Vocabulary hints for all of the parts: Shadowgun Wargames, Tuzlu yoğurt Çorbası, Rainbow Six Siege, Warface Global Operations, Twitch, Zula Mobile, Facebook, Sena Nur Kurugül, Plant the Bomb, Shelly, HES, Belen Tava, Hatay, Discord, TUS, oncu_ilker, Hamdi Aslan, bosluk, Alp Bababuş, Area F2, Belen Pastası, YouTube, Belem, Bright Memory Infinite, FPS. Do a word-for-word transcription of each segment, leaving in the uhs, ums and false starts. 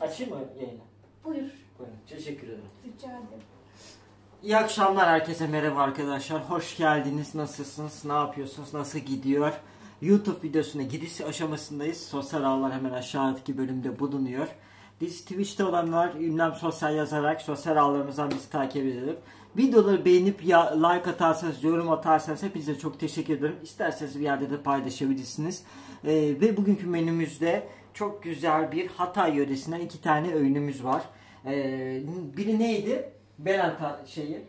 Açayım mı yayını? Buyur. Buyurun. Teşekkür ederim. Rica ederim. İyi akşamlar herkese, merhaba arkadaşlar. Hoş geldiniz. Nasılsınız? Ne yapıyorsunuz? Nasıl gidiyor? YouTube videosuna giriş aşamasındayız. Sosyal ağlar hemen aşağıdaki bölümde bulunuyor. Biz Twitch'te olanlar ünlem sosyal yazarak sosyal ağlarımızdan bizi takip edelim. Videoları beğenip ya, like atarsanız, yorum atarsanız hepinize çok teşekkür ederim. İsterseniz bir yerde de paylaşabilirsiniz. Ee, ve bugünkü menümüzde çok güzel bir Hatay yöresinden iki tane öğünümüz var. Ee, biri neydi? Belen şeyi.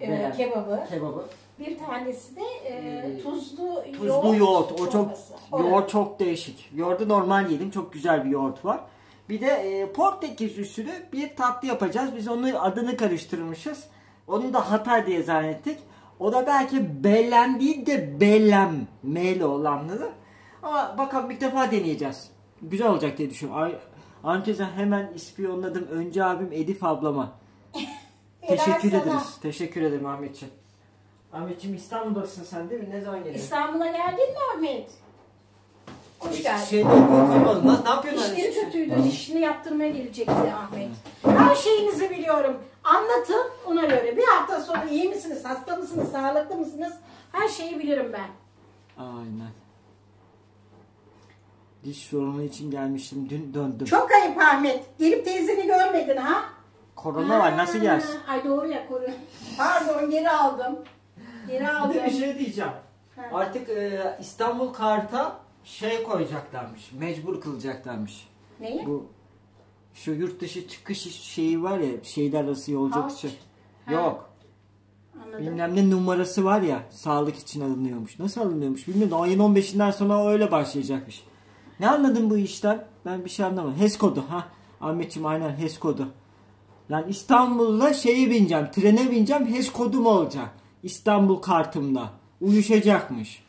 Ee, Belen. Kebabı. Kebabı. Bir tanesi de e, tuzlu, tuzlu yoğurt. Tuzlu yoğurt. O çok Orada. yoğurt çok değişik. Yoğurdu normal yedim. Çok güzel bir yoğurt var. Bir de e, Portekiz usulü bir tatlı yapacağız. Biz onun adını karıştırmışız. Onu da Hatay diye zannettik. O da belki Belen değil de Belem. Meyli olanları. Ama bakalım, bir defa deneyeceğiz. Güzel olacak diye düşünüyorum. Anteza hemen ispiyonladım. Önce abim Edif ablama. Teşekkür sana. ederiz. Teşekkür ederim Ahmetciğim. Ahmetciğim İstanbul'dasın sen değil mi? Ne zaman geldin? İstanbul'a geldin mi Ahmet? Hoş geldin. Şeyden korkulmadın lan. Ne yapıyorsun? İşleri kötüydü. İşini yaptırmaya gelecekti Ahmet. Her şeyinizi biliyorum. Anlatın ona göre. Bir hafta sonra iyi misiniz? Hasta mısınız? Sağlıklı mısınız? Her şeyi bilirim ben. Aynen. Diş sorunu için gelmiştim. Dün döndüm. Çok ayıp Ahmet. Gelip teyzeni görmedin ha? Korona ha, var. Nasıl gelsin? Ay doğru ya, korona. Pardon, geri aldım. Geri aldım. Bir şey diyeceğim. Ha. Artık e, İstanbul Kart'a şey koyacaklarmış. Mecbur kılacaklarmış. Neyi? Bu şu yurt dışı çıkış şeyi var ya. Şehirler arası yolculuk için. Yok. Anladım. Bilmem ne numarası var ya. Sağlık için alınıyormuş. Nasıl alınıyormuş bilmiyorum. Ayın on beşinden sonra öyle başlayacakmış. Ne anladın bu işten? Ben bir şey anlamadım. H E S kodu ha. Ahmetciğim aynen H E S kodu. Lan İstanbul'da şeye bineceğim. Trene bineceğim. H E S kodum olacak. İstanbul kartımda. Uyuşacakmış.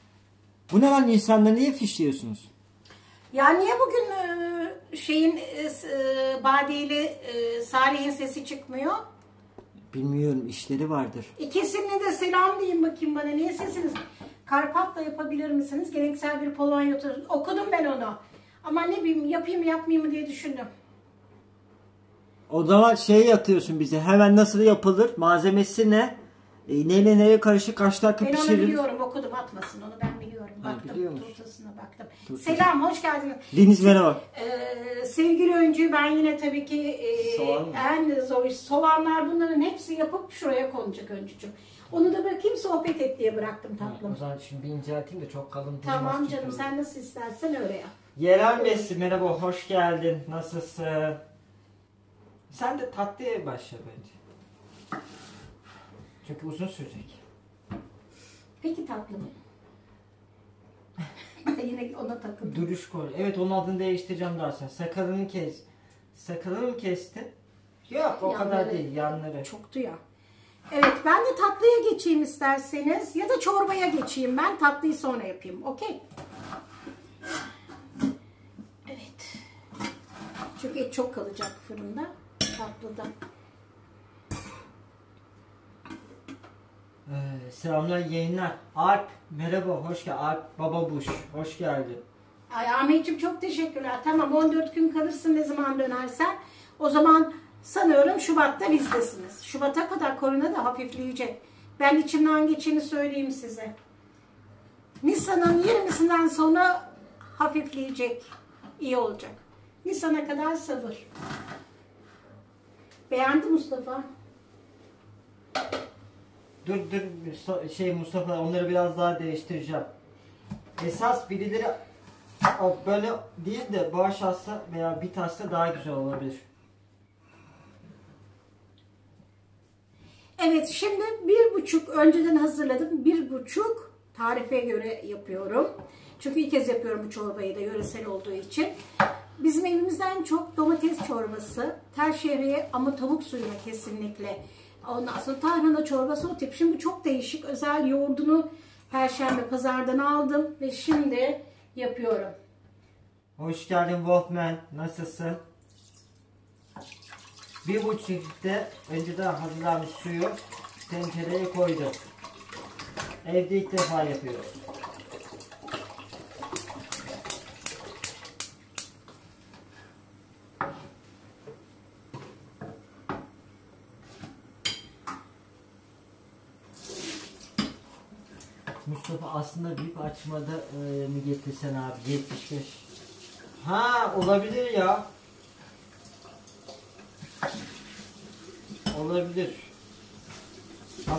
Bu ne lan, insanları niye fişliyorsunuz? Ya niye bugün şeyin Badeli Salih'in sesi çıkmıyor? Bilmiyorum, işleri vardır. İkisine de selam deyin bakayım bana. Niye sesiniz? Karpatla yapabilir misiniz? Geleneksel bir Polonya oturur. Okudum ben onu. Ama ne bileyim, yapayım mı yapmayayım mı diye düşündüm. O zaman şey yatıyorsun bize. Hemen nasıl yapılır? Malzemesi ne? E, neyle neye karışık? Kaç dakika pişirir? Ben onu biliyorum. Okudum, atmasın. Onu ben biliyorum. Baktım. Turtasına baktım. Turtası. Selam, hoş geldiniz. Deniz merhaba. Ee, sevgili öncüyü ben yine tabii ki e, soğan en zor iş. Soğanlar bunların hepsi yapıp şuraya konacak öncücüğüm. Onu da bırakayım, sohbet et diye bıraktım tatlım. O zaman şimdi bir incelteyim de çok kalın. Tamam canım, sen nasıl istersen öyle yap. Yeren Besi merhaba, hoş geldin. Nasılsın? Sen de tatlıya başla bence. Çünkü uzun sürecek. Peki tatlım. Yine ona takıldım. Duruş koy. Evet, onun adını değiştireceğim daha sonra. Sakalını kes. Sakalını mı kestin? Yok o yanları, kadar değil yanları. Çoktu ya. Evet, ben de tatlıya geçeyim isterseniz ya da çorbaya geçeyim, ben tatlıyı sonra yapayım, okey? Evet. Çünkü et çok kalacak fırında, tatlıda. Ee, selamlar yayınlar. Alp merhaba, hoş geldin. Alp Bababuş hoş geldin. Ay Ahmetciğim çok teşekkürler. Tamam, on dört gün kalırsın, ne zaman dönersen. O zaman sanıyorum Şubat'ta bizdesiniz. Şubat'a kadar korona da hafifleyecek. Ben içimden geçeni söyleyeyim size. Nisan'ın yirmisinden sonra hafifleyecek. İyi olacak. Nisan'a kadar sabır. Beğendi Mustafa. Dur dur şey Mustafa, onları biraz daha değiştireceğim. Esas birileri böyle değil de bağış hasta veya bit hasta daha güzel olabilir. Evet, şimdi bir buçuk önceden hazırladım. Bir buçuk tarife göre yapıyorum. Çünkü ilk kez yapıyorum bu çorbayı da, yöresel olduğu için. Bizim evimizden çok domates çorbası, tel şehriye ama tavuk suyuna kesinlikle. Ondan sonra tarhana çorbası, o tip. Şimdi bu çok değişik. Özel yoğurdunu perşembe pazardan aldım ve şimdi yapıyorum. Hoş geldin Wolfman. Nasılsın? Bir buçuk litre önceden hazırlanmış suyu tencereye koydum. Evde ilk defa yapıyoruz. Mustafa aslında büyük açmada e, mi getirsen abi? yetmiş beş. Ha olabilir ya. Olabilir.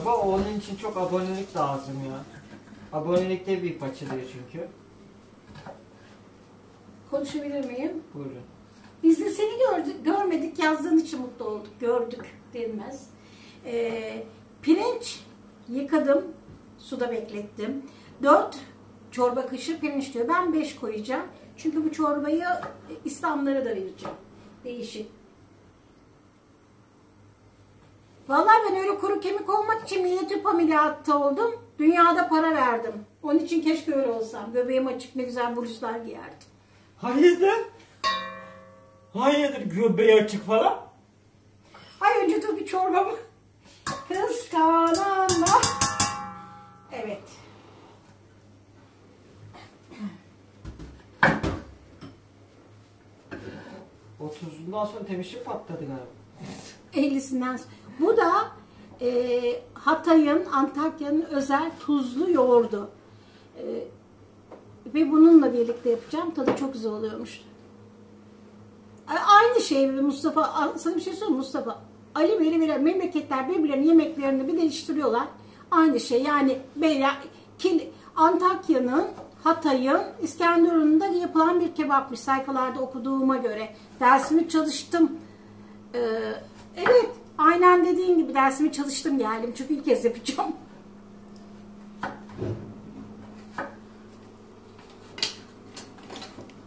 Ama onun için çok abonelik lazım ya. Abonelikte bir açılıyor çünkü. Konuşabilir miyim? Buyurun. Biz de seni gördük, görmedik, yazdığın için mutlu olduk. Gördük denmez. Ee, pirinç yıkadım, suda beklettim. dört çorba kaşığı pirinç diyor. Ben beş koyacağım. Çünkü bu çorbayı İslamlara da vereceğim. Değişik. Vallahi ben öyle kuru kemik olmak için minyatür ameliyatta oldum. Dünyada para verdim. Onun için keşke öyle olsam. Göbeğim açık, ne güzel bluzlar giyerdim. Hayırdır? Hayırdır göbeği açık falan? Ay önce dur bir çorbamı. Kıskananlar. Evet. otuzundan sonra temişim patladı galiba. ellisinden sonra. Bu da e, Hatay'ın, Antakya'nın özel tuzlu yoğurdu. E, ve bununla birlikte yapacağım. Tadı çok güzel oluyormuş. Aynı şey Mustafa, sana bir şey söyleyeyim Mustafa. Ali Bey'le bile memleketler birbirlerinin yemeklerini bir değiştiriyorlar. Aynı şey yani Antakya'nın, Hatay'ın, İskenderun'da yapılan bir kebapmış sayfalarda okuduğuma göre. Dersimi çalıştım. Ee, evet, aynen dediğin gibi dersimi çalıştım geldim. Çünkü ilk kez yapacağım.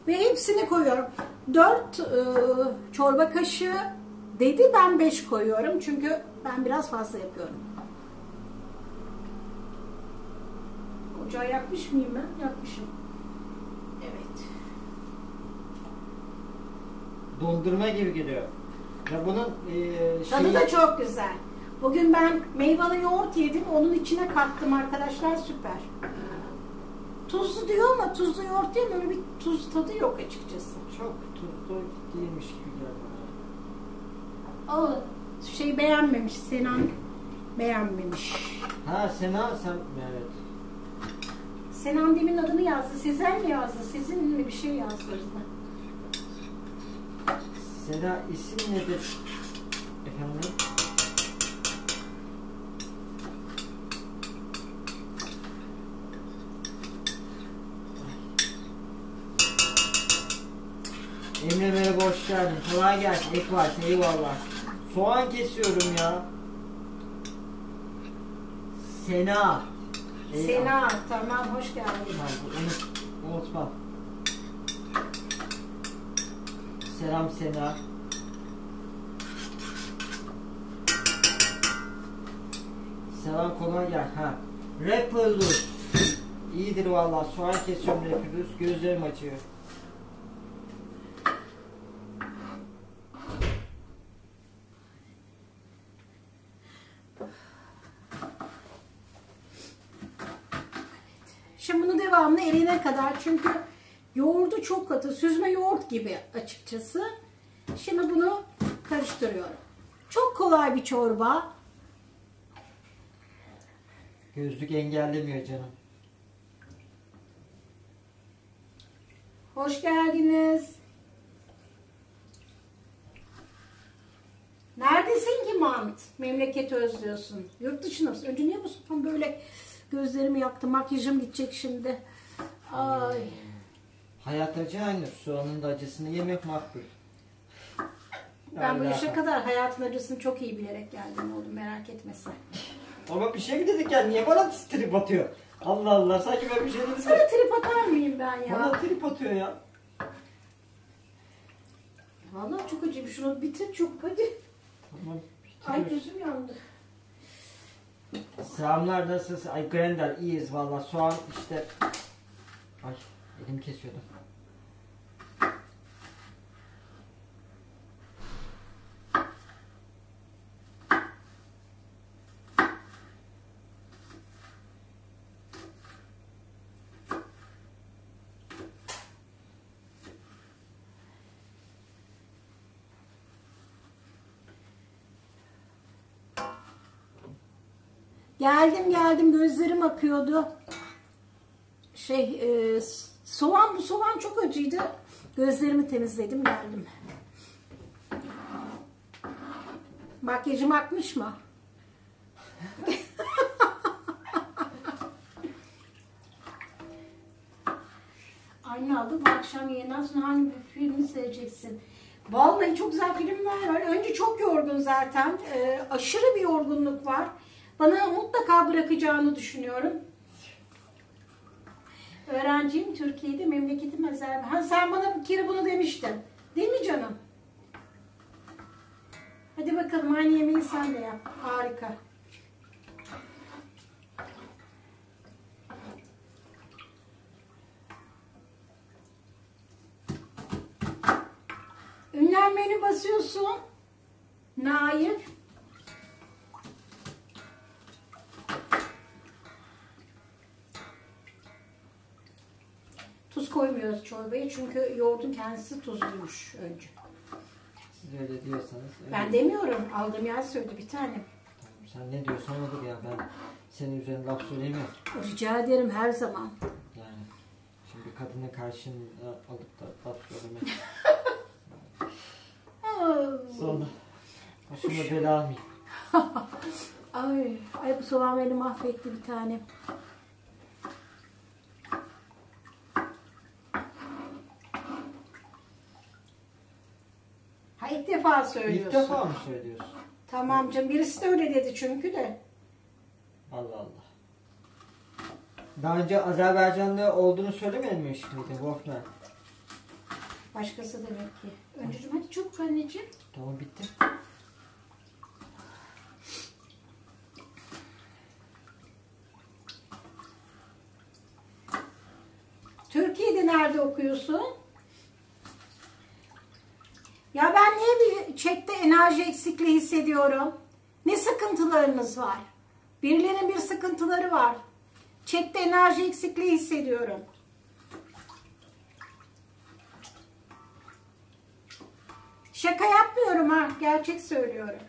Ve hepsini koyuyorum. dört e, çorba kaşığı dedi, ben beş koyuyorum. Çünkü ben biraz fazla yapıyorum. Ocağı yakmış mıyım ben? Yakmışım. Evet. Dondurma gibi geliyor. Ya bunun e, şeyi... Tadı da çok güzel. Bugün ben meyveli yoğurt yedim. Onun içine kattım arkadaşlar. Süper. Tuzlu diyor ama tuzlu yoğurt değil mi? Öyle bir tuz tadı yok açıkçası. Çok tuzlu değilmiş gibi geldi. O şey beğenmemiş. Senan beğenmemiş. Ha Senan sen evet. Senan demin adını yazdı. Sezen mi yazdı? Sizin mi bir şey yazdı? Seda isim nedir? Efendim? Emre merhaba, hoş geldin. Kolay gelsin. Ek var, eyvallah. Soğan kesiyorum ya. Sena. Eyvallah. Sena, tamam hoş geldin. Onu unutma. Selam Sena. Selam, kolay gelsin. Ha. Rapperlus. İyidir valla. Soğan kesiyorum Rapperlus. Gözlerim açıyor. Devamlı eriyene kadar çünkü yoğurdu çok katı, süzme yoğurt gibi açıkçası. Şimdi bunu karıştırıyorum. Çok kolay bir çorba. Gözlük engellemiyor canım. Hoş geldiniz. Neredesin ki Mant? Memleketi özlüyorsun. Yurt dışında mısın? Önce niye bu sopan böyle... Gözlerimi yaktım. Makyajım gidecek şimdi. Ay. Hayat acı aynı. Soğanın da acısını yemek makbul. Ben bu yaşa kadar hayatın acısını çok iyi bilerek geldim oğlum. Merak etme sen. Ama bir şey mi dedik ya? Niye bana trip atıyor? Allah Allah. Sanki ben bir şey dedim. Sana trip atar mıyım ben ya? Bana trip atıyor ya. Vallahi çok acı. Şunu bitir çok acı. Tamam, ay gözüm yandı. Selamlar, nasılsın? Ay Grender iyiyiz valla. Soğan işte. Ay elim kesiyordum. Geldim geldim, gözlerim akıyordu. Şey e, soğan bu soğan çok acıydı. Gözlerimi temizledim geldim. Makyajım akmış mı? Aynı aldı bu akşam yayından sonra hangi bir filmi seyredeceksin? Vallahi çok güzel film var. Önce çok yorgun zaten. E, aşırı bir yorgunluk var. Bana mutlaka bırakacağını düşünüyorum. Öğrenciyim Türkiye'de, memleketim özel. Ha, sen bana bir kere bunu demiştin. Değil mi canım? Hadi bakalım aynı yemeği sen de yap. Harika. Ünlenmeni basıyorsun. Naif. Tuz koymuyoruz çorbaya çünkü yoğurdun kendisi tuzluymuş önce. Siz öyle diyorsanız. Öyle. Ben demiyorum. Aldığım yer söyledi bir tanem. Sen ne diyorsan odur ya. Ben senin üzerine laf söyleyemiyorum. Rica ederim her zaman. Yani şimdi kadına karşına alıp da laf söylemek. Sonra başıma bela almayayım. Ay, ay bu soğan beni mahvetti bir tanem. İlk defa söylüyorsun. İlk defa mı söylüyorsun? Tamam canım. Birisi de öyle dedi çünkü de. Allah Allah. Daha önce Azerbaycan'da olduğunu söylememiş miydi Wolfman? Başkası demek ki. Öncücüm hadi çabuk anneciğim. Tamam bitti. Türkiye'de nerede okuyorsun? Ya ben niye bir chatte enerji eksikliği hissediyorum? Ne sıkıntılarınız var? Birilerinin bir sıkıntıları var. Chatte enerji eksikliği hissediyorum. Şaka yapmıyorum ha. Gerçek söylüyorum.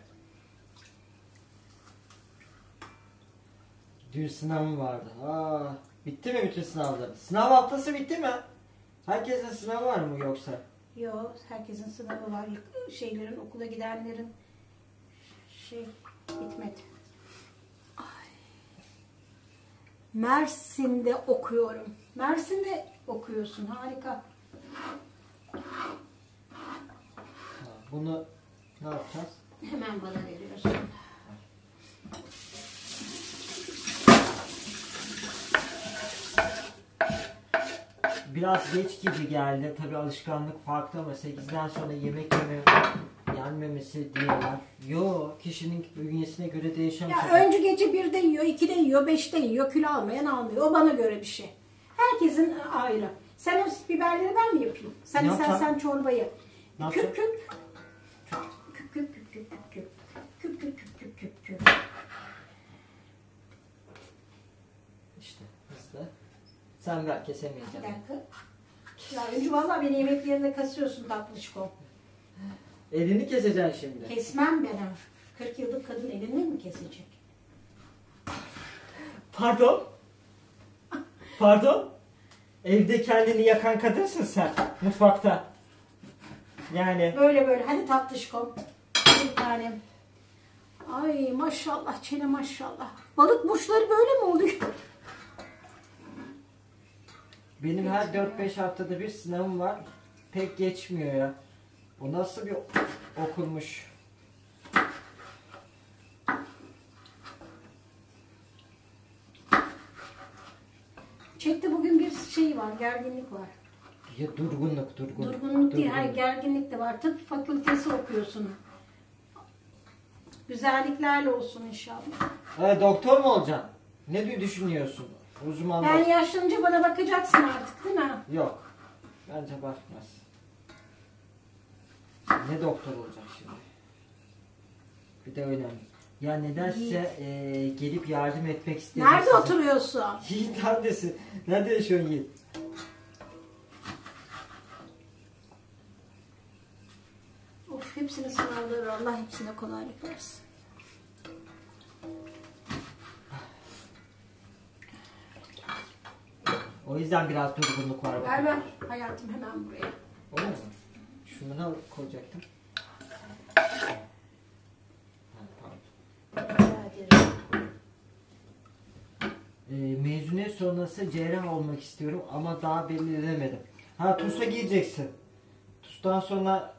Dün sınavım vardı. Aa, bitti mi bütün sınavlar? Sınav haftası bitti mi? Herkesin sınavı var mı yoksa? Yok, herkesin sınavı var. Şeylerin, okula gidenlerin şey bitmedi. Ay. Mersin'de okuyorum. Mersin'de okuyorsun. Harika. Bunu ne yapacağız? Hemen bana veriyorsun. Biraz geç gibi geldi. Tabi alışkanlık farklı ama sekizden sonra yemek yeme yenmemesi diyorlar. Yo, kişinin bünyesine göre değişen. Ya önce gece birde yiyor, ikide yiyor, beşte yiyor. Kilo almayan almıyor. O bana göre bir şey. Herkesin ayrı. Sen o biberleri ben mi yapayım? Sen istersen çorbayı. Küp küp. Küp küp küp küp küp. Küp küp küp küp küp küp. İşte hızlı. Sen ver, kesemeyeceğim. Bir dakika. Ya Öncü valla beni yemek yerine kasıyorsun tatlışko. Elini keseceksin şimdi. Kesmem benim. kırk yıllık kadın elini mi kesecek? Pardon? Pardon? Evde kendini yakan kadınsın sen. Mutfakta. Yani. Böyle böyle. Hadi tatlışko. Bir tanem. Ay maşallah çene maşallah. Balık burçları böyle mi oluyor? Benim her dört beş haftada bir sınavım var. Pek geçmiyor ya. Bu nasıl bir okulmuş? Chatte bugün bir şey var, gerginlik var. Ya durgunluk, durgunluk. Durgunluk değil, durgunluk. Gerginlik de var. Tıp fakültesi okuyorsun. Güzelliklerle olsun inşallah. E, doktor mu olacaksın? Ne düşünüyorsun? Uzman ben yaşlanınca bana bakacaksın artık değil mi? Yok. Bence bakmaz. Ne doktor olacak şimdi? Bir de önemli. Ya nedense e, gelip yardım etmek istedim. Nerede size. Oturuyorsun? Yiğit neredesin? Nerede yaşıyorsun Yiğit? Of hepsini sınavları Allah hepsine kolaylık versin. O yüzden biraz durgunluk var. Ver ver hayatım hemen buraya. Olur mu? Şunu al koyacaktım. Ee, mezuniyet sonrası cerrah olmak istiyorum ama daha belirlemedim. Ha, TUS'a gireceksin. TUS'tan sonra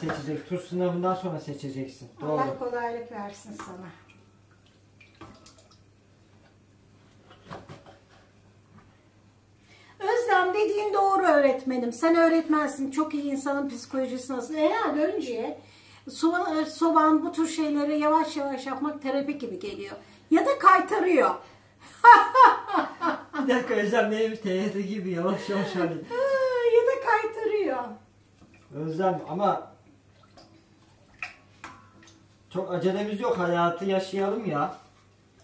seçecek. TUS sınavından sonra seçeceksin. Doğru. Allah kolaylık versin sana. Özlem, dediğin doğru öğretmenim. Sen öğretmensin. Çok iyi, insanın psikolojisi nasıl? Eğer önceye soğan, soğan bu tür şeyleri yavaş yavaş yapmak terapi gibi geliyor. Ya da kaytarıyor. Bir dakika Özlem, benim teyze gibi yavaş yavaş hani. Ya da kaytarıyor. Özlem ama çok acelemiz yok, hayatı yaşayalım ya.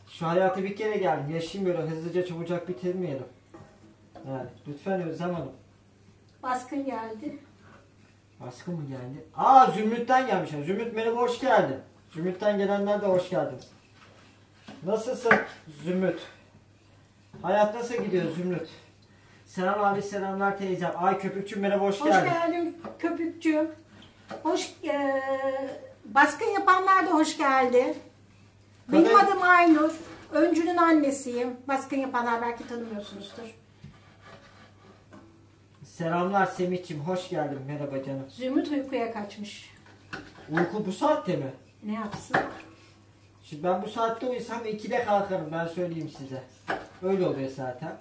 Şu hayatı bir kere geldim, yaşayayım böyle hızlıca çabucak bitirmeyelim. Yani lütfen Özlem Hanım. Baskın geldi. Baskın mı geldi? Aa, Zümrüt'ten gelmişler. Zümrüt merhaba, hoş geldin. Zümrüt'ten gelenler de hoş geldiniz. Nasılsın Zümrüt? Hayat nasıl gidiyor Zümrüt? Selam abi, selamlar teyzem. Ay Köpükçüm merhaba, hoş, hoş geldin. Hoş geldin Köpükçüm. Hoş, e, baskın yapanlar da hoş geldi. Benim evet. adım Aynur. Öncü'nün annesiyim. Baskın yapanlar belki tanımıyorsunuzdur. Selamlar Semih'ciğim, hoş geldin. Merhaba canım. Zümrüt uykuya kaçmış. Uyku bu saatte mi? Ne yapsın? Şimdi ben bu saatte uyusam ikide kalkarım, ben söyleyeyim size. Öyle oluyor zaten.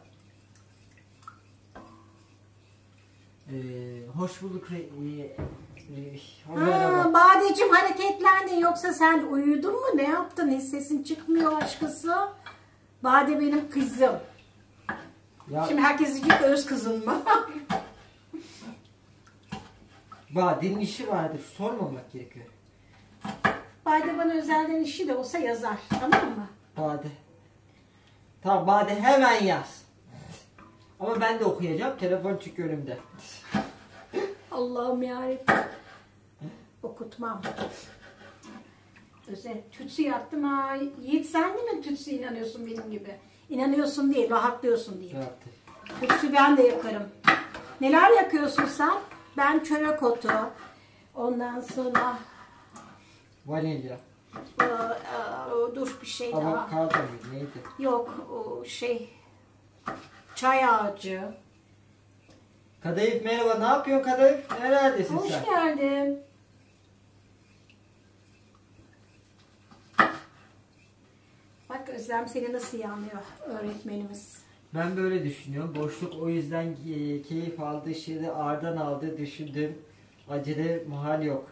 Ee, hoş bulduk. Aa, Badeciğim hareketlendin, yoksa sen uyudun mu? Ne yaptın? Hiç sesin çıkmıyor aşkısı. Bade benim kızım. Ya. Şimdi herkes diyecek öz kızın mı? Bade'nin işi vardır, sormamak gerekiyor. Bade bana özelden işi de olsa yazar, tamam mı? Bade. Tamam Bade, hemen yaz. Ama ben de okuyacağım, telefon çünkü önümde. Allah'ım yarabbim. Okutmam. Özel, tütsü yaptım ha. Yiğit sen de mi tütsü inanıyorsun benim gibi? İnanıyorsun değil, rahatlıyorsun değil. Evet. Tütsü ben de yakarım. Neler yakıyorsun sen? Ben çörek otu. Ondan sonra... Vanilya. Ee, e, dur bir şey ama daha. Avokado neydi? Yok o şey... Çay ağacı. Kadayıf merhaba, ne yapıyorsun Kadayıf? Neredesin Hoş sen? Hoş geldin. Bak Özlem seni nasıl yanlıyor öğretmenimiz. Ben böyle düşünüyorum. Boşluk o yüzden keyif aldığı şeyde ağırdan aldı, düşündüm. Acele mahal yok.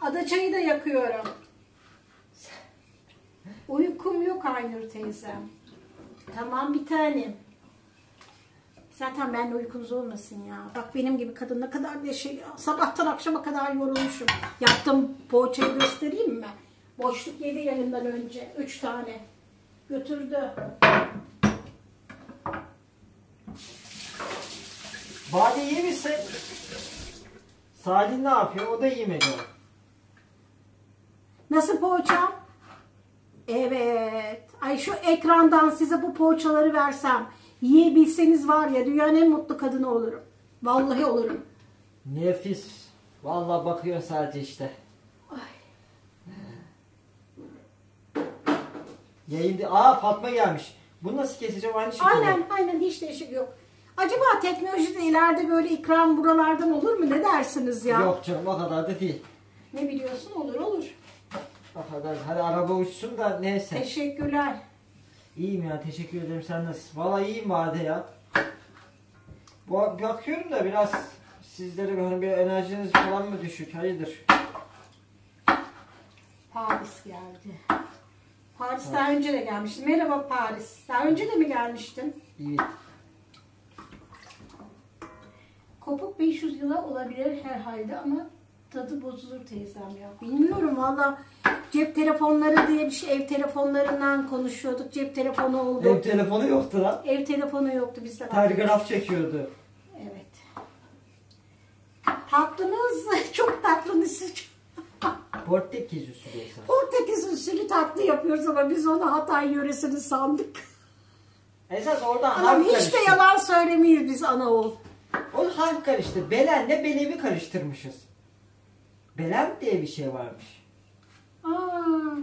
Adaçayı da yakıyorum. Uykum yok Aynur teyzem. Tamam bir tanem. Zaten benimle uykunuz olmasın ya. Bak benim gibi kadın ne kadar şey, sabahtan akşama kadar yorulmuşum. Yaptığım poğaçayı göstereyim mi? Boşluk yedi yayından önce. Üç tane. Götürdü. Bade iyi misin? Salih ne yapıyor? O da yemedi. Nasıl poğaça? Evet. Ay şu ekrandan size bu poğaçaları versem, yiyebilseniz var ya, dünyanın en mutlu kadını olurum. Vallahi olurum. Nefis. Vallahi bakıyor sadece işte. Yayında. Aa Fatma gelmiş. Bunu nasıl keseceğim? Aynı şekilde. Aynen aynen, hiç değişik yok. Acaba teknolojide ileride böyle ikram buralardan olur mu? Ne dersiniz ya? Yok canım, o kadar da değil. Ne biliyorsun? Olur olur. O kadar. Hadi araba uçsun da neyse. Teşekkürler. İyiyim ya, teşekkür ederim. Sen nasılsın? Vallahi iyiyim Bade ya. Bakıyorum da biraz sizlere hani bir enerjiniz falan mı düşük? Hayırdır? Paris geldi. Paris daha önce de gelmiştin. Merhaba Paris. Daha önce de mi gelmiştin? Evet. Kopuk beş yüz yıla olabilir herhalde ama tadı bozulur teyzem ya. Bilmiyorum valla. Cep telefonları diye bir şey, ev telefonlarından konuşuyorduk. Cep telefonu oldu. Ev telefonu yoktu lan. Ev telefonu yoktu bizde. Telgraf çekiyordu. Evet. Tatlınız çok tatlınız. Portekiz usulü. Portekiz usulü tatlı yapıyoruz ama biz onu Hatay yöresini sandık. Esas orada harf karıştı. Hiç karıştı. De yalan söylemeyiz biz ana oğul. O harf karıştı. Belen'le Belem'i karıştırmışız. Belen diye bir şey varmış. Aaa.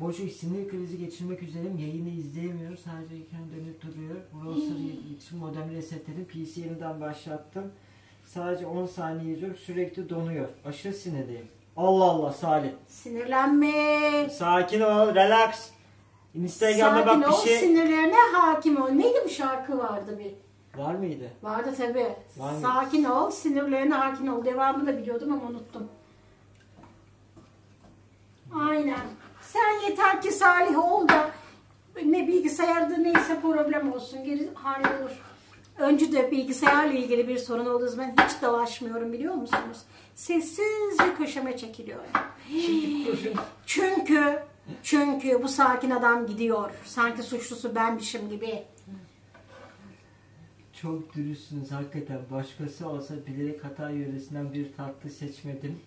Boşu sinir krizi geçirmek üzereyim. Yayını izleyemiyorum. Sadece ekran dönüp duruyor. Browser için modem resetledim. P C yeniden başlattım. Sadece on saniye izliyorum. Sürekli donuyor. Aşırı sinirliyim. Allah Allah Salih. Sinirlenme. Sakin ol. Relax. Instagram'da bak bir şey. Sakin ol. Sinirlerine hakim ol. Neydi bu şarkı vardı bir? Var mıydı? Vardı tabii. Var mıydı? Sakin ol. Sinirlerine hakim ol. Devamını da biliyordum ama unuttum. Aynen. Sen yeter ki Salih ol da ne bilgisayarda neyse problem olsun. Geri hallolur. Önce de bilgisayarla ilgili bir sorun olduğu zaman hiç dalaşmıyorum biliyor musunuz? Sessizce köşeme çekiliyorum. Çünkü çünkü bu sakin adam gidiyor. Sanki suçlusu benmişim gibi. Çok dürüstsünüz hakikaten. Başkası olsa bilerek Hatay yöresinden bir tatlı seçmedim.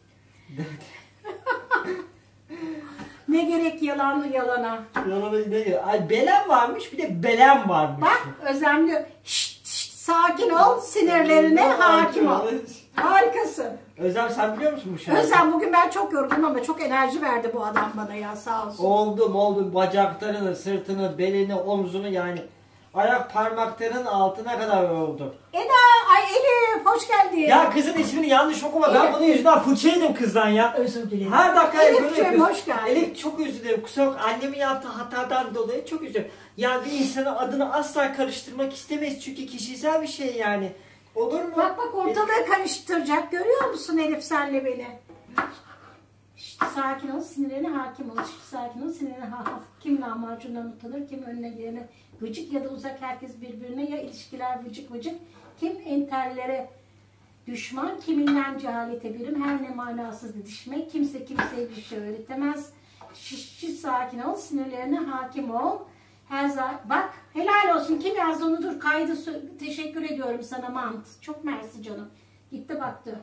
Ne gerek yalanlı yalana. Yalanlı değil. Ay Belen varmış bir de Belen varmış. Bak özlemli. Şşt, şşt, sakin ol sinirlerine hakim ol. Harikasın. Özlem sen biliyor musun bu şarkıyı? Özlem bugün ben çok yorgunum ama çok enerji verdi bu adam bana ya sağ olsun. Oldum oldum bacaklarını, sırtını, belini, omzunu yani ayak parmaklarının altına kadar oldu. Eda ay Elif hoş geldin. Ya kızın ismini yanlış okuma. Elif. Ben bunun yüzünden fırça yedim kızdan ya. Özür dilerim. Her dakika Elif'ciğim hoş geldin. Elif çok özür dilerim. Kusura bak annemin yaptığı hatadan dolayı çok özür dilerim. Yani bir insanın adını asla karıştırmak istemeyiz. Çünkü kişisel bir şey yani. Olur mu? Bak bak ortalığı Elif karıştıracak. Görüyor musun Elif senle beni? Şişt, sakin ol sinirine hakim ol. Şişt, sakin ol sinirine hakim. Kim lahmacundan utanır kim önüne gelene. Vıcık ya da uzak herkes birbirine ya ilişkiler vıcık vıcık. Kim entellere düşman, kiminden cehalete birim, her ne manasız didişmek, kimse kimseye bir şey öğretemez. Şişçi sakin ol, sinirlerine hakim ol. Her bak helal olsun kim yazdı onu dur kaydı teşekkür ediyorum sana mantı. Çok mersi canım. Gitti baktı.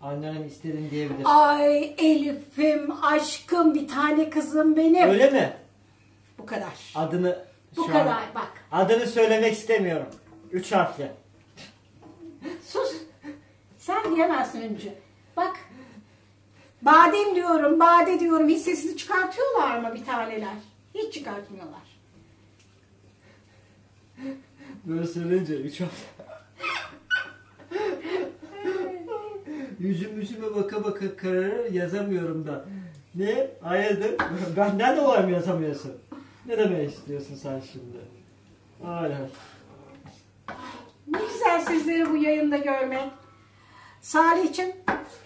Annem istedim diyebilir. Ay Elif'im, aşkım, bir tane kızım benim. Öyle mi? Bu kadar. Adını bu kadar an, bak. Adını söylemek istemiyorum. Üç harfli. Sus. Sen diyemezsin önce. Bak. Badem diyorum, bade diyorum. Hiç sesini çıkartıyorlar mı bir taneler? Hiç çıkartmıyorlar. Böyle söyleyince üç harfli. Yüzüm yüzüme baka baka kararır yazamıyorum da. Ne? Hayırdır? Benden de olayım yazamıyorsun. Ne demek istiyorsun sen şimdi? Aynen. Ne güzel sizleri bu yayında görmek. Salih'cim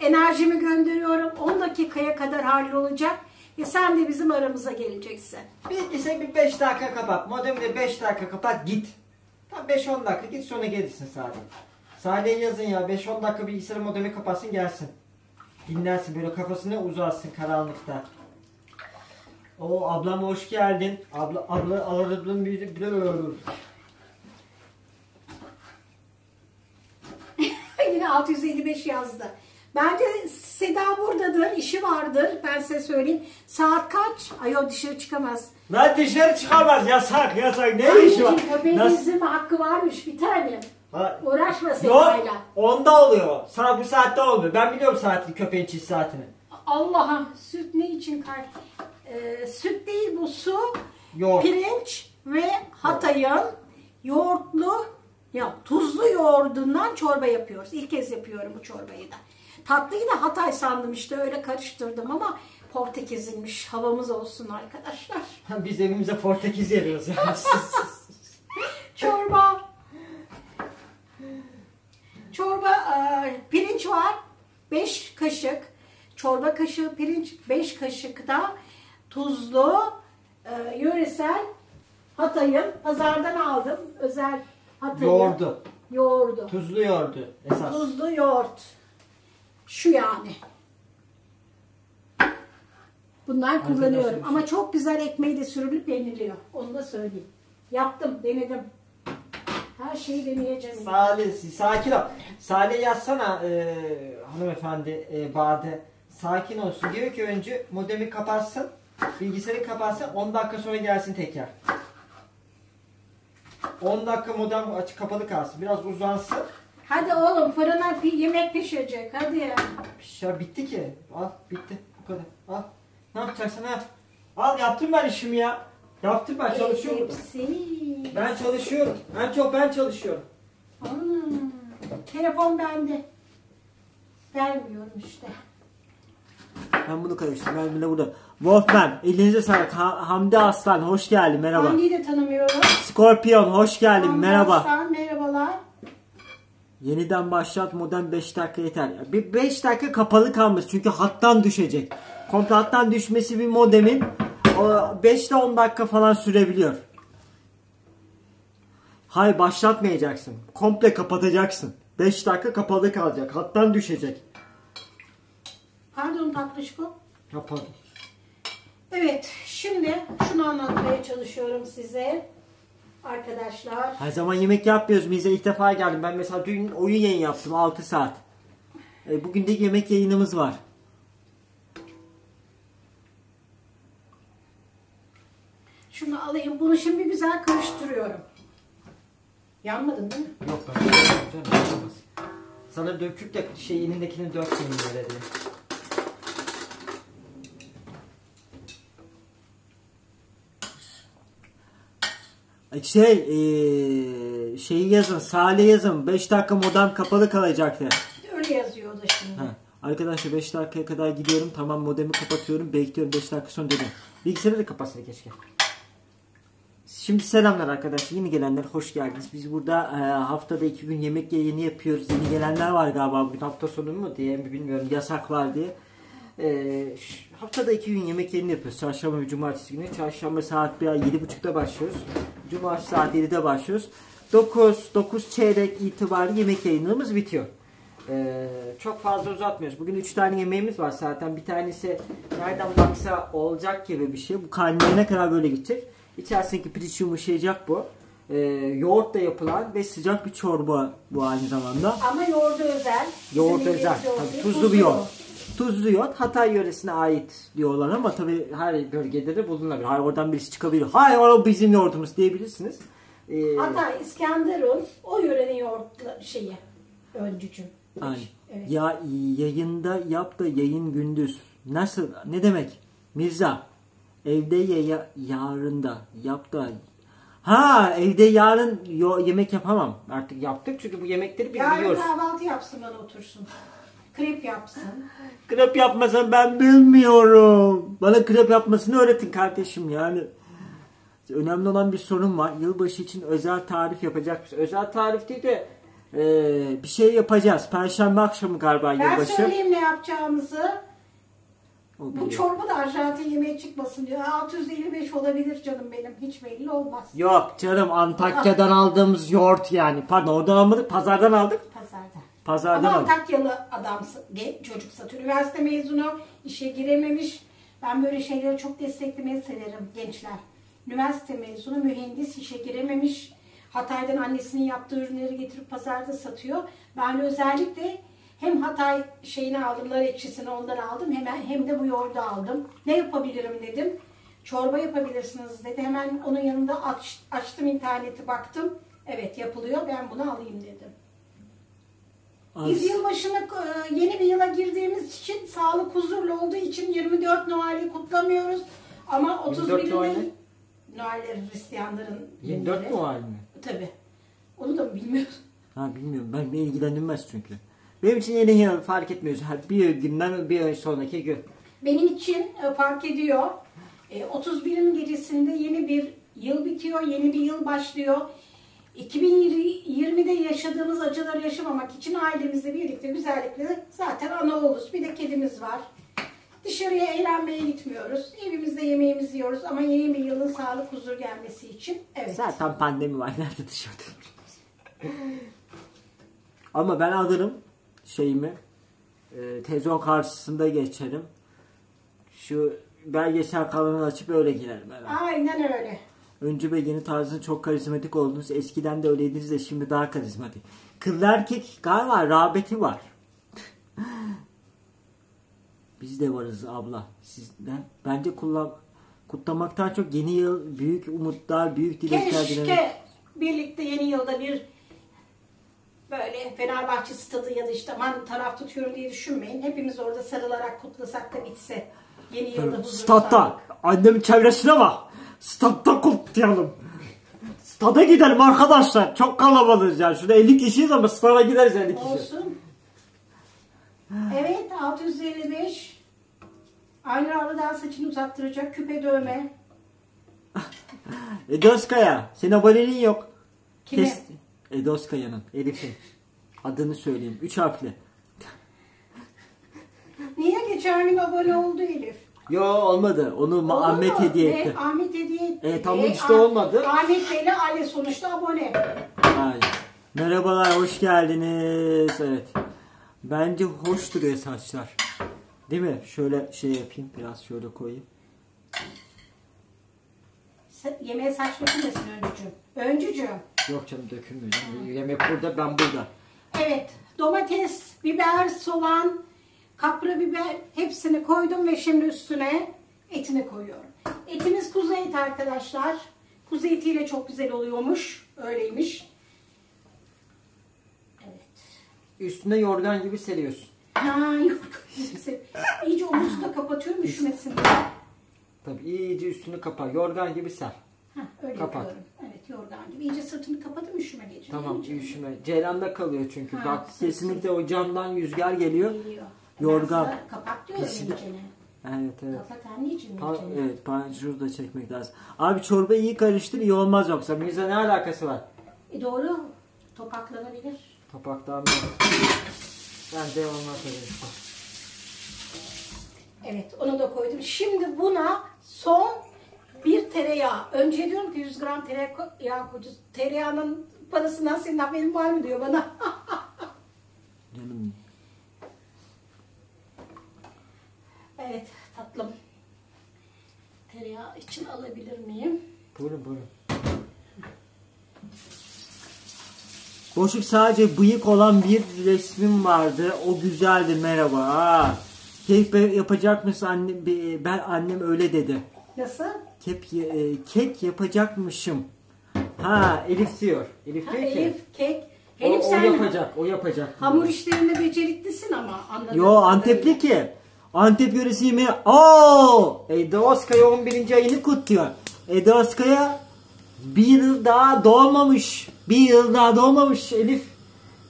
enerjimi gönderiyorum. on dakikaya kadar hallolacak. E sen de bizim aramıza geleceksin. Bilgisayarı bir beş dakika kapat. Modemi de beş dakika kapat git. Tam beş on dakika git sonra gelirsin Salih. Salih'e yazın ya beş on dakika bilgisayarı modemi kapatsın gelsin. Dinlensin böyle kafasını uzatsın karanlıkta. O ablam hoş geldin. Abla abla ablam büyüdü bile olur. Yine altı yüz elli beş yazdı. Bence Seda buradadır, işi vardır. Ben size söyleyeyim. Saat kaç? Ay o dışarı çıkamaz. Lan dışarı çıkamaz. Yasak, yasak. Ne ay, işi var? Köpeğinizin hakkı varmış bir tane. Ha. Uğraşma Seda'yla. Onda oluyor. Sana bu saatte olmuyor. Ben biliyorum saatli köpeğin çiz saatini. Allah'a süt ne için kay? Ee, süt değil bu su. Yoğurt. Pirinç ve Hatay'ın yoğurtlu ya tuzlu yoğurdundan çorba yapıyoruz. İlk kez yapıyorum bu çorbayı da. Tatlıyı da Hatay sandım işte öyle karıştırdım ama Portekiz'inmiş. Havamız olsun arkadaşlar. Biz evimize Portekiz yeriyoruz. Çorba. Çorba e, pirinç var. beş kaşık. Çorba kaşığı pirinç beş kaşık da tuzlu e, yöresel Hatay'ın pazardan aldım. Özel Hatay'ın. Yoğurdu. Yoğurdu. Tuzlu yoğurdu esas. Tuzlu yoğurt. Şu yani. Bunlar Anladım kullanıyorum. Nasıl? Ama çok güzel ekmeği de sürülüp yeniliyor. Onu da söyleyeyim. Yaptım, denedim. Her şeyi deneyeceğim. Salih, sakin ol. Salih yazsana e, hanımefendi e, Bade. Sakin olsun. Diyor ki önce modemi kapatsın. Bilgisayarı kapatsın. on dakika sonra gelsin tekrar. on dakika modem açık kapalı kalsın. Biraz uzansın. Hadi oğlum, fırına bir yemek düşecek. Hadi ya. Ya bitti ki. Al bitti. Bu kadar. Al. Ne yapacaksın ha? Al, yaptım ben işimi ya. Yaptım ben, e, çalışıyorum. Hepsi. Ben çalışıyorum. En çok ben çalışıyorum. Aa, telefon bende. Vermiyorum işte. Ben bunu karıştırdım. Ben bunu burada. Wolfman, elinize sağlık. Ha Hamdi Aslan, hoş geldin. Merhaba. Hamdi'yi de tanımıyorum. Scorpion, hoş geldin. Hamdi merhaba. Aslan, merhabalar. Yeniden başlat, modem beş dakika yeter. Bir beş dakika kapalı kalmış çünkü hattan düşecek. Komple hattan düşmesi bir modemin beş ile on dakika falan sürebiliyor. Hayır, başlatmayacaksın. Komple kapatacaksın. beş dakika kapalı kalacak. Hattan düşecek. Pardon tatlışko. Yapalım. Evet, şimdi şunu anlatmaya çalışıyorum size. Arkadaşlar. Her zaman yemek yapmıyoruz. Bize ilk defa geldim. Ben mesela dün oyun yayın yaptım altı saat. E, bugün de yemek yayınımız var. Şunu alayım. Bunu şimdi güzel karıştırıyorum. Yanmadın değil mi? Yok ben yanmaz. Sana döküp de şey elindekini döksün böyle diye. Şey, ee, şeyi yazın, Salih yazın. beş dakika modem kapalı kalacaktı. Öyle yazıyor o da şimdi. Ha. Arkadaşlar beş dakikaya kadar gidiyorum. Tamam, modemi kapatıyorum. Bekliyorum beş dakika sonra dedim. Bilgisayarı da kapatsın keşke. Şimdi selamlar arkadaşlar. Yeni gelenler hoş geldiniz. Biz burada e, haftada iki gün yemek yayını yapıyoruz. Yeni gelenler var galiba. Bugün hafta sonu mu diye bilmiyorum. Yasak var diye. E, haftada iki gün yemek yayını yapıyoruz. Çarşamba ve cumartesi günü. Çarşamba saat yedi buçukta başlıyoruz. Cumartesi saat yedide başlıyoruz. dokuz, dokuz çeyrek itibariyle yemek yayınlarımız bitiyor. Ee, çok fazla uzatmıyoruz. Bugün üç tane yemeğimiz var zaten. Bir tanesi nereden baksa olacak gibi bir şey. Bu kaynayana kadar böyle gidecek. İçerisindeki pirinç yumuşayacak bu. Ee, yoğurtla yapılan ve sıcak bir çorba bu aynı zamanda. Ama yoğurdu özel. Yoğurdu özel. Tabii, tuzlu, tuzlu bir yoğurt. Tuzlu yoğurt Hatay yöresine ait diyorlar ama tabii her bölgede de bulunabilir. Hayır, oradan birisi çıkabilir. Hayır, o bizim yoğurtumuz diyebilirsiniz. Ee, Hatay, İskenderun o yörenin yoğurtlu şeyi. Öncücü. Aynen. Evet. Ya yayında yap da yayın gündüz. Nasıl? Ne demek? Mirza. Evde ya yarın da yap da. Ha, evde yarın yemek yapamam. Artık yaptık çünkü bu yemekleri biz yarın biliyoruz. Yarın kahvaltı yapsın, bana otursun. Krep yapsın. Krep yapmasın, ben bilmiyorum. Bana krep yapmasını öğretin kardeşim yani. Önemli olan bir sorun var. Yılbaşı için özel tarif yapacak mısın? Özel tarif değil de e, bir şey yapacağız. Perşembe akşamı galiba yılbaşı. Ben söyleyeyim ne yapacağımızı. Bu çorba da Arjantin yemeğe çıkmasın diyor. altı yüz elli beş olabilir canım benim. Hiç belli olmaz. Yok canım, Antakya'dan aldığımız yoğurt yani. Pardon, oradan almadık. Pazardan aldık. Pazardan. Pazardan ama aldık. Antakyalı adam, çocuk satıyor. Üniversite mezunu, işe girememiş. Ben böyle şeyleri çok desteklemeyi severim gençler. Üniversite mezunu, mühendis, işe girememiş. Hatay'dan annesinin yaptığı ürünleri getirip pazarda satıyor. Ben özellikle hem Hatay şeyini aldım, nar ekşisini ondan aldım, hemen hem de bu yoğurdu aldım. Ne yapabilirim dedim. Çorba yapabilirsiniz dedi. Hemen onun yanında aç, açtım interneti, baktım. Evet yapılıyor, ben bunu alayım dedim. Az. Biz yılbaşını, yeni bir yıla girdiğimiz için, sağlık huzurlu olduğu için yirmi dört Noel'i kutlamıyoruz. Ama otuz birinde Noel'ler Hristiyanların yirmi dört Noel mi? Tabii. Onu da mı bilmiyorsun? Ha, bilmiyorum. Ben beni ilgilendirmez çünkü. Benim için yeni yıl fark etmiyoruz. Bir günden bir sonraki gün. Benim için fark ediyor. otuz birin gecesinde yeni bir yıl bitiyor, yeni bir yıl başlıyor. iki bin yirmide yaşadığımız acıları yaşamamak için ailemizle birlikte güzellikle zaten anaoğluz. Bir de kedimiz var. Dışarıya eğlenmeye gitmiyoruz. Evimizde yemeğimizi yiyoruz ama yeni bir yılın sağlık huzur gelmesi için. Evet. Zaten pandemi var. Nerede dışarıda? Ama ben alırım şeyimi. E, televizyon karşısında geçerim. Şu belgesel kanalını açıp öyle girerim. Hemen. Aynen öyle. Öncü Bey, yeni tarzınız çok karizmatik oldunuz. Eskiden de öyleydiniz de şimdi daha karizmatik. Kız erkek galiba rağbeti var. Biz de varız abla. Sizden. Bence kullan, kutlamaktan çok yeni yıl büyük umutlar, büyük dilekler dilerim. Keşke birlikte yeni yılda bir böyle Fenerbahçe stadı ya da işte aman taraf tutuyorum diye düşünmeyin. Hepimiz orada sarılarak kutlasak da bitse. Yeni yılda huzurlu. Statta. Annemin çevresine bak. Statta kutlayalım. Stada gidelim arkadaşlar. Çok kalabalığız yani. Şurada elli kişiyiz ama stada gideriz elli kişi. Olsun. Evet, altı yüz elli beş. Aynur abla daha saçını uzattıracak. Küpe dövme. Edoskaya. Senin aboneliğin yok. Kime? Kes... Edoskaya'nın. Elif'in. Adını söyleyeyim. Üç harfli. Niye geçen gün abone oldu Elif? Yo olmadı. Onu oldu Ahmet mu? hediye etti. E, Ahmet hediye etti. E, tamam işte e, olmadı. Ahmet Bey'le Ali sonuçta abone. Hayır. Merhabalar, hoş geldiniz. Evet. Bence hoş duruyor saçlar. Değil mi? Şöyle şey yapayım. Biraz şöyle koyayım. Yemeğe saç dökülmesin öncücüğüm. Öncücüğüm. Yok canım dökülmüyor. Hmm. Yemek burada, ben burada. Evet. Domates, biber, soğan, kapra biber hepsini koydum ve şimdi üstüne etini koyuyorum. Etimiz kuzu eti arkadaşlar. Kuzu etiyle çok güzel oluyormuş. Öyleymiş. Üstüne yorgan gibi seriyorsun. Ha, yorgan gibi seriyorsun. İyice omuzunu da kapatıyorum üşümesin diye. Tabii iyice üstünü kapat. Yorgan gibi ser. Ha, öyle kapat. Yapıyorum. Evet, yorgan gibi. İyice sırtını kapatıp üşüme geçiyor. Tamam, üşüme. Ceylanda kalıyor çünkü. Ha, bak sırtını. Kesinlikle o camdan rüzgar geliyor. Geliyor. Yorgan. Kapat diyor öyle. Evet, evet. Kapat anneciğim. Pa evet, panjuru da çekmek lazım. Abi çorba iyi karıştır, iyi olmaz yoksa. Mirza ne alakası var? E, doğru. Topaklanabilir. Topaklanmıyor. Bence olmaz öyle. Evet, onu da koydum. Şimdi buna son bir tereyağı. Önce diyorum ki yüz gram tereyağı koyacağız. Tereyağının parasından senin haberin var mı diyor bana. Canım. Evet tatlım. Tereyağı için alabilir miyim? Buyurun buyurun. Boşluk sadece bıyık olan bir resmim vardı. O güzeldi. Merhaba. Kek yapacak mısın anne? Ben annem öyle dedi. Nasıl? Kek, e, kek yapacakmışım. Ha Elif diyor. Elif diyor ki. Elif kek. Elif o, o yapacak. O yapacak. Hamur işlerinde beceriklisin ama anladın. Yo Antepli ki. Antep yöresi yemeği. Ooo. Eda Oskaya on birinci ayını kutluyor. Eda Oskaya bir yıl daha doğmamış. Bir yıl daha doğmamış Elif.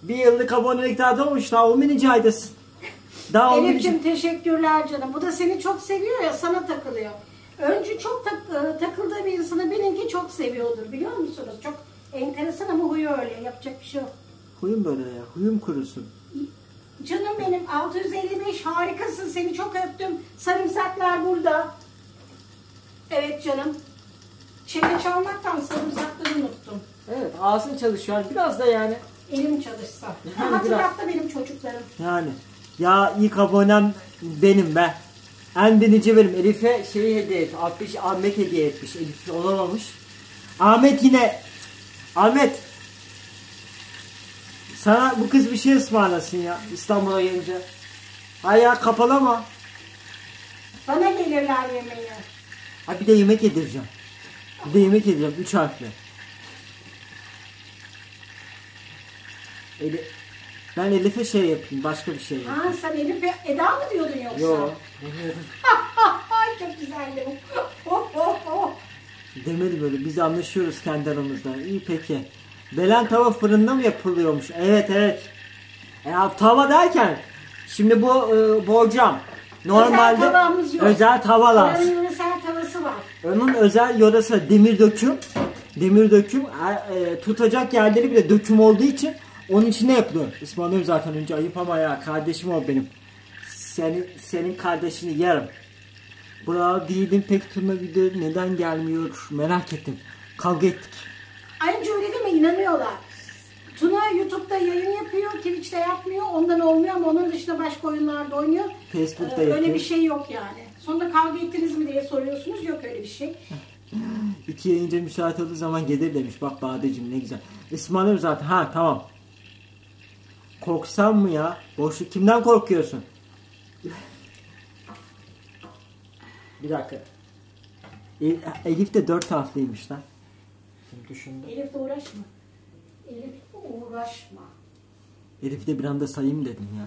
Bir yıllık abonelik daha doğmamış. Daha on birinci aydasın. Elif'cim teşekkürler canım. Bu da seni çok seviyor ya, sana takılıyor. Önce çok tak takıldığı bir insanı benimki çok seviyordur biliyor musunuz? Çok enteresan ama huyu öyle. Yapacak bir şey yok. Huyum böyle ya. Huyum kurusun. Canım benim altı yüz elli beş harikasın. Seni çok öptüm. Sarımsaklar burada. Evet canım. Çekeç almaktan sarımsakları unuttum. Evet, ağzın çalışıyor. Biraz da yani. Elim çalışsa. Yani hatırlat da benim çocuklarım. Yani. Ya ilk abonem benim be. En binici benim. Elif'e şeyi hediye etmiş. altmış Ahmet hediye etmiş. Elif olamamış. Ahmet yine. Ahmet. Sana bu kız bir şey ısmarlasın ya. İstanbul'a gelince. Ay ya kapalama. Bana gelirler yemeğe. Ha bir de yemek yedireceğim. Bir de yemek yedireceğim. Üç harfle. Elif. Ben Elif'e şey yapayım, başka bir şey yapayım. Ha sen Elif'e Eda mı diyordun yoksa? Yok. Çok güzeldi bu. Oh, oh, oh. Demedi böyle, biz anlaşıyoruz kendi aramızda. İyi peki. Belen tava fırında mı yapılıyormuş? Evet evet. Ya, tava derken, şimdi bu e, borcam. Normalde özel tavamız yok. Özel tava lazım. Onun özel tavası var. Onun özel yorası demir döküm. Demir döküm e, e, tutacak yerleri bile döküm olduğu için onun için ne yapılıyor? İsmail'im zaten önce ayıp ama ya kardeşim o benim. Senin senin kardeşini yarım. Burada değilim pek turma video neden gelmiyor merak ettim. Kavga ettik. Aynı öyle deme inanıyorlar. Tuna YouTube'da yayın yapıyor, Twitch'te yapmıyor. Ondan olmuyor ama onun dışında başka oyunlarda oynuyor. Facebook'ta ee, öyle yapıyor. Öyle bir şey yok yani. Sonunda kavga ettiniz mi diye soruyorsunuz. Yok öyle bir şey. İki yayınca müsait olduğu zaman gelir demiş. Bak Badeciğim ne güzel. İsmail'im zaten ha tamam. Korksam mı ya? Boşluk kimden korkuyorsun? Bir dakika. Elif de dört harfliymiş lan. Şimdi düşündüm. Elif de uğraşma. Elif uğraşma. Elif de bir anda sayayım dedim ya.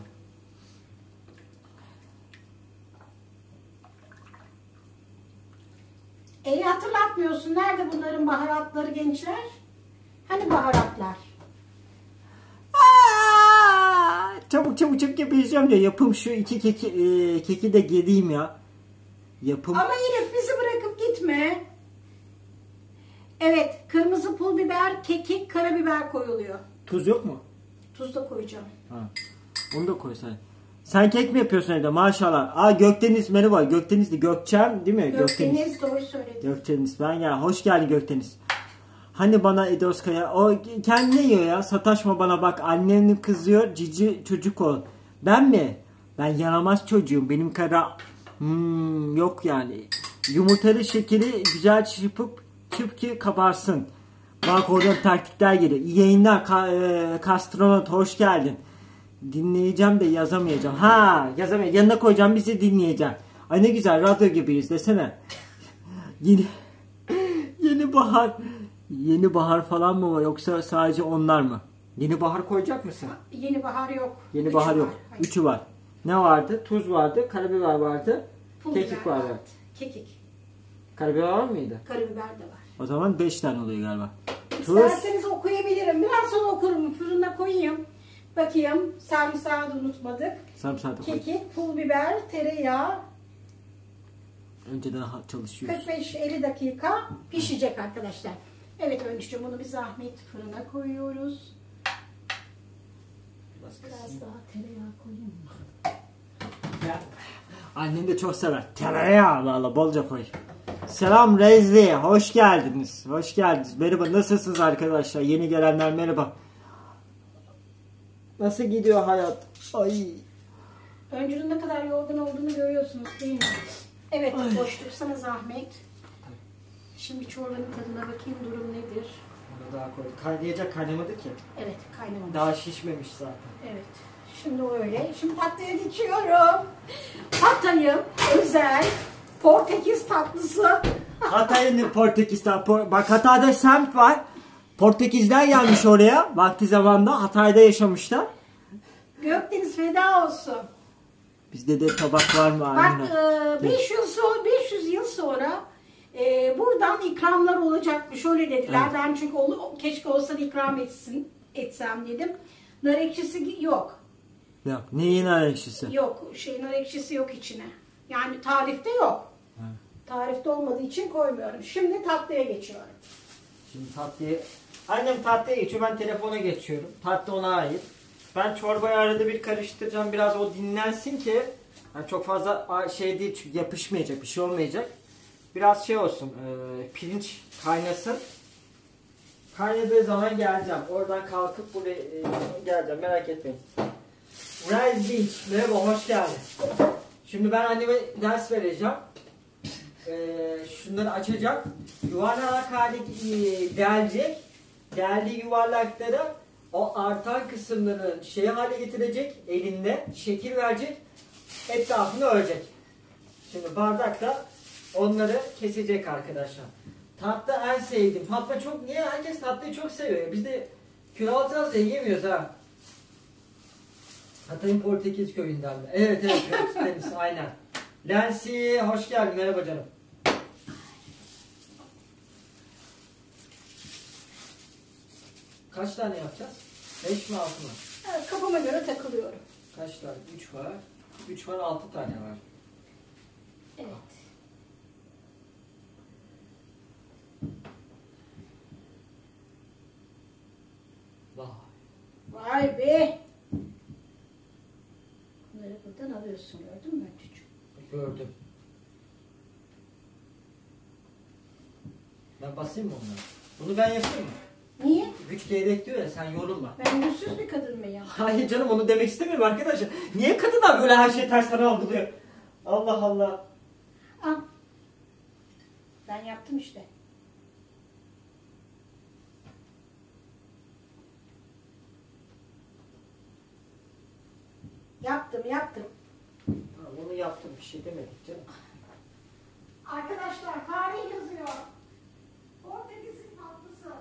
E hatırlatmıyorsun. Nerede bunların baharatları gençler? Hani baharatlar? Aa, çabuk çabuk çabuk yapacağım ya. Yapım şu iki keki, e, keki de geleyim ya. Yapım. Ama Elif bizi bırakıp gitme. Evet. Kırmızı pul biber, kekik, karabiber koyuluyor. Tuz yok mu? Tuz da koyacağım. Ha. Onu da koysan. Sen kek mi yapıyorsun evde? Maşallah. Aa Gökdeniz merhaba. Gökdenizli. Gökçen değil mi? Gökdeniz, Gökdeniz doğru söyledin. Gökdeniz ben ya. Hoş geldin Gökdeniz. Hani bana Edoskaya. O kendine yiyor ya. Sataşma bana bak. Annem kızıyor. Cici çocuk ol. Ben mi? Ben yaramaz çocuğum. Benim kara... Hmm, yok yani. Yumurtalı şekeri güzel çırpıp çırp ki kabarsın. Bak oradan taktikler geliyor. İyi yayınlar. Ka e Kastronot hoş geldin. Dinleyeceğim de yazamayacağım. Ha yazamayacağım. Yanına koyacağım bizi dinleyeceğim. Ay ne güzel radyo gibiyiz desene. Yeni, yeni bahar. Yeni bahar falan mı var yoksa sadece onlar mı? Yeni bahar koyacak mısın? Yeni bahar yok. Yeni Üçü bahar var. yok. Hayır. Üçü var. Ne vardı? Tuz vardı, karabiber vardı, pul kekik vardı. vardı. Kekik. Karabiber var mıydı? Karabiber de var. O zaman beş tane oluyor galiba. İsterseniz Tuz. okuyabilirim. Biraz sonra okurum. Fırına koyayım. Bakayım. Sarımsağı da unutmadık. Sarımsağı da koyduk. Kekik, pul biber, tereyağı. Önceden çalışıyoruz. kırk beş elli dakika pişecek arkadaşlar. Evet Öncüğüm bunu bir zahmet fırına koyuyoruz. Biraz, Biraz daha tereyağı koyayım. Ya. Annem de çok sever. Tereyağı valla bolca koy. Selam Rezli. Hoş geldiniz. Hoş geldiniz. Merhaba. Nasılsınız arkadaşlar? Yeni gelenler merhaba. Nasıl gidiyor hayat? Ay. Öncünün ne kadar yorgun olduğunu görüyorsunuz değil mi? Evet. Ay. Boş dursana zahmet. Şimdi çorbanın tadına bakayım durum nedir? Onu daha koy. Kaynayacak kaynamadı ki. Evet kaynamamış. Daha şişmemiş zaten. Evet. Şimdi öyle. Şimdi tatlıya geçiyorum. Hatay'ın özel Portekiz tatlısı. Hatay'ın Portekiz tatlısı. Bak Hatay'da semt var. Portekizler gelmiş oraya. Vakti zamanda Hatay'da yaşamışlar. Gökdeniz feda olsun. Bizde de tabak var mı? Bak e, beş yüz yıl sonra e, buradan ikramlar olacakmış. Öyle dediler. Evet. Ben çünkü ol, keşke olsa ikram etsin, etsem dedim. Nar ekşisi yok. Yok. Neyin nar ekşisi? Yok. Şey, nar ekşisi yok içine. Yani tarifte yok. He. Tarifte olmadığı için koymuyorum. Şimdi tatlıya geçiyorum. Şimdi tatlıya... Annem tatlıya geçiyor. Ben telefona geçiyorum. Tatlı ona ait. Ben çorbayı arada bir karıştıracağım. Biraz o dinlensin ki yani çok fazla şey değil. Çünkü yapışmayacak. Bir şey olmayacak. Biraz şey olsun. E, pirinç kaynasın. Kaynadığı zaman geleceğim. Oradan kalkıp buraya e, geleceğim. Merak etmeyin. Rise Beach. Merhaba, hoş geldin. Şimdi ben anneme ders vereceğim. Ee, şunları açacak. Yuvarlak hale delecek. Deldiği yuvarlakları o artan kısımlarını şey hale getirecek. Elinde şekil verecek. Etrafını örecek. Şimdi bardakla onları kesecek arkadaşlar. Tatlı en sevdiğim. Fatma çok niye? Herkes tatlıyı çok seviyor. Biz de külavatı az da yiyemiyoruz ha. Hatay'ın Portekiz köyünden mi? Evet evet köyümüz aynen. Lensi hoş geldin merhaba canım. Kaç tane yapacağız? Beş mi altı mı? Evet, kafama göre takılıyorum. Kaç tane? Üç var. Üç var altı tane var. Evet. Vay. Vay be. Buradan alıyorsun gördün mü Öncücüğüm? Gördüm. Ben basayım mı onları? Bunu ben yapayım mı? Niye? Güç gerek diyor ya sen yorulma. Ben güçsüz bir kadın mı ya? Hayır canım onu demek istemiyorum arkadaşlar. Niye kadınlar böyle her şeyi tersten algılıyor? Allah Allah. Al. Ben yaptım işte. Yaptım, yaptım. Tamam, onu yaptım. Bir şey demedik canım. Arkadaşlar, tarih yazıyor. Portekiz'in tatlısı.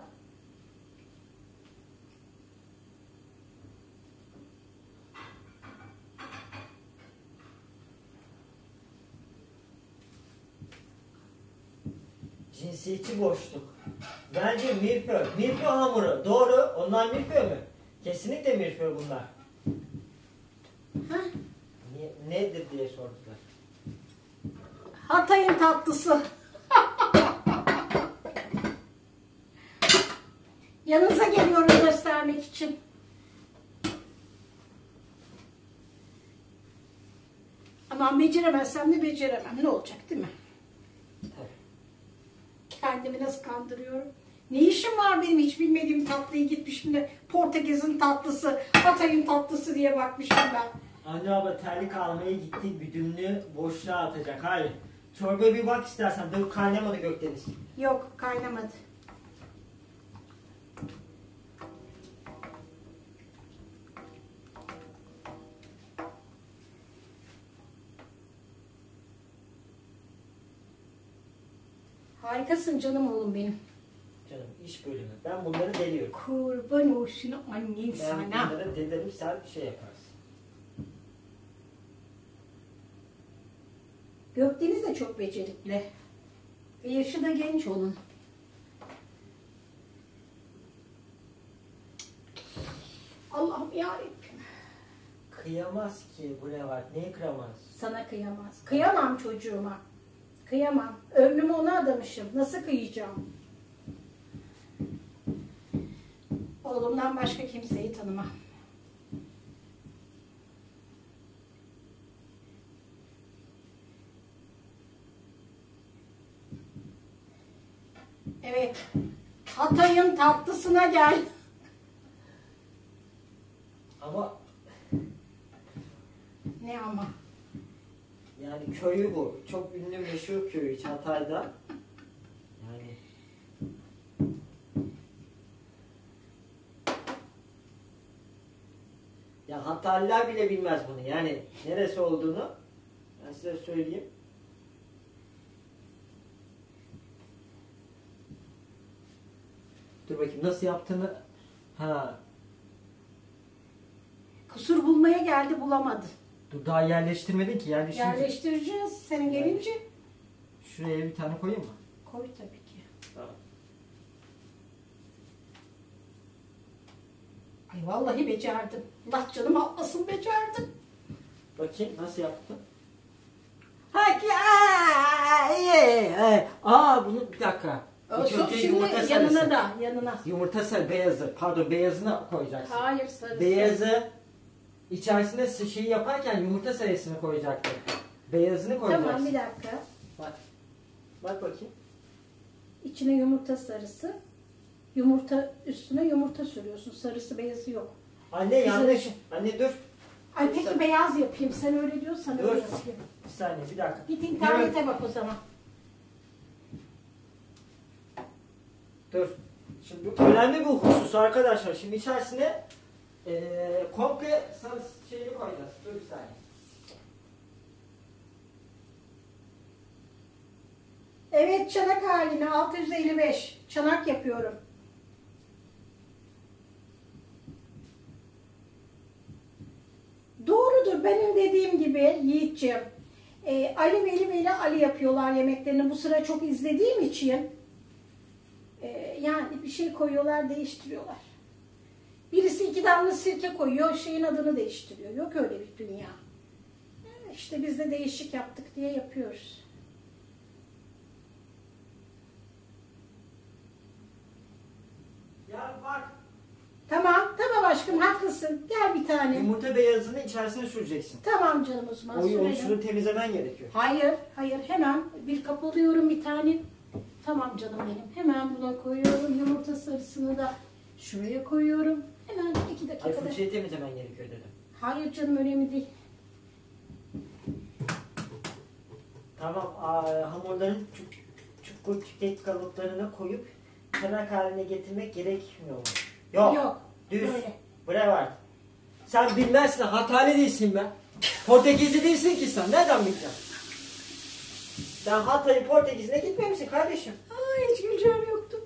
Cinsiyetçi boşluk. Bence milföy. Milföy hamuru. Doğru. Onlar milföy mü? Kesinlikle milföy bunlar. Heh. Ne, nedir diye sordular. Hatay'ın tatlısı. Yanınıza geliyorum göstermek için. Ama beceremezsem de beceremem. Ne olacak değil mi? Kendimi nasıl kandırıyorum? Ne işim var benim hiç bilmediğim tatlıya gitmişim de Portekiz'in tatlısı, Hatay'ın tatlısı diye bakmışım ben. Anne abla terlik almaya gitti, güdümlü boşluğa atacak. Hayır. Çorbaya bir bak istersen. Dur, kaynamadı Gökdeniz. Yok, kaynamadı. Harikasın canım oğlum benim. Canım iş bölümü. Ben bunları deliyorum. Kurban olsun annen sana. Ben bunları delerim, sen bir şey yaparsın. Gökdeniz de çok becerikli. Ve yaşı da genç onun. Allah'ım yarabbim. Kıyamaz ki bu ne var? Neye kıyamaz? Sana kıyamaz. Kıyamam çocuğuma. Kıyamam. Ömrümü ona adamışım. Nasıl kıyacağım? Oğlumdan başka kimseyi tanımam. Evet. Hatay'ın tatlısına gel. Ama ne ama? Yani köyü bu. Çok ünlü meşhur köyü Hatay'da. Yani ya Hataylılar bile bilmez bunu. Yani neresi olduğunu ben size söyleyeyim. Dur bakayım nasıl yaptığını. Ha. Kusur bulmaya geldi, bulamadı. Dur daha yerleştirmedin ki. Yerleştireceğiz senin gelince. Şuraya bir tane koyayım mı? Koy tabii ki. Tamam. Ay vallahi becerdim. Allah canım atlasın becerdim. Bakayım nasıl yaptın? Ha ki aaa aa bunu bir dakika. Şimdi yumurta yanına sarısı. Da yanına. Yumurta sarı beyazı. Pardon beyazını koyacaksın. Hayır sarısı. Beyazı. İçerisinde şey yaparken yumurta sayısını koyacaktım. Beyazını koyacaksın. Tamam bir dakika. Bak. Bak bakayım. İçine yumurta sarısı. Yumurta üstüne yumurta sürüyorsun. Sarısı beyazı yok. Anne yanlış. Anne dur. Ay dur, peki sen. Beyaz yapayım. Sen öyle diyorsan dur. Öyle yapayım. Bir saniye bir dakika. Git internete bak o zaman. Dur. Şimdi bu önemli bu husus arkadaşlar. Şimdi içerisine Ee, komple şeyini koyacağız. Dur bir saniye. Evet çanak haline altı yüz elli beş çanak yapıyorum. Doğrudur benim dediğim gibi Yiğitciğim. Ee, Ali Veli Veli Ali yapıyorlar yemeklerini. Bu sıra çok izlediğim için ee, yani bir şey koyuyorlar değiştiriyorlar. Birisi iki damla sirke koyuyor, şeyin adını değiştiriyor. Yok öyle bir dünya. İşte biz de değişik yaptık diye yapıyoruz. Ya bak. Tamam, tamam aşkım haklısın. Gel bir tane. Yumurta beyazını içerisine süreceksin. Tamam canım Osman. O olsunu temizlemen gerekiyor. Hayır, hayır. Hemen bir kapı alıyorum bir tane. Tamam canım benim. Hemen buna koyuyorum yumurta sarısını da. Şuraya koyuyorum. Hemen iki dakikada. Ay fırçayı temizlemen gerekiyor dedim. Hayır canım önemli değil. Tamam hamurların çukur çikolata kalıplarına koyup çanak haline getirmek gerekmiyor mu? Yok. Yok. Düz. Böyle. Buraya var. Sen bilmezsin. Hataylı değilsin be. Portekizli değilsin ki sen. Nereden bileceksin? Sen Hatay'ı Portekiz'ine gitmemişsin kardeşim. Ay hiç güleceğim yoktu.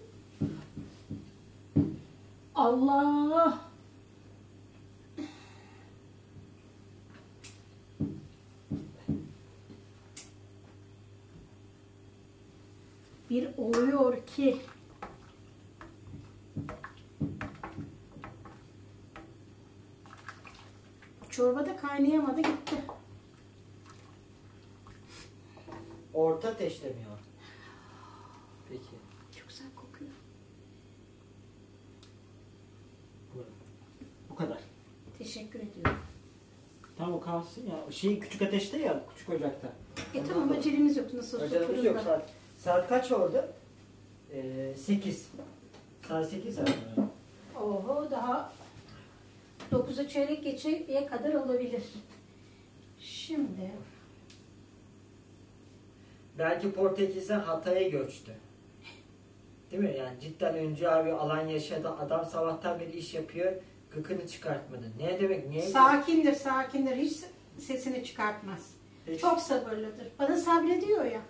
Allah! bir oluyor ki çorba da kaynayamadı gitti. Orta ateşte mi o? Peki. Çok güzel kokuyor. Bu kadar. Teşekkür ediyorum. Tamam, o kalsın ya. Şey, küçük ateşte ya, küçük ocakta. E ondan tamam, acelemiz yok nasıl olsa. Acelemiz yok. Saat, saat kaç orada? Ee, sekiz. Saat sekiz saat. Oho, daha dokuza çeyrek geçeye kadar olabilir. Şimdi... Belki Portekiz'den Hatay'a göçtü. Değil mi? Yani cidden önce abi alan yaşadı. Adam sabahtan beri iş yapıyor. Gıkını çıkartmadı. Ne demek? Niye? Sakindir, sakindir. Hiç sesini çıkartmaz. Hiç. Çok sabırlıdır. Bana sabrediyor ya.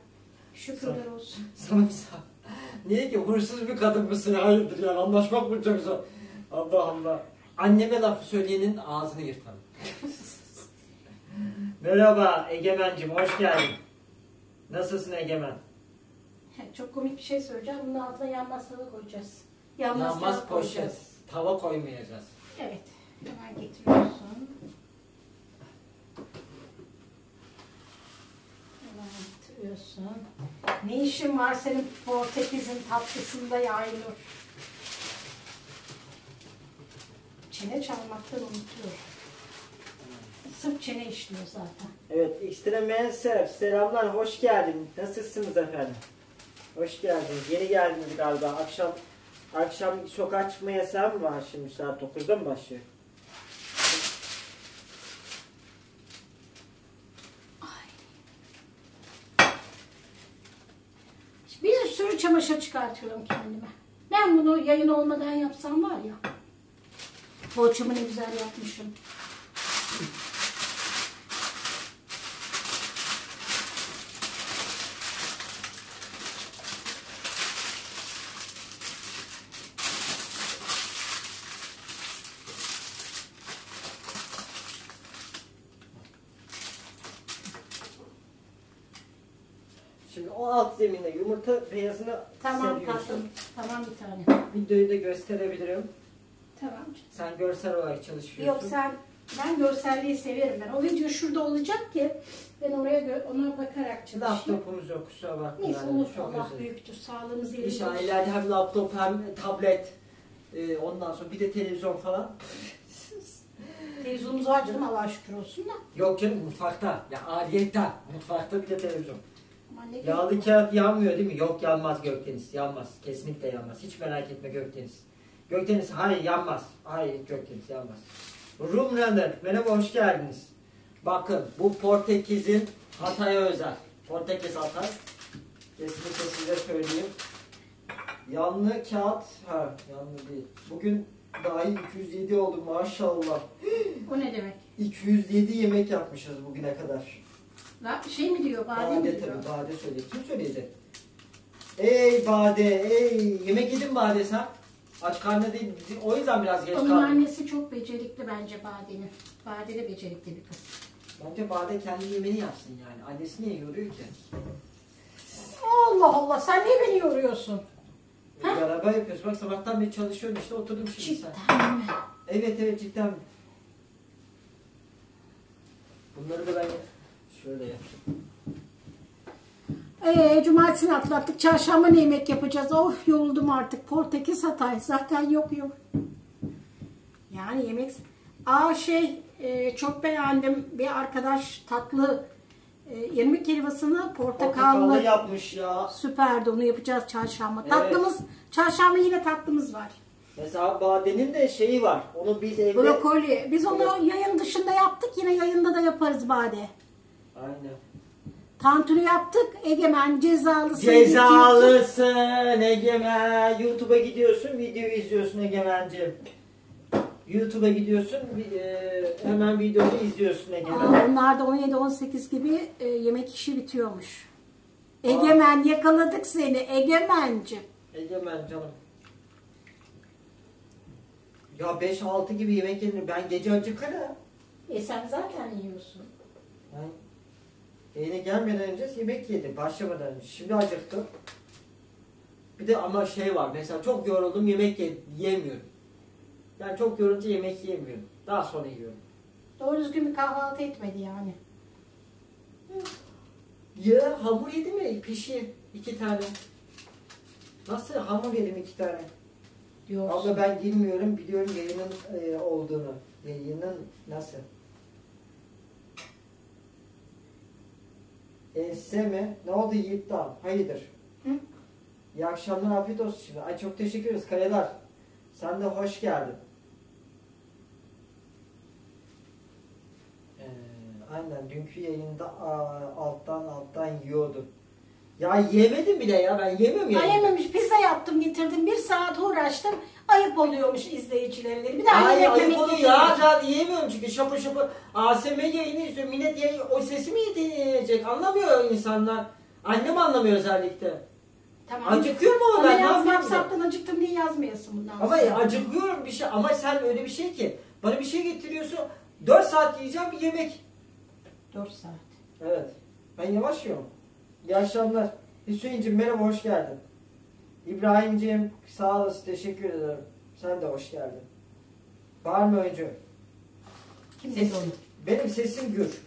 Şükürler olsun. Sana sab... Niye ki? Huysuz bir kadın mısın? Hayırdır yani? Anlaşmak mı çok zor? Allah Allah. Anneme laf söyleyenin ağzını yırtalım. Merhaba Egemen'cim, hoş geldin. Nasılsın Egemen? Çok komik bir şey söyleyeceğim. Bunun altına yanmaz tava koyacağız. Yanmaz, yanmaz tava koyacağız. koyacağız. Tava koymayacağız. Evet. Hemen getiriyorsun. Hemen getiriyorsun. Ne işin var senin Portekiz'in tatlısında Yaylur? Çene çalmaktan unutuyorum. Sırf çene işliyor zaten. Evet, Extreme selamlar, hoş geldin. Nasılsınız efendim? Hoş geldiniz. Yeni geldiniz galiba. Akşam akşam sokağa çıkma yasağı mı var şimdi? Saat dokuzda mı başlıyor? Ay. Bir sürü çamaşır çıkartıyorum kendime. Ben bunu yayın olmadan yapsam var ya. Poğaçamı ne güzel yapmışım. Şimdi o alt zemine yumurta beyazını tamam, seriyorsun. Tamam, tamam bir tane. Videoyu da gösterebilirim. Tamam. Sen görsel olarak çalışıyorsun. Yok sen, ben görselliği severim ben. O video şurada olacak ki ben oraya gö ona bakarak çalışayım. Laptopumuz yok, kusura bakma. Neyse olur, Allah büyüktür, sağlığımız iyi. İnşallah ileride hem laptop hem tablet, ee, ondan sonra bir de televizyon falan. Televizyonumuz var canım, Allah'a şükür olsun da. Yok canım, mutfakta, ya aliyetten mutfakta bir de televizyon. Yağlı kağıt yanmıyor değil mi? Yok, yanmaz Gökdeniz, yanmaz. Kesinlikle yanmaz. Hiç merak etme Gökdeniz. Gökdeniz, hayır yanmaz. Hayır Gökdeniz, yanmaz. Rum Render, merhaba, hoş geldiniz. Bakın, bu Portekiz'in Hatay'a özel. Portekiz Hatay. Kesinlikle size söyleyeyim. Yanlı kağıt, ha yanlı değil. Bugün dahi iki yüz yedi oldu maşallah. O ne demek? iki yüz yedi yemek yapmışız bugüne kadar. Şey mi diyor, bade, bade mi diyor? Tabii, bade söyleyecek. Kim söyleyecek? Ey bade, ey! Yemek yedin bade sen? Aç karnına değil, o yüzden biraz geç kaldı. Onun annesi çok becerikli bence badenin. Bade de becerikli bir kız. Bence bade kendi yemeğini yapsın yani. Annesi niye yoruyor ki? Allah Allah, sen niye beni yoruyorsun? Beraber yapıyoruz. Bak sabahtan beri çalışıyorum işte, oturdum şimdi sen. Cidden mi? Evet evet, cidden mi? Bunları da ben... Şöyle yapayım. Ee, cumartesini atlattık. Çarşamba ne yemek yapacağız? Of yoruldum artık. Portekiz Hatay. Zaten yok yok. Yani yemek... Aa şey e, çok beğendim. Bir arkadaş tatlı e, irmik helvasını portakallı yapmış ya. Süperdi. Onu yapacağız çarşamba. Evet. Tatlımız, çarşamba yine tatlımız var. Mesela badenin de şeyi var. Onu biz evde... Brokoli. Biz onu evet. Yayın dışında yaptık. Yine yayında da yaparız bade. Aynen. Tantuni yaptık. Egemen cezalısın. Cezalısın Egemen. YouTube'a gidiyorsun, video izliyorsun Egemen'ciğim. YouTube'a gidiyorsun, hemen videoyu izliyorsun Egemen. Onlar da on yedi on sekiz gibi yemek işi bitiyormuş. Egemen aa, yakaladık seni Egemen'ciğim. Egemen canım. Ya beş altı gibi yemek yedim. Ben gece acıkırım. E sen zaten yiyorsun. Ben... Yine gelmeden önce yemek yedim. Başlamadan önce. Şimdi acıktım. Bir de ama şey var mesela, çok yoruldum yemek yiyemiyorum. Yani çok yorulunca yemek yiyemiyorum. Daha sonra yiyorum. Doğru düzgün bir kahvaltı etmedi yani. Ya hamur yedi mi? Pişi iki tane. Nasıl hamur yedim iki tane? Diyorsun. Abla ben girmiyorum, biliyorum yayının e, olduğunu. Yayının nasıl? Ense mi? Ne oldu Yiğit Dağ? Hayırdır? Hı? İyi akşamlar, afiyet olsun şimdi. Ay çok teşekkür ederiz Kayalar. Sen de hoş geldin. Ee, aynen dünkü yayında aa, alttan alttan yiyordum. Ya yemedim bile ya, ben yemiyorum ya. Ay yememiş, pizza yaptım getirdim, bir saat uğraştım. Ayıp oluyormuş izleyicilere dedim. Bir daha ay, yemek ayıp oluyor ya, zaten yiyemiyorum çünkü şapır şapır A S M R yayını izliyor. Millet yayın, o sesi mi yiyecek anlamıyor insanlar. Annem anlamıyor özellikle. Tamam. Acıkıyor mu ama ben yazmam saptan acıktım diye yazmayasın bundan. Ama ya, acıkıyorum bir şey ama sen öyle bir şey ki bana bir şey getiriyorsun, dört saat yiyeceğim bir yemek. dört saat. Evet. Ben yavaş yiyorum. İyi akşamlar. Hüseyin'cim merhaba, hoş geldin. İbrahim'cim sağ olasın, teşekkür ederim. Sen de hoş geldin. Var mı öncü? Kim dedi onu? Benim sesim gür.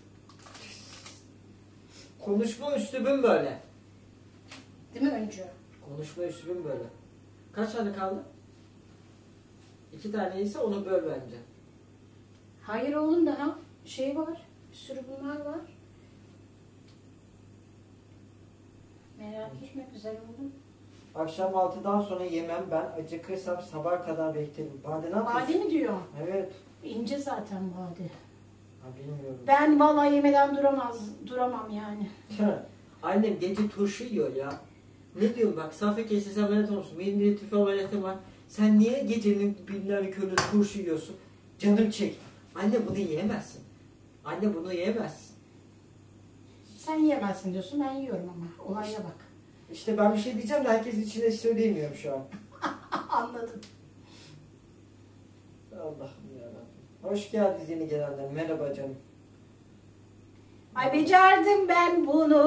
Konuşma üslubum böyle. Değil mi öncü? Konuşma üslubum böyle. Kaç tane kaldı? İki tane ise onu böl bence. Hayır oğlum, daha şey var. Bir sürü bunlar var. Merak etme, güzel oldu. Akşam altıdan sonra yemem ben. Acıkırsam sabah kadar beklerim. Bade ne yapıyorsun? Bade mi diyor? Evet. İnce zaten bade. Ha, bilmiyorum. Ben vallahi yemeden duramaz, duramam yani. Annem gece turşu yiyor ya. Ne diyorum bak, Safi kesesi ameliyat olsun. Benim de tüfe ameliyatım var. Sen niye gecenin binler körü turşu yiyorsun? Canım çek. Anne bunu yiyemezsin. Anne bunu yiyemezsin. Sen yiyemezsin diyorsun, ben yiyorum ama. Olaya bak. İşte ben bir şey diyeceğim de herkesin içine söyleyemiyorum şu an. Anladım. Allah'ım yarabbim. Hoş geldiniz yeni gelenler. Merhaba canım. Ay becerdim ben bunu.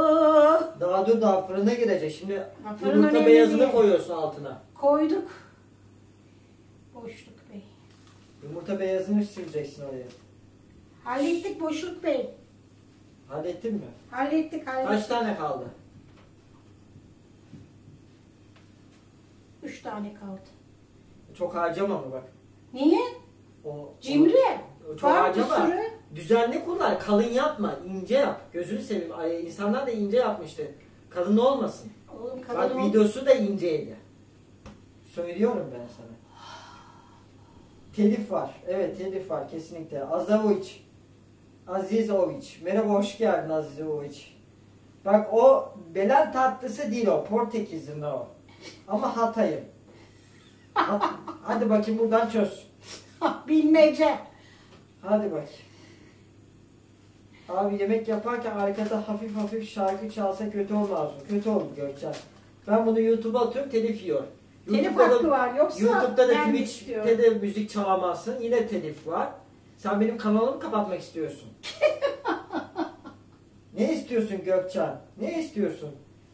Daha dur, daha fırına girecek. Şimdi yumurta beyazını koyuyorsun altına. Koyduk. Boşluk bey. Yumurta beyazını süreceksin oraya. Hallettik boşluk bey. Hallettin mi? Hallettik, hallettik. Kaç tane kaldı? Üç tane kaldı. Çok harcama mı bak? Niye? O, cimri. O, çok var harcama. Düzenli kullan. Kalın yapma. İnce yap. Gözünü seveyim. Ay, insanlar da ince yapmıştı. Kalın olmasın. Oğlum kalın bak, videosu da inceydi. Söylüyorum ben sana. Telif var. Evet telif var kesinlikle. Azavuç. Azizoviç. Merhaba, hoş geldin Azizoviç. Bak o Belen tatlısı değil o. Portekiz'in o. Ama Hatay'ım. Hat Hadi bakayım buradan çöz. Bilmece. Hadi bak. Abi yemek yaparken arkada hafif hafif şarkı çalsa kötü olmaz mı? Kötü oldu Gökçen. Ben bunu YouTube'a atıyorum, telif yiyor. Telif hakkı var. Yoksa YouTube'da da Twitch'te de müzik çalamazsın. Yine telif var. Sen benim kanalımı kapatmak istiyorsun. Ne istiyorsun Gökçen? Ne istiyorsun?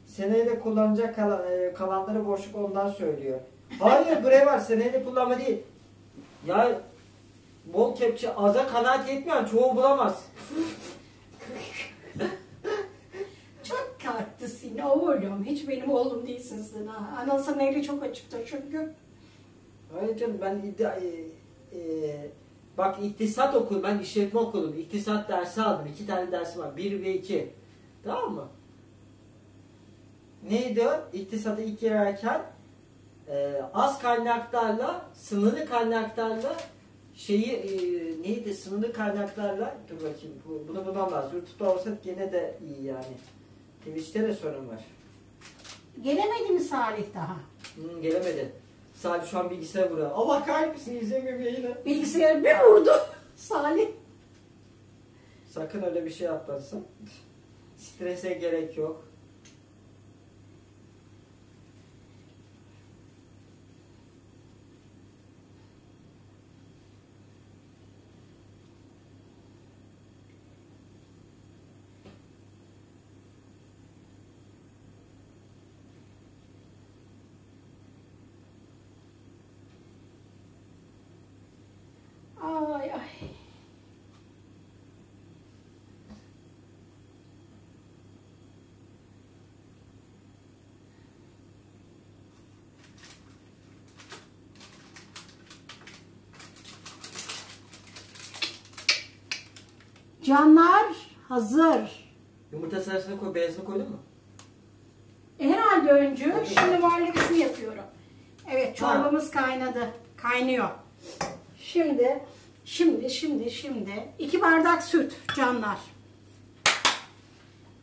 Seneyle kullanacak kalan, kalanları boşluk ondan söylüyor. Hayır buraya var, seneyle kullanma değil. Ya bol kepçe aza kanaat yetmiyor, çoğu bulamaz. Çok tatlısın oğlum. Hiç benim oğlum değilsin sen ha. Anan sana eli çok açıktır çünkü. Hayır canım ben iddia... E, e, Bak iktisat okudum, ben işletme okudum, iktisat dersi aldım, iki tane dersim var, bir ve iki. Tamam mı? Neydi o? İktisata ilk girerken e, az kaynaklarla, sınırlı kaynaklarla şeyi, e, neydi sınırlı kaynaklarla, dur bakayım, bu, bunu bulmam lazım. YouTube'da olsa gene de iyi yani. Twitch'te de sorun var. Gelemedi mi Salih daha? Hmm, gelemedi. Salih şu an bilgisayara vuruyor. Allah kahretsin, izlemiyorum yayını. Bilgisayara bir vurdu Salih. Sakın öyle bir şey atlarsın. Strese gerek yok. Canlar hazır. Yumurta sarısını koy, beyazını koydun mu? Herhalde öncü. Hadi. Şimdi muhallebisini yapıyorum. Evet, çorbamız ha. kaynadı. Kaynıyor. Şimdi, şimdi, şimdi, şimdi. iki bardak süt canlar.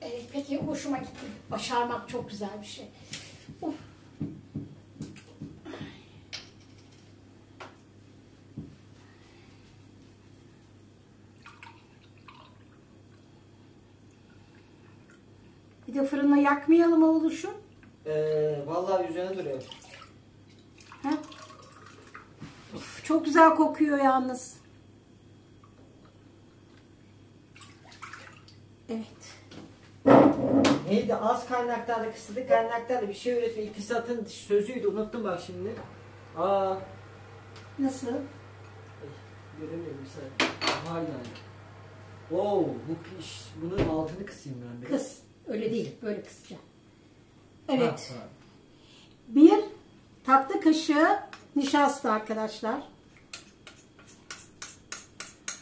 Evet, peki hoşuma gitti. Başarmak çok güzel bir şey. Of. Bir de fırına yakmayalım oğluşum. Ee, vallahi üzerine duruyor. He? Of, çok güzel kokuyor yalnız. Evet. Neydi? Az kaynaklarda, kısıtlı kaynaklarda bir şey üretme iktisatın sözüydü. Unuttum bak şimdi. Aa. Nasıl? Göremiyorum bir saniye. Vay yani. Wow, bu piş. Bunun altını kısayım ben. Biraz. Kıs. Öyle değil. Böyle kısacağım. Evet. Ha, ha. Bir tatlı kaşığı nişasta arkadaşlar.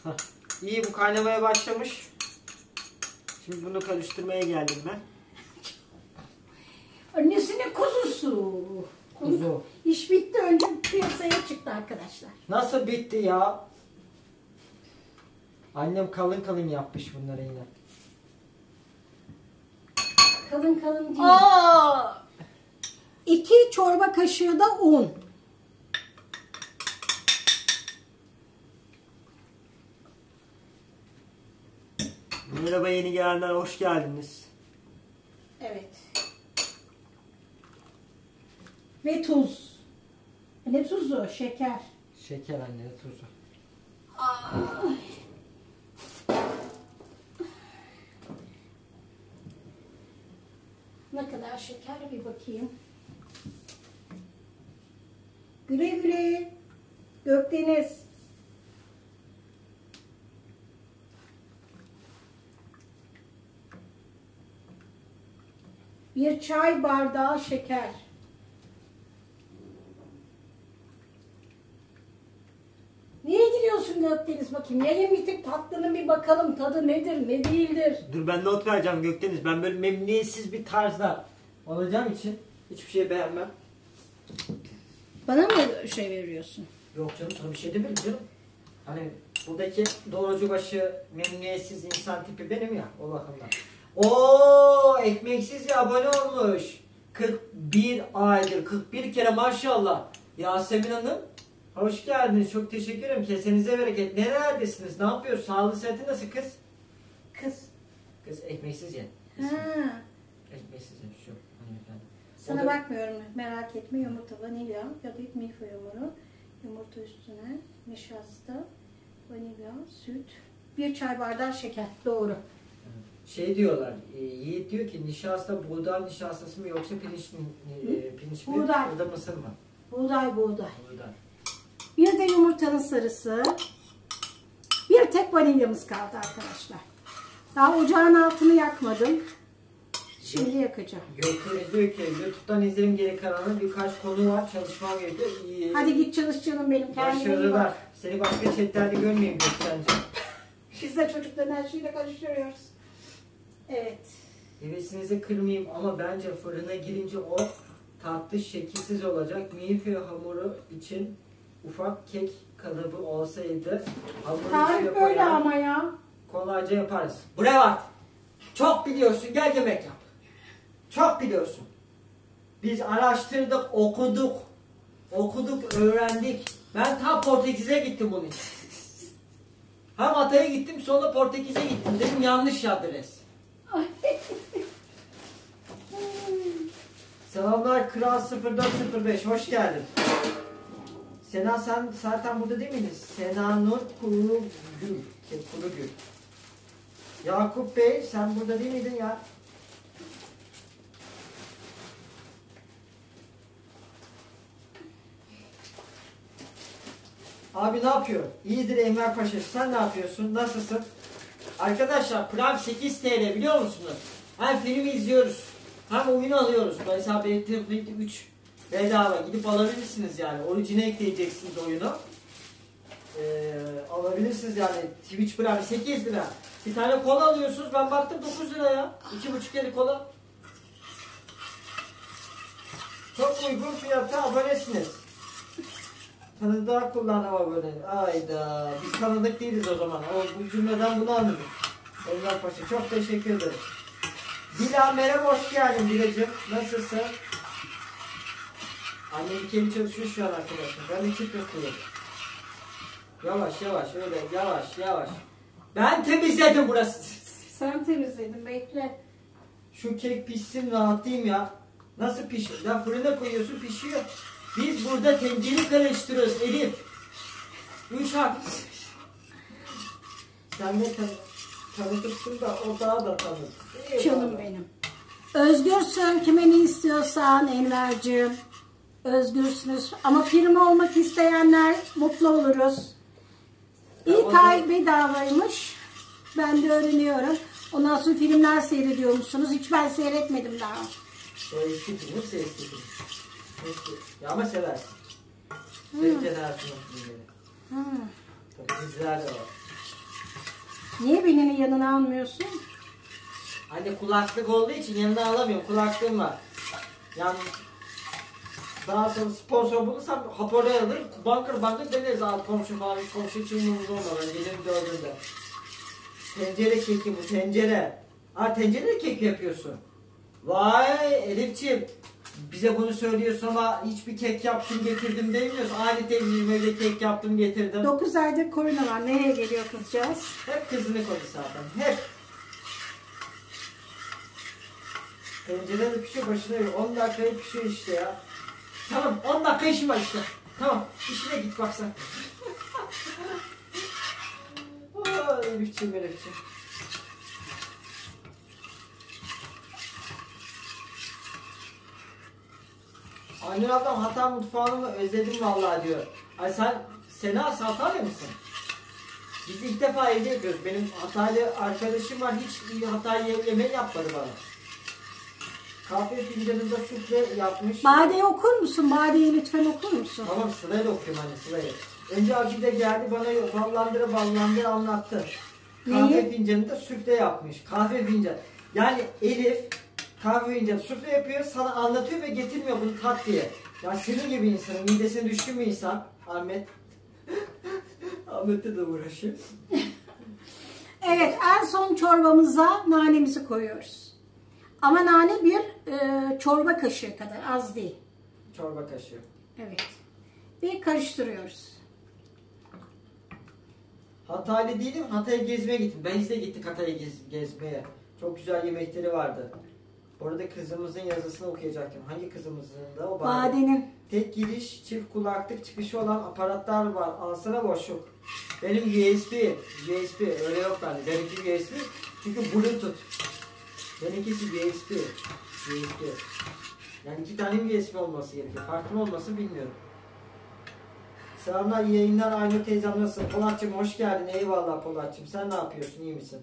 Hah. İyi, bu kaynamaya başlamış. Şimdi bunu karıştırmaya geldim ben. Annesinin kuzusu. Kuzu. İş bitti, önce piyasaya çıktı arkadaşlar. Nasıl bitti ya? Annem kalın kalın yapmış bunları yine. Kalın kalın değil. Aa! İki çorba kaşığı da un. Merhaba yeni gelenler, hoş geldiniz. Evet. Ve tuz. Ne tuzu? Şeker. Şeker anne, tuzu. Ay. Ne kadar şeker bir bakayım. Güle güle Gökdeniz. Bir çay bardağı şeker. Niye gidiyorsun Gökdeniz bakayım? Ya yemiştik tatlının bir bakalım tadı nedir ne değildir. Dur ben not vereceğim Gökdeniz. Ben böyle memnuniyetsiz bir tarzda olacağım için hiçbir şey beğenmem. Bana mı şey veriyorsun? Yok canım, sana bir şey demiyorum canım. Hani buradaki doğrucu başı memnuniyetsiz insan tipi benim ya, o bakımdan. Ooo, ekmeksiz ya abone olmuş. kırk bir aydır, kırk bir kere maşallah. Yasemin Hanım, hoş geldiniz. Çok teşekkür ederim. Kesenize bereket. Nerelerdesiniz? Ne yapıyorsun? Sağlığı, sıhhati nasıl kız? Kız. Kız ekmeksiz ya. Yani. Ekmeksiz ya. Yani. Sana da... bakmıyorum. Merak etme. Yumurta, vanilya ya da milföy yumuru. Yumurta üstüne nişasta, vanilya, süt, bir çay bardağı şeker. Doğru. Şey diyorlar, e, Yiğit diyor ki nişasta, buğday nişastası mı yoksa pirinç, e, pirinç mi? Buğday. Ya da mısır mı? Buğday, buğday. Buğday. Bir de yumurtanın sarısı. Bir tek vanilyamız kaldı arkadaşlar. Daha ocağın altını yakmadım. Şimdi yakacağım. Gökdeniz diyor ki YouTube'dan izlerim geri kanalına, birkaç konu var, çalışmam gerekiyor. Ee, Hadi git çalış canım benim. Başarılar. Seni başka chatlerde görmeyeyim Gökçen'cim. Biz de çocukların her şeyle karıştırıyoruz. Evet. Hevesinizi kırmayayım ama bence fırına girince o tatlı şekilsiz olacak. Milföy hamuru için ufak kek kalıbı olsaydı. Tarif böyle ama ya. Kolayca yaparız. Buraya bak. Çok biliyorsun, gel yemek yap. Çok biliyorsun. Biz araştırdık, okuduk. Okuduk, öğrendik. Ben tam Portekiz'e gittim bunun için. Hem Hatay'a gittim, sonra Portekiz'e gittim. Dedim yanlış adres. Selamlar Kral sıfır dört sıfır beş, hoş geldin. Sena, sen zaten burada değil miydin? Sena Nur Kurugül, Kurugül. Yakup Bey, sen burada değil miydin ya? Abi ne yapıyor? İyidir Enver Paşa, sen ne yapıyorsun? Nasılsın? Arkadaşlar Prime sekiz TL biliyor musunuz? Hem filmi izliyoruz, hem oyunu alıyoruz. Mesela Battlefield üç bedava, gidip alabilirsiniz yani. Orijine ekleyeceksiniz oyunu. Ee, alabilirsiniz yani Twitch Prime sekiz lira. Bir tane kola alıyorsunuz. Ben baktım dokuz lira ya. iki buçuk lira kola. Çok uygun fiyata abonesiniz. Tanıdığa kullanım abone. Ayda. Biz tanıdık değiliz o zaman. O, bu cümleden bunu anladık. Evlat Paşa çok teşekkür ederim. Bila merhaba, hoş geldin Bilacığım. Nasılsın? Annem kendi çalışıyor şu an arkadaşlar. Ben de çift yapıyorum. Yavaş yavaş öyle yavaş yavaş. Ben temizledim burası. Sen temizledin, bekle. Şu kek pişsin, rahatlayayım ya. Nasıl pişiyor? Ya fırına koyuyorsun pişiyor. Biz burada tencereyi karıştırıyoruz Elif. Üç hak. Sen de tanı tanıtırsın da o daha da tanıt. Canım benim. Özgür Sönkümen'i istiyorsan Enver'cığım. Özgürsünüz ama firma olmak isteyenler mutlu oluruz. İlk ay bedavaymış. Ben de öğreniyorum. Ondan sonra filmler seyrediyor musunuz? Hiç ben seyretmedim daha. Eski film, eski film. Ya ama seversin. Seveceğiz her filmleri. Bizler de var. Niye beninin yanına almıyorsun? Anne kulaklık olduğu için yanına alamıyorum. Kulaklığım var. Yani daha sonra sponsor bulursam hapora alır, bankır bankır deneriz abi, komşu falan, komşu için mumlu olmadan gecenin dördünde. Tencere keki bu, tencere. Ha, tencere kek yapıyorsun. Vay Elifciğim, bize bunu söylüyorsun ama hiçbir kek yaptım getirdim demiyorsun. Aynı temizliğim evde kek yaptım getirdim. dokuz aydır korona var, nereye geliyor kızcağız? Hep kızını koydu zaten, hep. Tencere de pişiyor, başına yiyor, on dakikaya pişiyor işte ya. Tamam, on dakika işim var işte. Tamam, işine git baksana. Ooo, Elif'ciğim, Elif'ciğim. Aynur ablam Hatay mutfağını özledim vallahi diyor. Ay sen, Sena Hataylı mısın? Biz ilk defa evde yapıyoruz. Benim Hataylı arkadaşım var, hiç Hataylı yemeği yapmadı bana. Kahve fincanında sütle yapmış. Badeyi okur musun? Badeyi lütfen okur musun? Tamam, sırayla okuyayım anne, sırayla. Önce Akide geldi bana ballandıra ballandıra anlattı. Kahve Neyi? fincanında sütle yapmış. Kahve fincanı. Yani Elif kahve fincanı sütle yapıyor, sana anlatıyor ve getirmiyor bunu tat diye. Ya senin gibi insanın midesine düşkün bir insan. Ahmet. Ahmet'te de uğraşıyor. Evet, en son çorbamıza nanemizi koyuyoruz. Ama nane bir e, çorba kaşığı kadar, az değil. Çorba kaşığı. Evet. Ve karıştırıyoruz. Hataylı değilim, Hatay'a gezmeye gittim. Ben de gittik Hatay'a gez, gezmeye. Çok güzel yemekleri vardı. Orada kızımızın yazısını okuyacaktım. Hangi kızımızın da o? Badenin. Tek giriş, çift kulaklık çıkışı olan aparatlar var. Alsana boşluk. Benim U S B, U S B öyle yok bende. Yani. Benimki U S B çünkü Bluetooth. Benimkisi U S B, U S B. Yani iki tane U S B olması gerekiyor. Farklı mı olması bilmiyorum. Selamlar, yayınlar. Aynur teyzem nasılsın? Polatcığım hoş geldin. Eyvallah Polatcığım. Sen ne yapıyorsun? İyi misin?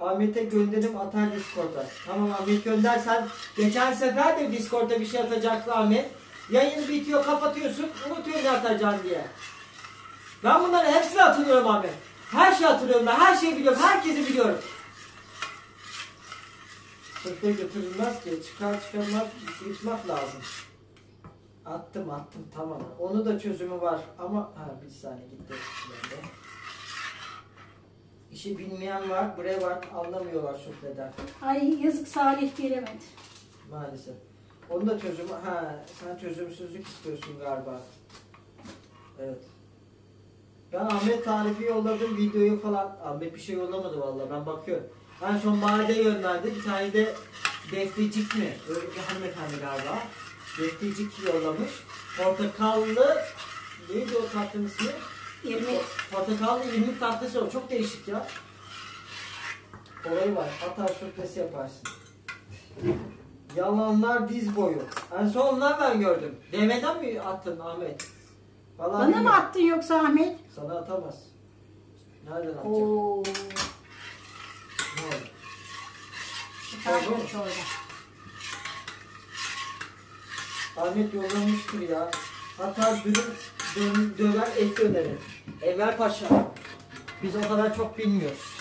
Ahmet'e gönderim atar Discord'a. Tamam Ahmet, göndersen. Geçen sefer de Discord'a bir şey atacaktı Ahmet. Yayın bitiyor, kapatıyorsun. Unutuyor ne atacaksın diye. Ben bunların hepsini hatırlıyorum Ahmet. Her şeyi hatırlıyorum ben. Her şeyi biliyorum. Herkesi biliyorum. Sırtla götürülmez ki, çıkar çıkarmaz, yutmak lazım. Attım attım tamam. Onu da çözümü var ama ha, bir saniye gitti. İşi bilmeyen var, buraya var, anlamıyorlar sürtleden. Ay yazık, Salih gelemedi. Maalesef. Onu da çözümü, ha sen çözümsüzlük istiyorsun galiba. Evet. Ben Ahmet tarifi yolladım, videoyu falan. Ahmet bir şey yollamadı vallahi, ben bakıyorum. En son bade yönlerdi. Bir tane de deflecik mi? Öyle bir hanımefendi galiba. Deflecik yollamış. Portakallı neydi o tatlının ismi? İrmik. Portakallı irmik tatlısı o. Çok değişik ya. Olayı var. Hatta sürpresi yaparsın. Yalanlar diz boyu. En son onlar ben gördüm. D M'den mi attın Ahmet? Vallahi bana mı attın yoksa Ahmet? Sana atamaz. Nereden atacak? Oo. Ahmet yollamıştır ya. Hatta dürüm döver et döneri. Enver Paşa. Biz o kadar çok bilmiyoruz.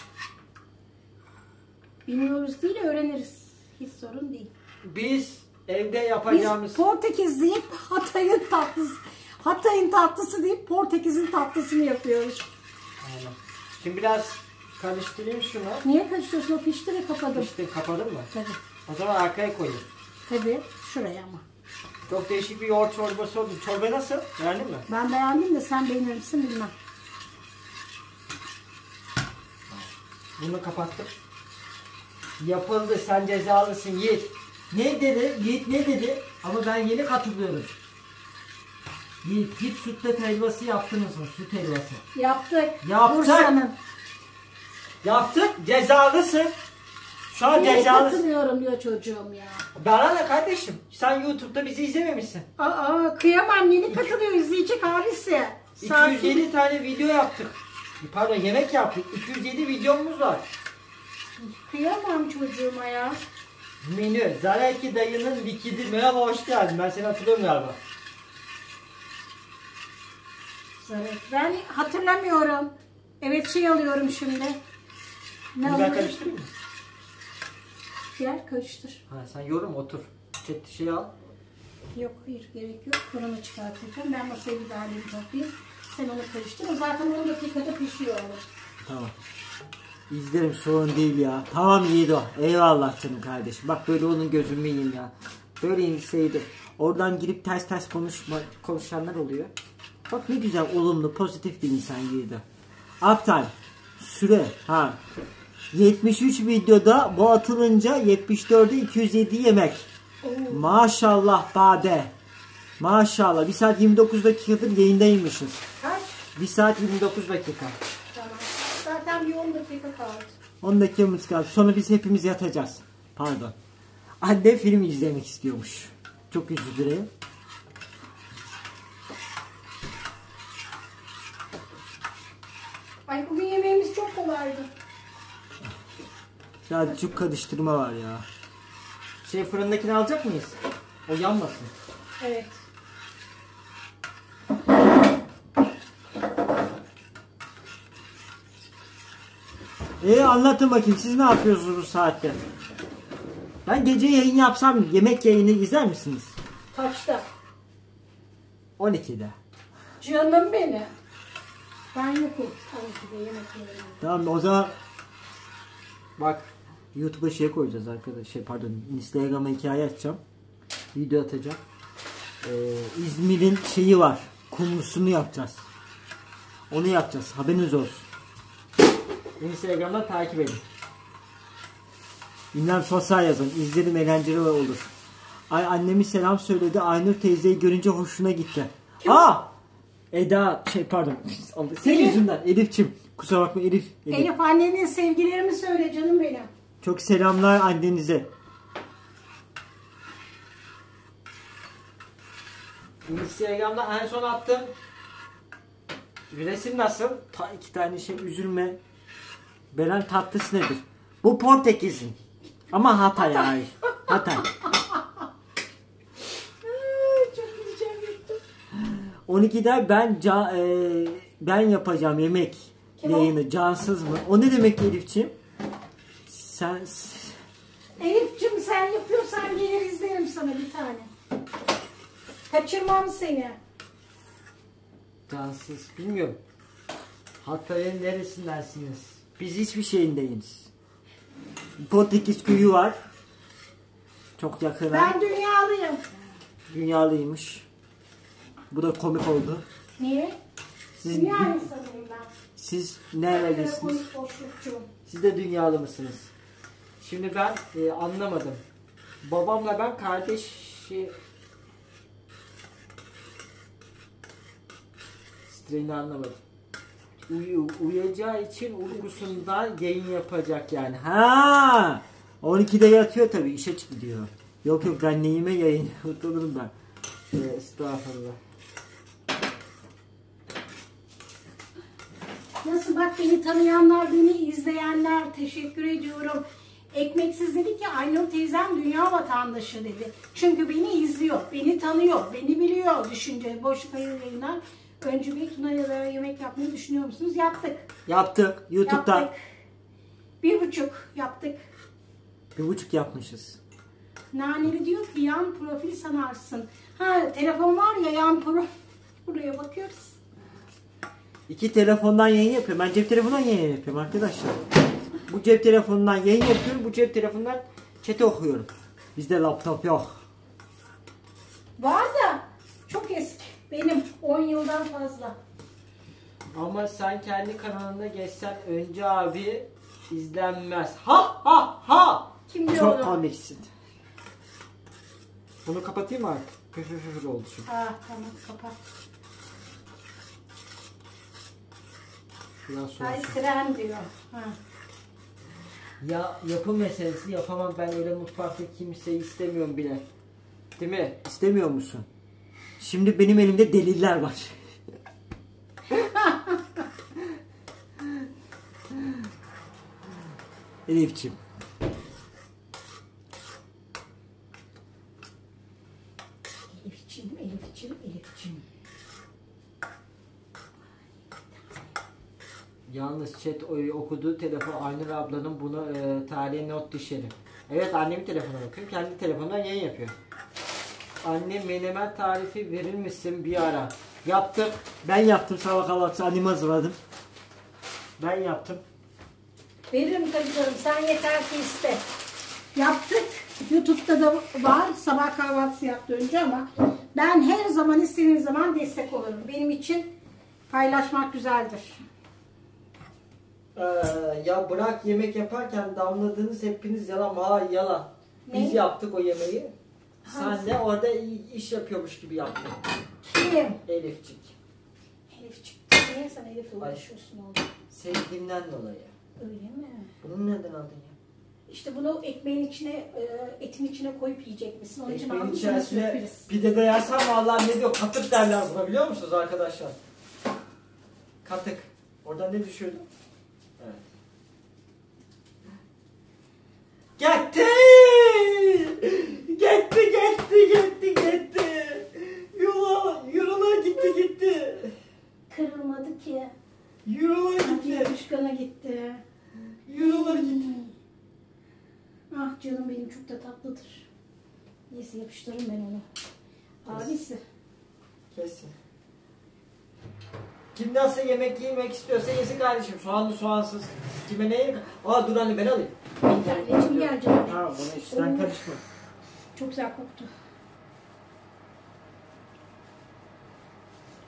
Bilmiyoruz değil, öğreniriz. Hiç sorun değil. Biz evde yapacağımız... Biz Portekiz deyip Hatay'ın tatlısı, Hatay'ın tatlısı deyip Portekiz'in tatlısını yapıyoruz. Aynen. Şimdi biraz karıştırayım şunu. Niye karıştırıyorsun? O pişti ve kapadım. Pişti, kapadın mı? Tabii. O zaman arkaya koyayım. Tabii, şuraya ama. Çok değişik bir yoğurt çorbası oldu. Çorba nasıl? Beğendin mi? Ben beğendim de sen beğenir misin bilmem. Bunu kapattım. Yapıldı, sen cezalısın Yiğit. Ne dedi? Yiğit ne dedi? Ama ben yeni katılıyorum. Yiğit, Yiğit sütle helvası yaptınız mı? Süt helvası. Yaptık. Yaptık. Bursa'nın. Yaptık. Cezalısın. Şu an niye katılıyorum diyor çocuğum ya. Bana da kardeşim. Sen YouTube'da bizi izlememişsin. Aa, kıyamam. Yeni katılıyor. İzleyecek abisi. iki yüz yedi tane video yaptık. Pardon, yemek yaptık. iki yüz yedi videomuz var. Kıyamam çocuğuma ya. Menü. Zareki dayının wiki'dir. Merhaba, hoş geldin. Ben seni hatırlıyorum galiba. Zarek. Ben hatırlamıyorum. Evet, şey alıyorum şimdi. Ne alıyorum? Ben karıştırayım mı? Diğer karıştır. Ha, sen yorum otur. Çet şey al. Yok, hayır, gerek yok. Fırını çıkartacağım. Ben masayı bir daha yapayım. Sen onu karıştır. O zaten on dakikada pişiyor olur. Tamam. İzlerim, sorun değil ya. Tamam Yiğido. Eyvallah canım kardeşim. Bak böyle onun gözümü yiyeyim ya. Böyle inseydi. Oradan girip ters ters konuşma, konuşanlar oluyor. Bak ne güzel, olumlu, pozitif bir insan Yiğido. Aptal. Süre. Ha. yetmiş üç videoda bu atılınca yetmiş dört'e iki yüz yedi yemek. Oo. Maşallah Bade. Maşallah. bir saat yirmi dokuz dakikadır yayındaymışız. Kaç? bir saat yirmi dokuz dakika. Tamam. Zaten bir on dakika kaldı. on dakikamız kaldı. Sonra biz hepimiz yatacağız. Pardon. Anne film izlemek istiyormuş. Çok üzücü. Ay, bugün yemeğimiz çok kolaydı. Sadece çok karıştırma var ya. Şey, fırındakini alacak mıyız? O yanmasın. Evet. Ee, anlatın bakayım, siz ne yapıyorsunuz bu saatte? Ben gece yayın yapsam yemek yayını izler misiniz? Kaçta? on iki'de. Canım beni. Ben yokum. on iki'de yemek yayını. Tamam o zaman. Bak. YouTube'a şey koyacağız arkadaş, şey pardon, Instagram'a hikaye açacağım, video atacağım. Ee, İzmir'in şeyi var, kumlusunu yapacağız. Onu yapacağız, haberiniz olsun. Instagram'dan takip edin. İmran Sosyal yazın, izledim, eğlenceli olur. Ay, annemi selam söyledi, Aynur teyzeyi görünce hoşuna gitti. Kim? Aa! Eda, şey pardon, senin Elif. Yüzünden Elif'ciğim, kusura bakma Elif. Elif, Elif annenin sevgilerimi söyle canım benim. Çok selamlar annenize. Instagram'da en son attım. Resim nasıl? Ta iki tane şey, üzülme. Belen tatlısı nedir? Bu Portekiz'in. Ama Hatay. Hatay. Hatay. Çok güzel yaptım. on iki'de ben ca e ben yapacağım yemek Kim yayını. O? Cansız mı? O ne demek Elif'ciğim? Sen... Elif'cim sen yapıyorsan gelir izlerim sana bir tane. Kaçırmam seni. Cansız, bilmiyorum. Hatay'ın neresindensiniz? Biz hiçbir şeyindeyiz. Portekiz köyü var. Çok yakın. Ben dünyalıyım. Dünyalıymış. Bu da komik oldu. Niye? Siz dünya insanıyım ben. Siz nerelisiniz? Siz de dünyalı mısınız? Şimdi ben e, anlamadım. Babamla ben kardeşi... Streni anlamadım. Uyu, uyuyacağı için uykusunda yayın yapacak yani. Ha! on iki'de yatıyor tabii, işe çık diyor. Yok yok, ben neyime yayın utanırım ben. E, estağfurullah. Nasıl bak, beni tanıyanlar, beni izleyenler, teşekkür ediyorum. Ekmeksiz dedi ki Aynur teyzem dünya vatandaşı dedi. Çünkü beni izliyor, beni tanıyor, beni biliyor düşünce. Boş yayınlar. Önce bir Tuna'ya yemek yapmayı düşünüyor musunuz? Yaptık. Yaptık. YouTube'da. Yaptık. Bir buçuk yaptık. Bir buçuk yapmışız. Naneli diyor ki yan profil sanarsın. Ha, telefon var ya, yan profil. Buraya bakıyoruz. İki telefondan yayın yapıyorum. Ben cep telefonundan yayın yapıyorum arkadaşlar. Bu cep telefonundan yayın yapıyorum. Bu cep telefonundan chat'i okuyorum. Bizde laptop yok. Var da çok eski. Benim on yıldan fazla. Ama sen kendi kanalına geçsen önce abi izlenmez. Ha ha ha. Kim diyor onu? Çok komiksin. Bunu kapatayım mı artık? Püf oldu şimdi. Ha tamam, kapat. Ay sıram diyor. Ha. Ya yapım meselesi, yapamam ben öyle mutfakta, kimseyi istemiyorum bile. Değil mi? İstemiyor musun? Şimdi benim elimde deliller var. Elif'ciğim. Elif'ciğim, Elif'ciğim, Elif'ciğim. Yalnız chat okuduğu telefon Aynur ablanın, bunu e, tarihe not düşelim. Evet, annemin telefonuna bakıyorum. Kendi telefonundan yayın yapıyor. Anne menemen tarifi verir misin bir ara? Yaptık. Ben yaptım sabah kahvaltısı. Annemi hazırladım. Ben yaptım. Veririm tabii canım. Sen yeter ki iste. Yaptık. YouTube'da da var. Sabah kahvaltısı yaptı önce ama ben her zaman istediğim zaman destek olurum. Benim için paylaşmak güzeldir. Ee, ya bırak, yemek yaparken damladığınız hepiniz yalan. Ha yalan. Ne? Biz yaptık o yemeği. Sen de orada iş yapıyormuş gibi yaptın. Kim? Elifçik. Elifçik. Niye sen Elif'le uğraşıyorsun oğlum? Sevdiğimden dolayı. Öyle mi? Bunu nereden aldın ya? İşte bunu ekmeğin içine, etin içine koyup yiyecek misin? Onun için aldım sana sürpriz. Pidede yersen vallahi ne diyor? Katık derler buna, biliyor musunuz arkadaşlar? Katık. Oradan ne düşüyordu? Evet. Gitti! Gitti, gitti, gitti, gitti. Yola, Euro'lar gitti, gitti. Kırılmadı ki. Euro'lar gitti. Düşkana gitti. Euro'lar gitti. Ah canım benim, çok da tatlıdır. Neyse, yapıştırırım ben onu. Kes. Abisi. Kesin. Kim nasıl yemek yemek istiyorsa yesin kardeşim. Soğanlı, soğansız. Kime neye? Aa dur anne, ben alayım. İçim gel canım. Ha, bunu işten karışma. Çok güzel koktu.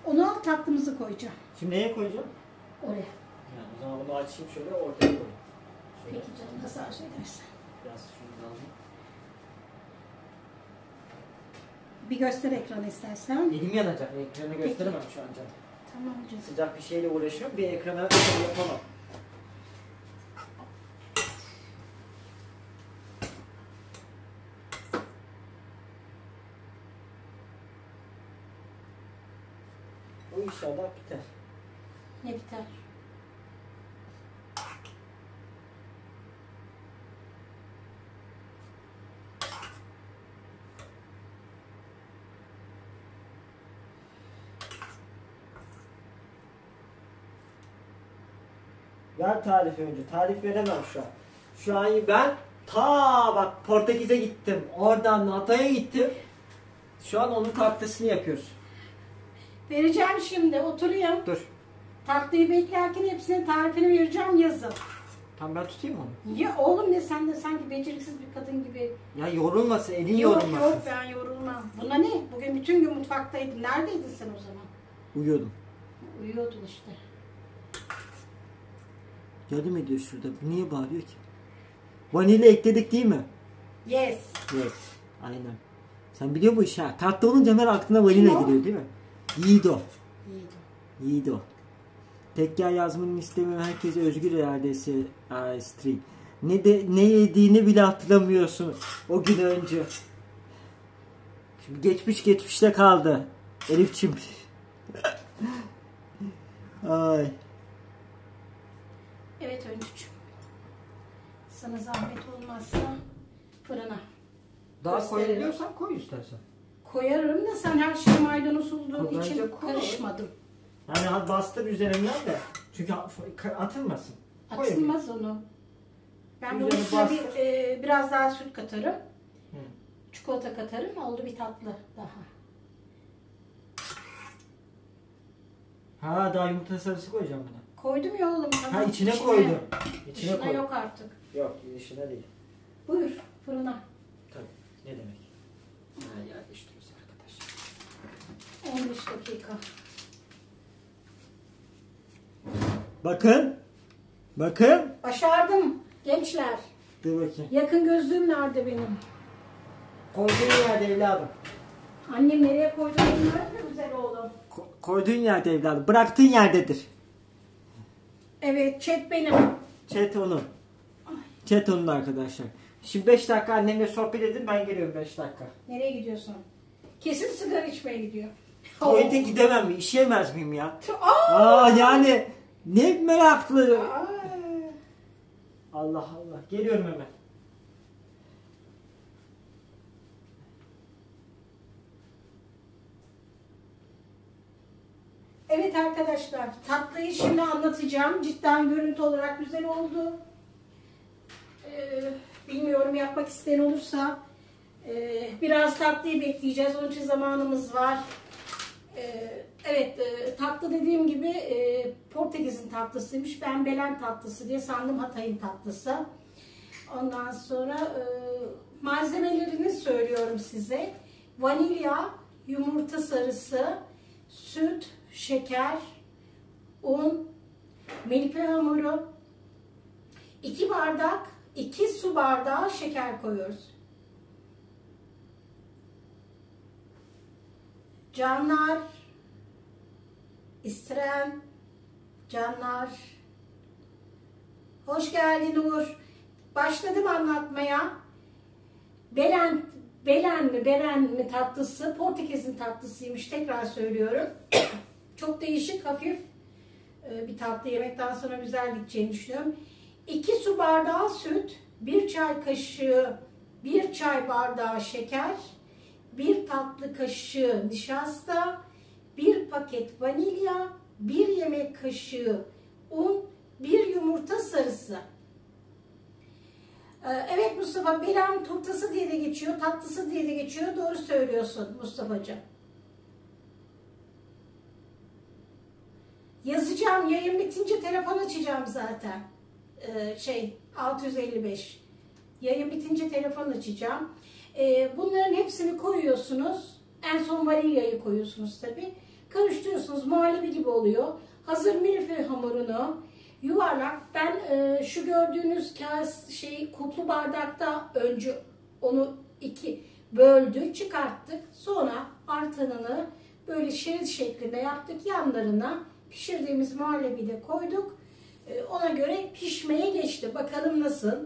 Onu al, tatlımızı koyacağım. Şimdi neye koyacağım? Oraya. Yani o zaman bunu açayım, şöyle ortaya koyayım. Şöyle. Peki canım, nasıl arzu edersen. Biraz şunu alayım. Bir göster ekranı istersen. Elim yanacak, ekranı gösteremem şu an canım. Tamam canım. Sıcak bir şeyle uğraşıyorum, bir ekrana yapamam. İnşallah biter. Ne biter? Ver tarifi önce. Tarif veremem şu an. Şu an ben ta bak Portekiz'e gittim. Oradan Hatay'a gittim. Şu an onun taklidini yapıyoruz. Vereceğim şimdi, oturayım. Dur. Tatlıyı beklerken hepsinin tarifini vereceğim, yazın. Tamam, ben tutayım onu. Niye oğlum, ne sen de sanki beceriksiz bir kadın gibi. Ya yorulmasın, elin yorulmasın. Yok yok, ben yorulmam. Buna ne? Bugün bütün gün mutfaktaydın. Neredeydin sen o zaman? Uyuyordum. Uyuyordun işte. Yardım ediyor şurada. Niye bağırıyor ki? Vanilya ekledik değil mi? Yes. Yes. Aynen. Sen biliyor bu işi ha. Tatlı olunca hemen aklına vanilya gidiyor değil mi? Yiğido. Yiğido. Tekrar yazmanın istemiyorum. Herkese özgür iradesi. Aa, stream. Ne de ne yediğini bile hatırlamıyorsun o gün önce. Şimdi geçmiş geçmişte kaldı. Elifçim. Ay. Evet Öncücüğüm. Sana zahmet olmazsa fırına. Daha koyabiliyorsan koy istersen. Koyarım da sen her şeyi maydanoz olduğun için karışmadım. Yani bastır üzerinden de. Çünkü atılmasın. Atılmaz onu. Ben bunun üstüne bir, e, biraz daha süt katarım. Hı. Çikolata katarım. Oldu bir tatlı daha. Ha, daha yumurta sarısı koyacağım buna. Koydum ya oğlum. Ha, içine, içine koydum. İçine koydum. Yok artık. Yok, içine değil. Buyur fırına. Tabii. Ne demek? Ha, yerleştiriyoruz arkadaşlar. on beş dakika. Bakın. Bakın. Başardım gençler. Dur bakayım. Yakın gözlüğüm nerede benim? Koyduğun yerde evladım. Annem nereye koyduğun yerde güzel oğlum. Ko koyduğun yerde evladım. Bıraktığın yerdedir. Evet, chat benim. Chat onun. Chat onun arkadaşlar. Şimdi beş dakika annemle sohbet edin, ben geliyorum beş dakika. Nereye gidiyorsun? Kesin sigara içmeye gidiyor. Tuvalete gidemem mi? İşeyemez miyim ya? Aa! Aa, yani ne meraklı. Aa! Allah Allah. Geliyorum hemen. Evet arkadaşlar, tatlıyı şimdi anlatacağım. Cidden görüntü olarak güzel oldu. Ee, bilmiyorum, yapmak isteyen olursa e, biraz tatlıyı bekleyeceğiz. Onun için zamanımız var. Ee, evet, e, tatlı dediğim gibi e, Portekiz'in tatlısıymış. Ben Belen tatlısı diye sandım, Hatay'ın tatlısı. Ondan sonra e, malzemelerini söylüyorum size. Vanilya, yumurta sarısı, süt, şeker, un, milföy hamuru, iki bardak, iki su bardağı şeker koyuyoruz. Canlar, İstrem, canlar, hoş geldin Uğur. Başladım anlatmaya. Belen, Belen mi, Belen mi tatlısı, Portekiz'in tatlısıymış, tekrar söylüyorum. Çok değişik, hafif bir tatlı. Yemekten sonra güzel gideceğini düşünüyorum. iki su bardağı süt, bir çay kaşığı, bir çay bardağı şeker, bir tatlı kaşığı nişasta, bir paket vanilya, bir yemek kaşığı un, bir yumurta sarısı. Evet Mustafa, Belen turtası diye de geçiyor, tatlısı diye de geçiyor. Doğru söylüyorsun Mustafa'cığım. Yazacağım, yayın bitince telefon açacağım zaten. Ee, şey altı yüz elli beş. Yayın bitince telefon açacağım. Ee, bunların hepsini koyuyorsunuz. En son vanilyayı koyuyorsunuz tabi. Karıştırıyorsunuz, muhallebi gibi oluyor. Hazır milföy hamurunu yuvarlak. Ben e, şu gördüğünüz kase şey kuplu bardakta önce onu iki böldük, çıkarttık. Sonra artanını böyle şerit şeklinde yaptık yanlarına. Pişirdiğimiz muhallebi de koyduk. Ona göre pişmeye geçti. Bakalım nasıl.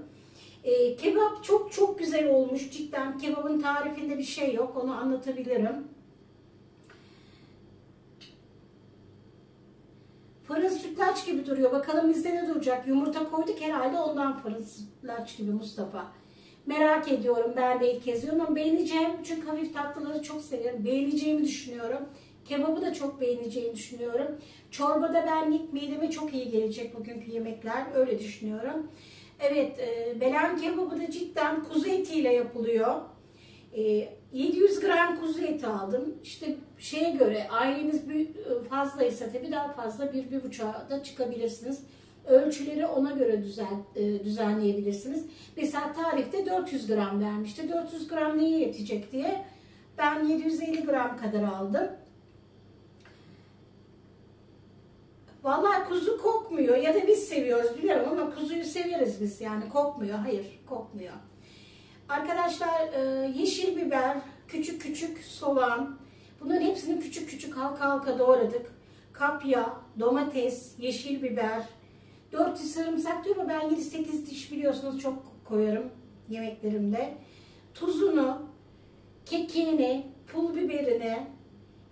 E, kebap çok çok güzel olmuş. Cidden kebabın tarifinde bir şey yok. Onu anlatabilirim. Fırın sütlaç gibi duruyor. Bakalım bizde ne duracak? Yumurta koyduk herhalde, ondan fırın sütlaç gibi Mustafa. Merak ediyorum. Ben de ilk kez yiyorum ama beğeneceğim. Çünkü hafif tatlıları çok seviyorum. Beğeneceğimi düşünüyorum. Kebabı da çok beğeneceğini düşünüyorum. Çorbada benlik, mideme çok iyi gelecek bugünkü yemekler. Öyle düşünüyorum. Evet, e, Belen kebabı da cidden kuzu etiyle yapılıyor. E, yedi yüz gram kuzu eti aldım. İşte şeye göre, aileniz fazlaysa tabii daha fazla bir bir buçuğa da çıkabilirsiniz. Ölçüleri ona göre düzen, e, düzenleyebilirsiniz. Mesela tarifte dört yüz gram vermişti. dört yüz gram neye yetecek diye. Ben yedi yüz elli gram kadar aldım. Vallahi kuzu kokmuyor ya da biz seviyoruz biliyorum ama kuzuyu severiz biz, yani kokmuyor, hayır kokmuyor. Arkadaşlar yeşil biber, küçük küçük soğan, bunların hepsini küçük küçük halka halka doğradık. Kapya, domates, yeşil biber, dört yüz sarımsak diyor ama ben yedi sekiz diş biliyorsunuz çok koyarım yemeklerimde. Tuzunu, kekiğini, pul biberini,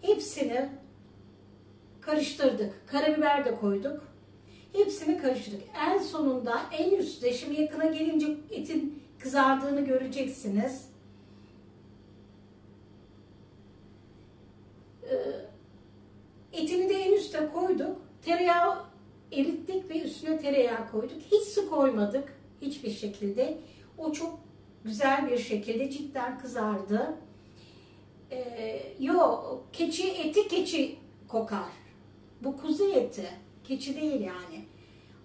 hepsini karıştırdık. Karabiber de koyduk. Hepsini karıştırdık. En sonunda en üstte, şimdi yakına gelince etin kızardığını göreceksiniz. Etini de en üstte koyduk. Tereyağı erittik ve üstüne tereyağı koyduk. Hiç su koymadık. hiçbir şekilde. O çok güzel bir şekilde cidden kızardı. Ee, yo, keçi eti keçi kokar. Bu kuzu eti, keçi değil yani.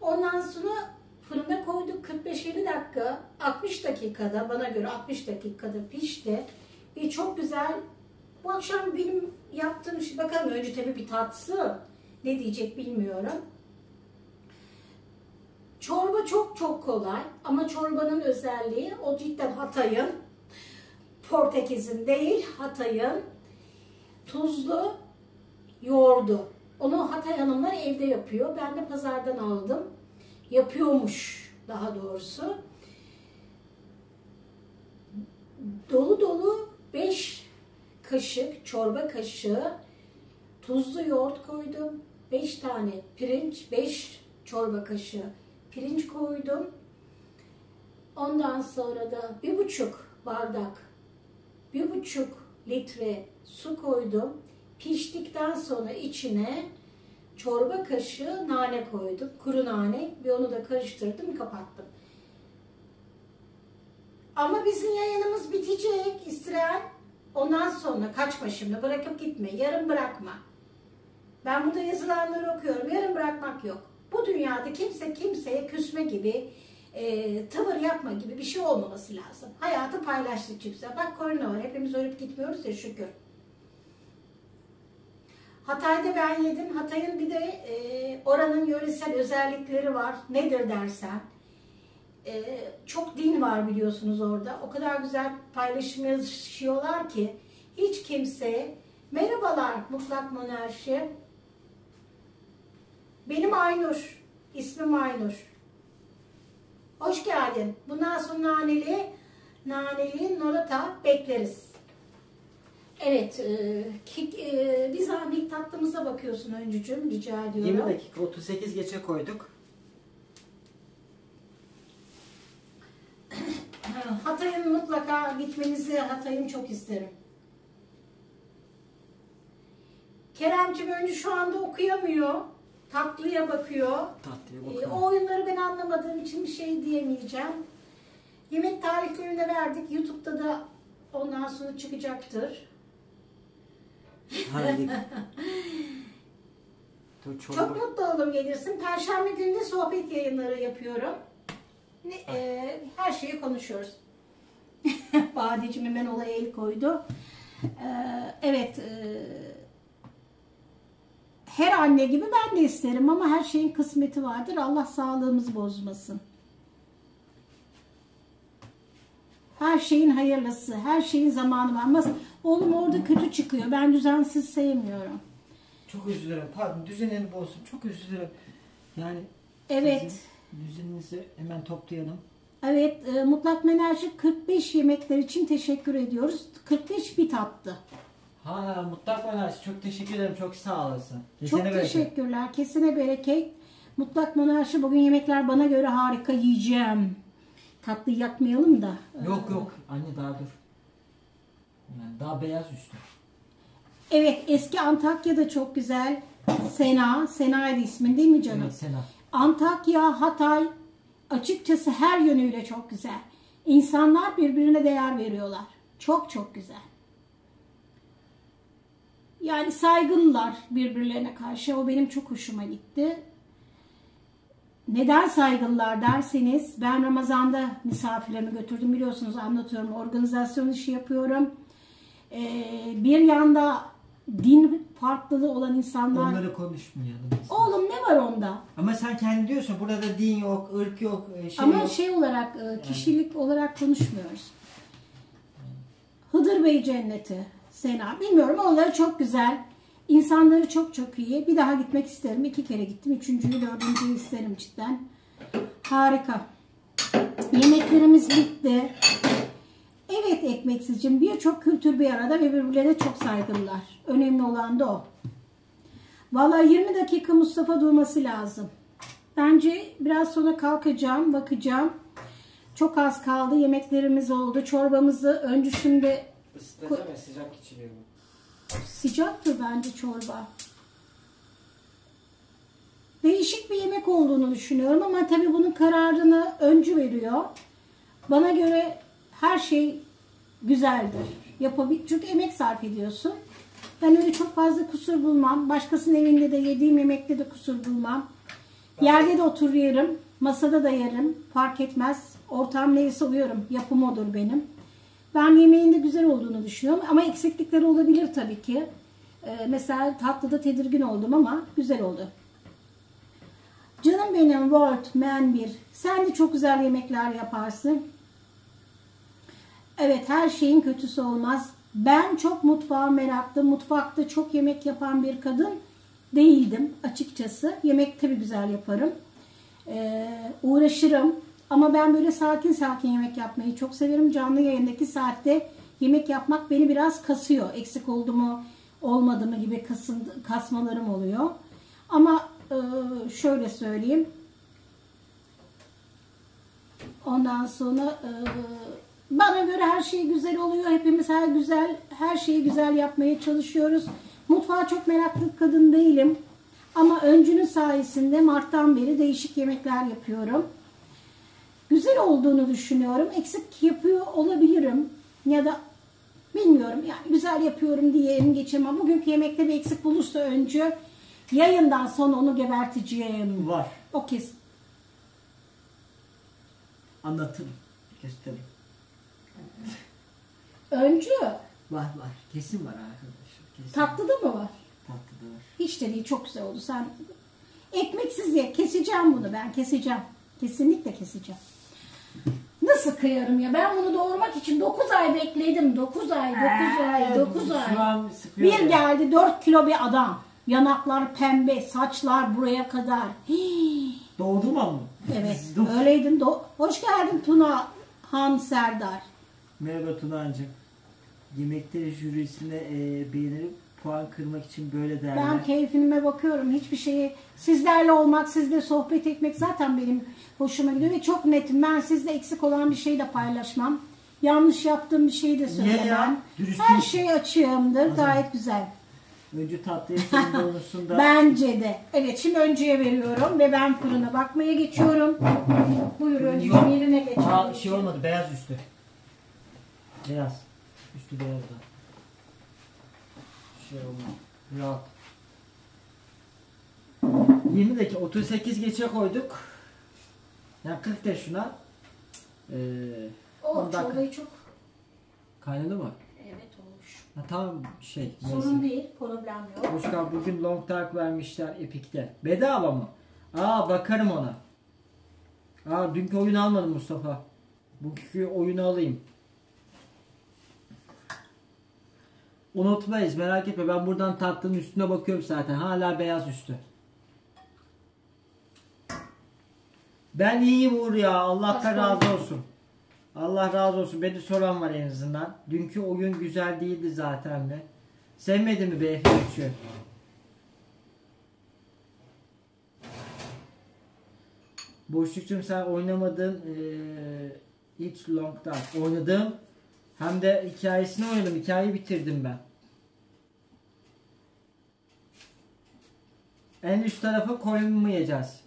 Ondan sonra fırına koyduk kırk beş yirmi dakika, altmış dakikada, bana göre altmış dakikada pişti. Ve çok güzel. Bu akşam benim yaptığım şey, bakalım önce tabii bir tatlısı, ne diyecek bilmiyorum. Çorba çok çok kolay ama çorbanın özelliği, o cidden Hatay'ın, Portekiz'in değil, Hatay'ın tuzlu yoğurdu. Onu Hatay hanımlar evde yapıyor. Ben de pazardan aldım. Yapıyormuş daha doğrusu. Dolu dolu beş kaşık, çorba kaşığı tuzlu yoğurt koydum. beş tane pirinç, beş çorba kaşığı pirinç koydum. Ondan sonra da bir buçuk bardak, bir buçuk litre su koydum. Piştikten sonra içine çorba kaşığı nane koydum. Kuru nane, ve onu da karıştırdım, kapattım. Ama bizim yayınımız bitecek. İstirahat. Ondan sonra kaçma şimdi. Bırakıp gitme. Yarın bırakma. Ben burada yazılanları okuyorum. Yarın bırakmak yok. Bu dünyada kimse kimseye küsme gibi, e, tavır yapma gibi bir şey olmaması lazım. Hayatı paylaştık çünkü. Bak korona var. Hepimiz ölüp gitmiyoruz ya şükür. Hatay'da ben yedim. Hatay'ın bir de e, oranın yöresel özellikleri var. Nedir dersen. E, çok din var biliyorsunuz orada. O kadar güzel paylaşım yaşıyorlar ki. Hiç kimse, merhabalar mutlak monarşi. Benim Aynur. İsmim Aynur. Hoş geldin. Bundan sonra naneli, naneli Norata bekleriz. Evet, e, kek, e, bir zahmet tatlımıza bakıyorsun öncücüm, rica ediyorum. yirmi dakika, otuz sekiz geçe koyduk. Hatay'ın mutlaka gitmenizi, Hatay'ın çok isterim. Keremciğim öncü şu anda okuyamıyor, tatlıya bakıyor. Tatlıya bakıyor. E, o oyunları ben anlamadığım için bir şey diyemeyeceğim. Yemek tariflerini de verdik, YouTube'da da ondan sonra çıkacaktır. Dur, çok mutlu oldum gelirsin. Perşembe günü de sohbet yayınları yapıyorum. Ne, e, her şeyi konuşuyoruz. Badeciğim hemen olaya el koydu. E, evet. E, her anne gibi ben de isterim ama her şeyin kısmeti vardır. Allah sağlığımızı bozmasın. Her şeyin hayırlısı, her şeyin zamanı var. Mas oğlum orada kötü çıkıyor. Ben düzensiz sevmiyorum. Çok üzülürüm. Pardon, düzenini bozsun. Çok üzülürüm. Yani evet. Düzeninizi hemen toplayalım. Evet, e, Mutlak Menerji kırk beş yemekler için teşekkür ediyoruz. kırk beş bir tatlı. Ha, Mutlak Menerji çok teşekkür ederim. Çok sağ olasın. Kesine çok teşekkürler. Bereket. Kesine bereket. Mutlak Menerji bugün yemekler bana göre harika, yiyeceğim. Tatlı yakmayalım da. Yok yok anne daha dur. Yani daha beyaz üstü. Evet, eski Antakya'da çok güzel. Sena, Sena'ydı ismin değil mi canım? Evet, Sena. Antakya, Hatay açıkçası her yönüyle çok güzel. İnsanlar birbirine değer veriyorlar. Çok çok güzel. Yani saygılılar birbirlerine karşı. O benim çok hoşuma gitti. Neden saygılılar derseniz, ben Ramazan'da misafirlerimi götürdüm biliyorsunuz, anlatıyorum, organizasyon işi yapıyorum. Ee, bir yanda din farklılığı olan insanlar. Onları konuşmayalım. Oğlum ne var onda? Ama sen kendi diyorsun burada din yok, ırk yok, şey Ama yok. şey olarak, kişilik yani. olarak konuşmuyoruz. Hıdır Bey Cenneti, Sena, bilmiyorum, onları çok güzel. İnsanları çok çok iyi. Bir daha gitmek isterim. İki kere gittim. Üçüncüyü, dördüncüyü isterim cidden. Harika. Yemeklerimiz bitti. Evet ekmeksizciğim. Birçok kültür bir arada ve birbirlerine çok saygılılar. Önemli olan da o. Vallahi yirmi dakika Mustafa durması lazım. Bence biraz sonra kalkacağım. Bakacağım. Çok az kaldı. Yemeklerimiz oldu. Çorbamızı önce şimdi... Isıtacağım ve sıcak içiliyor mu? Sıcaktır bence çorba. değişik bir yemek olduğunu düşünüyorum ama tabii bunun kararını öncü veriyor. Bana göre her şey güzeldir. Yapabilir. Çünkü emek sarf ediyorsun. Ben öyle çok fazla kusur bulmam. Başkasının evinde de yediğim yemekte de kusur bulmam. Yerde de otur yerim. Masada da yerim. Fark etmez. Ortam neyse uyuyorum. Yapım odur benim. Ben yemeğin de güzel olduğunu düşünüyorum. Ama eksiklikleri olabilir tabii ki. Ee, mesela tatlıda tedirgin oldum ama güzel oldu. Canım benim World Man bir. Sen de çok güzel yemekler yaparsın. Evet, her şeyin kötüsü olmaz. Ben çok mutfağa meraklı, mutfakta çok yemek yapan bir kadın değildim açıkçası. Yemek tabii güzel yaparım. Ee, uğraşırım. Ama ben böyle sakin sakin yemek yapmayı çok severim. Canlı yayındaki saatte yemek yapmak beni biraz kasıyor. Eksik oldu mu, olmadı mı gibi kasmalarım oluyor. Ama e, şöyle söyleyeyim. Ondan sonra e, bana göre her şey güzel oluyor. Hepimiz her güzel, her şeyi güzel yapmaya çalışıyoruz. Mutfağa çok meraklı kadın değilim. Ama öncünün sayesinde Mart'tan beri değişik yemekler yapıyorum. Güzel olduğunu düşünüyorum. Eksik yapıyor olabilirim. Ya da bilmiyorum. Yani güzel yapıyorum diye elim geçirmem. Bugünkü yemekte bir eksik bulursa öncü yayından sonra onu geberteceğim. Var. O kesin. Anlatırım. Gösteririm. Öncü. Var var. Kesin var arkadaşım. Kesin. Tatlıda mı var? Tatlıda var. Hiç de değil. Çok güzel oldu. Sen ekmeksiz ye. Keseceğim bunu ben. Keseceğim. Kesinlikle keseceğim. Nasıl kıyarım ya? Ben bunu doğurmak için dokuz ay bekledim. dokuz ay, dokuz ay, dokuz ay. An bir geldi dört kilo bir adam. Yanaklar pembe, saçlar buraya kadar. Hii. Doğdu mu? Evet. Öyleydin. Do Hoş geldin Tuna Han Serdar. Merhaba Tuna'cığım. Yemekte jürisine e, beğenirip puan kırmak için böyle derler. Ben keyfime bakıyorum. Hiçbir şeyi sizlerle olmak, sizle sohbet etmek zaten benim hoşuma gidiyor ve çok netim. Ben sizle eksik olan bir şeyi de paylaşmam. Yanlış yaptığım bir şeyi de söylemem. Her şeyi açığımdır. Aha. Gayet güzel. Önce tatlıya fırında olursun da. Bence de. Evet, şimdi önceye veriyorum ve ben fırına bakmaya geçiyorum. Buyur öncünün yerine geçelim. Aa, şey olmadı. Beyaz üstü. Beyaz. Üstü beyaz da. Şey rahat. yirmi dakika otuz sekiz geçe koyduk. Yani kırk de şuna. Ee, o çorbayı çok. Kaynadı mı? Evet olmuş. Ha, tamam şey. Sorun neyse. Değil, problem yok. Hoşçakal, bugün long talk vermişler Epic'te. Bedava mı? Aa bakarım ona. Aa dünkü oyunu almadım Mustafa. Bugünkü oyunu alayım. Unutmayız, merak etme, ben buradan tatlının üstüne bakıyorum zaten, hala beyaz üstü. Ben iyiyim Uğur ya, Allah'tan razı olsun. Allah razı olsun, beni soran var en azından. Dünkü oyun güzel değildi zaten de. Sevmedi mi beyefendi? Boşlukçum sen oynamadın ee, hiç long time oynadım. Hem de hikayesini oynadım, hikayeyi bitirdim ben. En üst tarafı koymayacağız.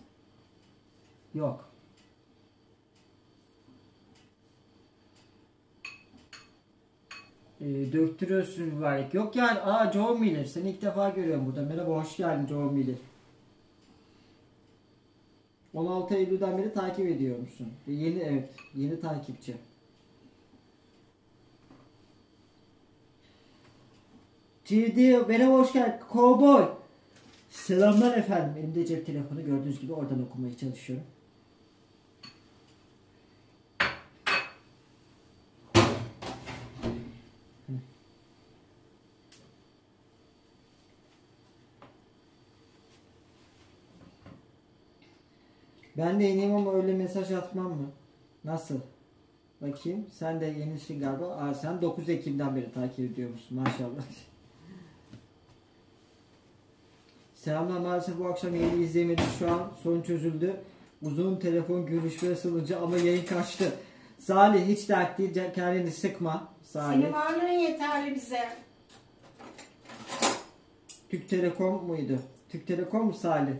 Yok. Ee, döktürüyorsun mübarek. Yok yani. Aa John Miller. Seni ilk defa görüyorum burada. Merhaba, hoş geldin John Miller. on altı Eylül'den beri takip ediyor musun? Ee, yeni evet. Yeni takipçi. Cildi, merhaba hoş geldin. Cowboy. Selamlar efendim. Elimde cep telefonu, gördüğünüz gibi oradan okumaya çalışıyorum. Ben de yeniyim ama öyle mesaj atmam mı? Nasıl? Bakayım. Sen de yenisin galiba. Aa, sen dokuz Ekim'den beri takip ediyormuşsun maşallah. Selamlar, maalesef bu akşam yayını izleyemedim, şu an sorun çözüldü. Uzun telefon görüşmeye sığınca ama yayın kaçtı. Salih hiç dert değil, kendini sıkma Salih. Senin varlığın yeterli bize. Türk Telekom muydu? Türk Telekom mu Salih?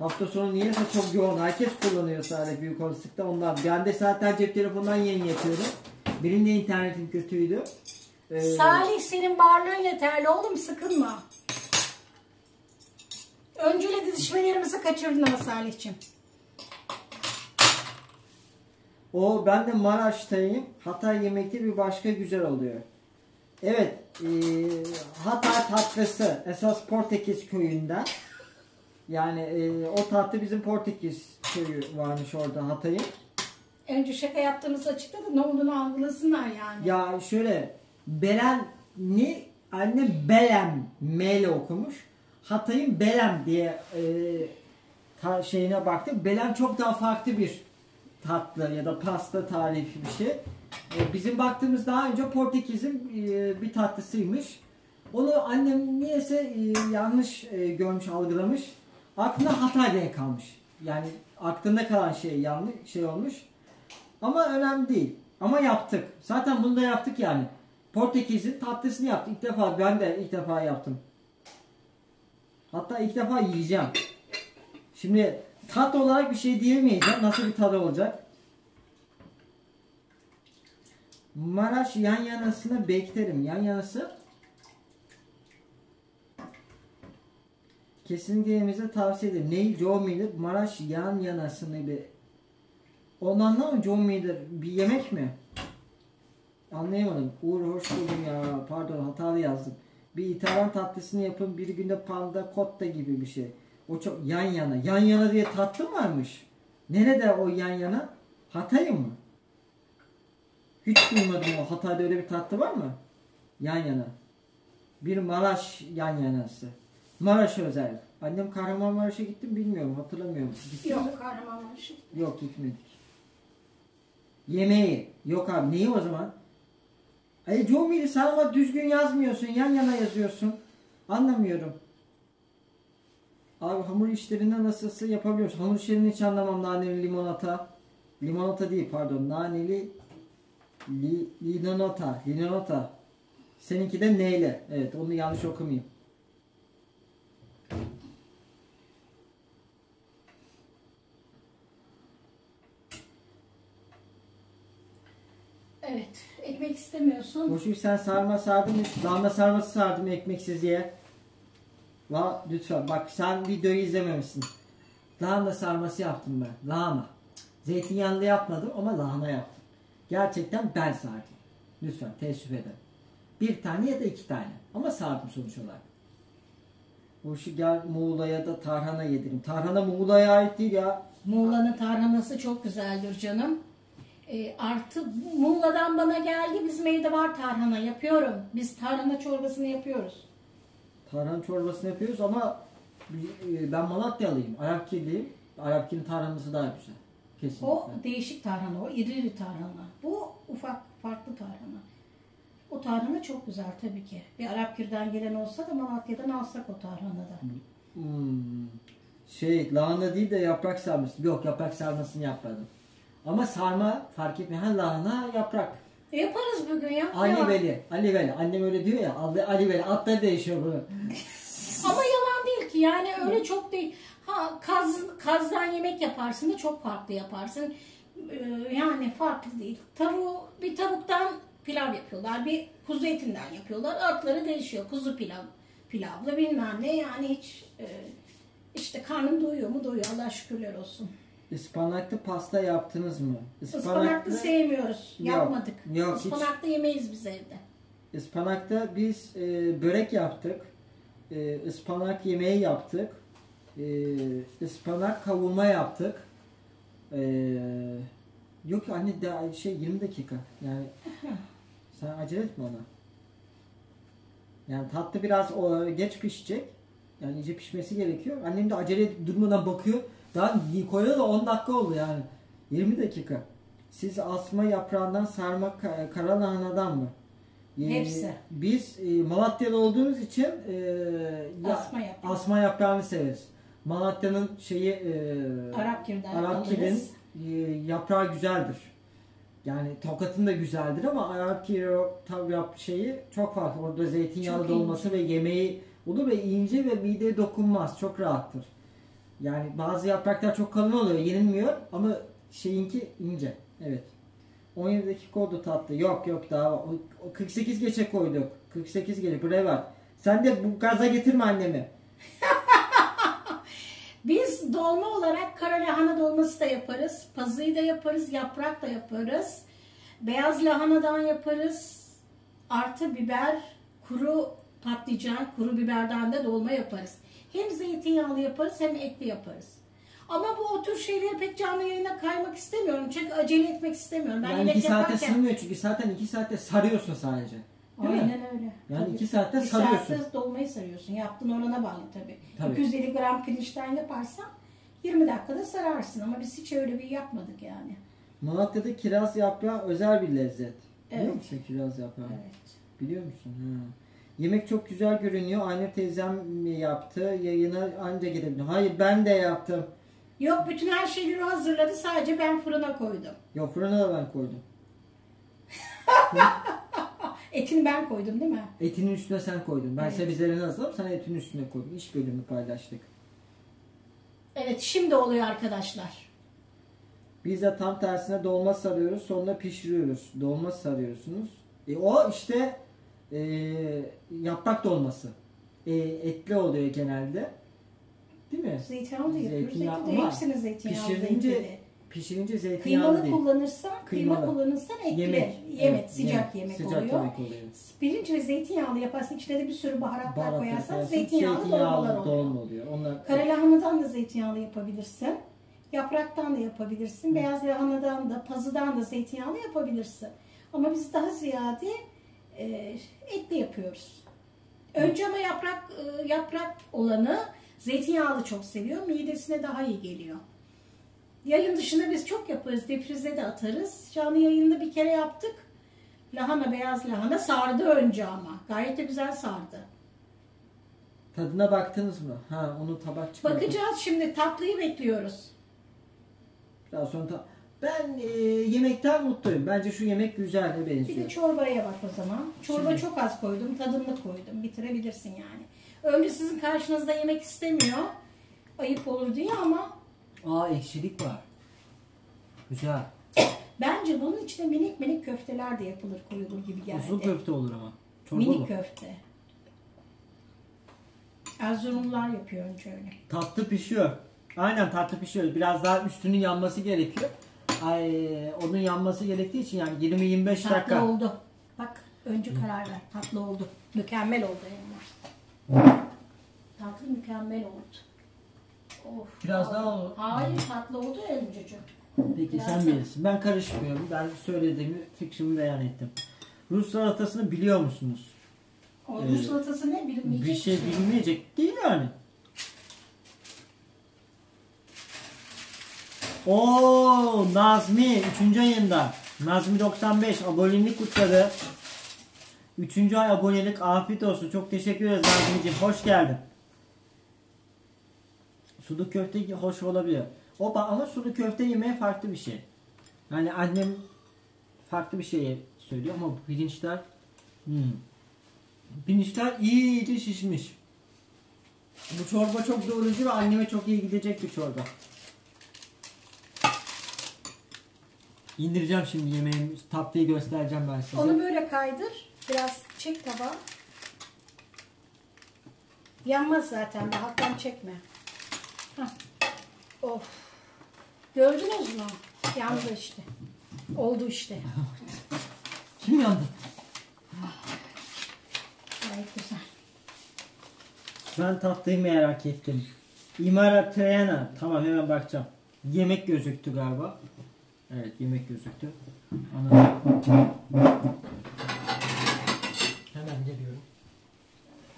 Hafta sonu niye çok yoğun? Herkes kullanıyor sadece büyük olasılıkta ondan. Ben de zaten cep telefonundan yayın yapıyorum. Benim de internetim kötüydü. Ee... Salih, senin varlığın yeterli oğlum, sıkılma. Öncüyle didişmelerimizi kaçırdın ama Salih'ciğim. O ben de Maraş'tayım. Hatay yemekleri bir başka güzel oluyor. Evet, e, Hatay tatlısı esas Portekiz köyünden. Yani e, o tatlı bizim Portekiz köyü varmış orada Hatay'ın. Önce şaka yaptığımızı açıkladı, ne olduğunu algılasınlar yani. Ya şöyle, Belen'i anne Belen, M ile okumuş. Hatay'ın Belen diye e, ta, şeyine baktım. Belen çok daha farklı bir tatlı ya da pasta tarifi bir şey. E, bizim baktığımız daha önce Portekiz'in e, bir tatlısıymış. Onu annem niyeyse e, yanlış e, görmüş, algılamış. Aklına Hatay'da kalmış. Yani aklında kalan şey yanlış şey olmuş. Ama önemli değil. Ama yaptık. Zaten bunu da yaptık yani. Portekiz'in tatlısını yaptık. İlk defa, ben de ilk defa yaptım. Hatta ilk defa yiyeceğim. Şimdi tat olarak bir şey diyemeyeceğim. Nasıl bir tadı olacak? Maraş yan yanasını beklerim. Yan yanası kesinlikle tavsiye ederim. Neyi? Joe Miller. Maraş yan yanasını bir... Onu anlamadım. Joe Miller bir yemek mi? Anlayamadım. Uğur hoş buldum ya. Pardon, hatalı yazdım. Bir İtalyan tatlısını yapın. Bir günde panda cotta gibi bir şey. O çok yan yana. Yan yana diye tatlı varmış. Nerede o yan yana? Hatay mı? Hiç duymadım o. Hatay'da öyle bir tatlı var mı? Yan yana. Bir Maraş yan yanası. Maraş özel. Annem Kahramanmaraş'a gittim, bilmiyorum, hatırlamıyorum. Gittim yok mi? Kahramanmaraş'a. Yok, gitmedik. Yemeği. Yok abi, neyi o zaman? Ay Cumhuriyeti sen ama düzgün yazmıyorsun, yan yana yazıyorsun. Anlamıyorum. Abi hamur işlerinden nasılsa yapabiliyorsun. Hamur işlerini hiç anlamam. Naneli limonata. Limonata değil pardon. Naneli li, linonata. Linonata. Seninki de neyle? Evet, onu yanlış okumayayım. Evet. Ekmek istemiyorsun. Boşu sen sarma sardın mı? Lahana sarması sardım ekmeksiz ye. La lütfen bak, sen videoyu izlememişsin. Lahana sarması yaptım ben. Lahana. Zeytinyağlı yapmadım ama lahana yaptım. Gerçekten ben sardım. Lütfen teessüf ederim. Bir tane ya da iki tane. Ama sardım sonuç olarak. Boşu gel Muğla'ya da tarhana yedim. Tarhana Muğla'ya ait değil ya. Muğla'nın tarhanası çok güzeldir canım. E, artı Muğla'dan bana geldi, bizim evde var tarhana, yapıyorum. Biz tarhana çorbasını yapıyoruz. Tarhana çorbasını yapıyoruz ama e, ben Malatyalıyım, Arapkirliyim. Arapkir'in tarhanası daha güzel. Kesinlikle. O değişik tarhana, o iri iri tarhana. Bu ufak, farklı tarhana. O tarhana çok güzel tabii ki. Bir Arapkir'den gelen olsa da Malatya'dan alsak o tarhanadan. Hmm. Şey, lahana değil de yaprak sarması. Yok, yaprak sarmasını yapmadım. Ama sarma fark etmeyen lahana yaprak. E yaparız bugün ya. Ali Veli, Ali Veli. Annem öyle diyor ya. Ali Veli. Atları değişiyor bunu. Ama yalan değil ki. Yani öyle çok değil. Ha, kaz, kazdan yemek yaparsın da çok farklı yaparsın. Ee, yani farklı değil. Tavuğu, bir tavuktan pilav yapıyorlar. Bir kuzu etinden yapıyorlar. Atları değişiyor. Kuzu pilav. Pilavla bilmem ne. Yani hiç e, işte karnım doyuyor mu? Doyuyor. Allah şükürler olsun. Ispanaklı pasta yaptınız mı? Ispanaklı, Ispanaklı sevmiyoruz. Yok, yapmadık. Yok, Ispanaklı hiç... yemeyiz biz evde. Ispanakta biz e, börek yaptık. E, Ispanak yemeği yaptık. E, Ispanak kavurma yaptık. E, yok anne daha şey yirmi dakika. Yani sen acele etme ona. Yani tatlı biraz o, geç pişecek. Yani iyice pişmesi gerekiyor. Annem de acele edip durmadan bakıyor. Daha Nikola da on dakika oldu yani. yirmi dakika. Siz asma yaprağından sarma kara lahanadan mı? Hepsi. Ee, biz e, Malatya'da olduğumuz için e, ya, asma, yaprağı. asma yaprağını severiz. Malatya'nın şeyi e, Arapkir'den Arapkir'in e, yaprağı güzeldir. Yani Tokat'ın da güzeldir ama Arapkir şeyi çok farklı. Orada zeytinyağlı dolması ve yemeği olur ve ince ve mideye dokunmaz. Çok rahattır. Yani bazı yapraklar çok kalın oluyor, yenilmiyor ama şeyinki ince. Evet. on yedi dakika oldu tatlı. Yok yok daha var. kırk sekiz geçe koyduk. kırk sekiz gece buraya var. Sen de bu gaza getirme annemi. Biz dolma olarak kara lahana dolması da yaparız. Pazıyı da yaparız. Yaprak da yaparız. Beyaz lahanadan yaparız. Artı biber, kuru patlıcan, kuru biberden de dolma yaparız. Hem zeytinyağlı yaparız hem etli yaparız. Ama bu o tür şeyleri pek canlı yayına kaymak istemiyorum. Çünkü acele etmek istemiyorum. Ben yani iki saate yaparken... sığmıyor çünkü zaten iki saatte sarıyorsun sadece. Değil aynen mi? Öyle. Yani tabii. iki saatte iki sarıyorsun. iki saatte dolmayı sarıyorsun. Yaptığın orana bağlı tabii. tabii. iki yüz elli gram pirinçten yaparsan yirmi dakikada sararsın. Ama biz hiç öyle bir yapmadık yani. Malatya'da kiraz yaprağı özel bir lezzet. Evet. Biliyor musun kiraz yaprağı? Evet. Biliyor musun? Ha. Yemek çok güzel görünüyor. Aynur teyzem yaptı. Yayına anca gidebilirim. Hayır ben de yaptım. Yok bütün her şeyleri hazırladı. Sadece ben fırına koydum. Yok fırına da ben koydum. Etini ben koydum değil mi? Etinin üstüne sen koydun. Ben evet. sebzelerini hazırladım. Sen etinin üstüne koydun. İş bölümü paylaştık. Evet şimdi oluyor arkadaşlar. Biz de tam tersine dolma sarıyoruz. Sonra pişiriyoruz. Dolma sarıyorsunuz. E, o işte e, yaprak dolması. E, etli oluyor genelde. Değil mi? Zeytinyağlı da yapıyoruz. Zeytinyağlı da hepsini zeytinyağlı pişirince, pişirince zeytinyağlı kıymalı değil. Kullanırsan, kıymalı kıyma kullanırsan ekli. Yemek. Yemek, evet, sıcak yemek, yemek oluyor. Sıcak yemek oluyor. Pirinç ve zeytinyağlı yaparsın. İçine de bir sürü baharatlar baharat koyarsan yaparsın. Zeytinyağlı, zeytinyağlı dolmalar dolma oluyor. Onlar... Kara lahanadan da zeytinyağlı yapabilirsin. Yapraktan da yapabilirsin. Hı. Beyaz lahanadan da, pazıdan da zeytinyağlı yapabilirsin. Ama biz daha ziyade e, etli yapıyoruz. Önce ama yaprak, e, yaprak olanı zeytinyağlı çok seviyor. Midesine daha iyi geliyor. Yayın dışında biz çok yaparız. Defrize de atarız. Canlı yayında bir kere yaptık. Lahana, beyaz lahana sardı önce ama. Gayet de güzel sardı. Tadına baktınız mı? Ha, onu tabak çıkartalım. Bakacağız şimdi. Tatlıyı bekliyoruz. Daha sonra ta ben e, yemekten mutluyum. Bence şu yemek güzel de benziyor. Bir de çorbaya bak o zaman. Çorba şimdi... çok az koydum. Tadımlı koydum. Bitirebilirsin yani. Önce sizin karşınızda yemek istemiyor. Ayıp olur diye ama. Aa ekşilik var. Güzel. Bence bunun içinde minik minik köfteler de yapılır, koyulur gibi geldi. Uzun köfte olur ama. Çorba minik olur. Köfte. Erzurumlular yapıyor önce öyle. Tatlı pişiyor. Aynen tatlı pişiyor. Biraz daha üstünün yanması gerekiyor. Ay, onun yanması gerektiği için yani yirmi yirmi beş dakika. Tatlı oldu. Bak önce karar ver. Tatlı oldu. Mükemmel oldu yani. Tatlı mükemmel oldu. Of, biraz oldu. Daha olur. Hayır tatlı oldu Elmcacığım. Peki biraz sen bilirsin. Ben karışmıyorum. Ben söylediğimi, fikrimi beyan ettim. Rus salatasını biliyor musunuz? O, ee, Rus salatası ne? Bilinmeyecek bir şey. Bir şey bilmeyecek değil yani. Ooo Nazmi üçüncü ayında. Nazmi doksan beş abonelik kutladı. Üçüncü ay abonelik afiyet olsun. Çok teşekkür ederiz Nazmi'ciğim. Hoş geldin. Sulu köfte hoş olabilir. Opa ama sulu köfte yemeği farklı bir şey. Yani annem farklı bir şey söylüyor ama pirinçler hmm. pirinçler iyice şişmiş. Bu çorba çok doyurucu ve anneme çok iyi gidecek bir çorba. İndireceğim şimdi yemeğimi. Tatlıyı göstereceğim ben size. Onu böyle kaydır. Biraz çek tabağı. Yanmaz zaten. Rahattan çekme. Heh. Of. Gördünüz mü? Yandı işte. Oldu işte. Kim yandı? Gayet güzel. Ben tatlıyı merak ettim. İmara Trena. Tamam hemen bakacağım. Yemek gözüktü galiba. Evet yemek gözüktü. Anladım. Hemen geliyorum.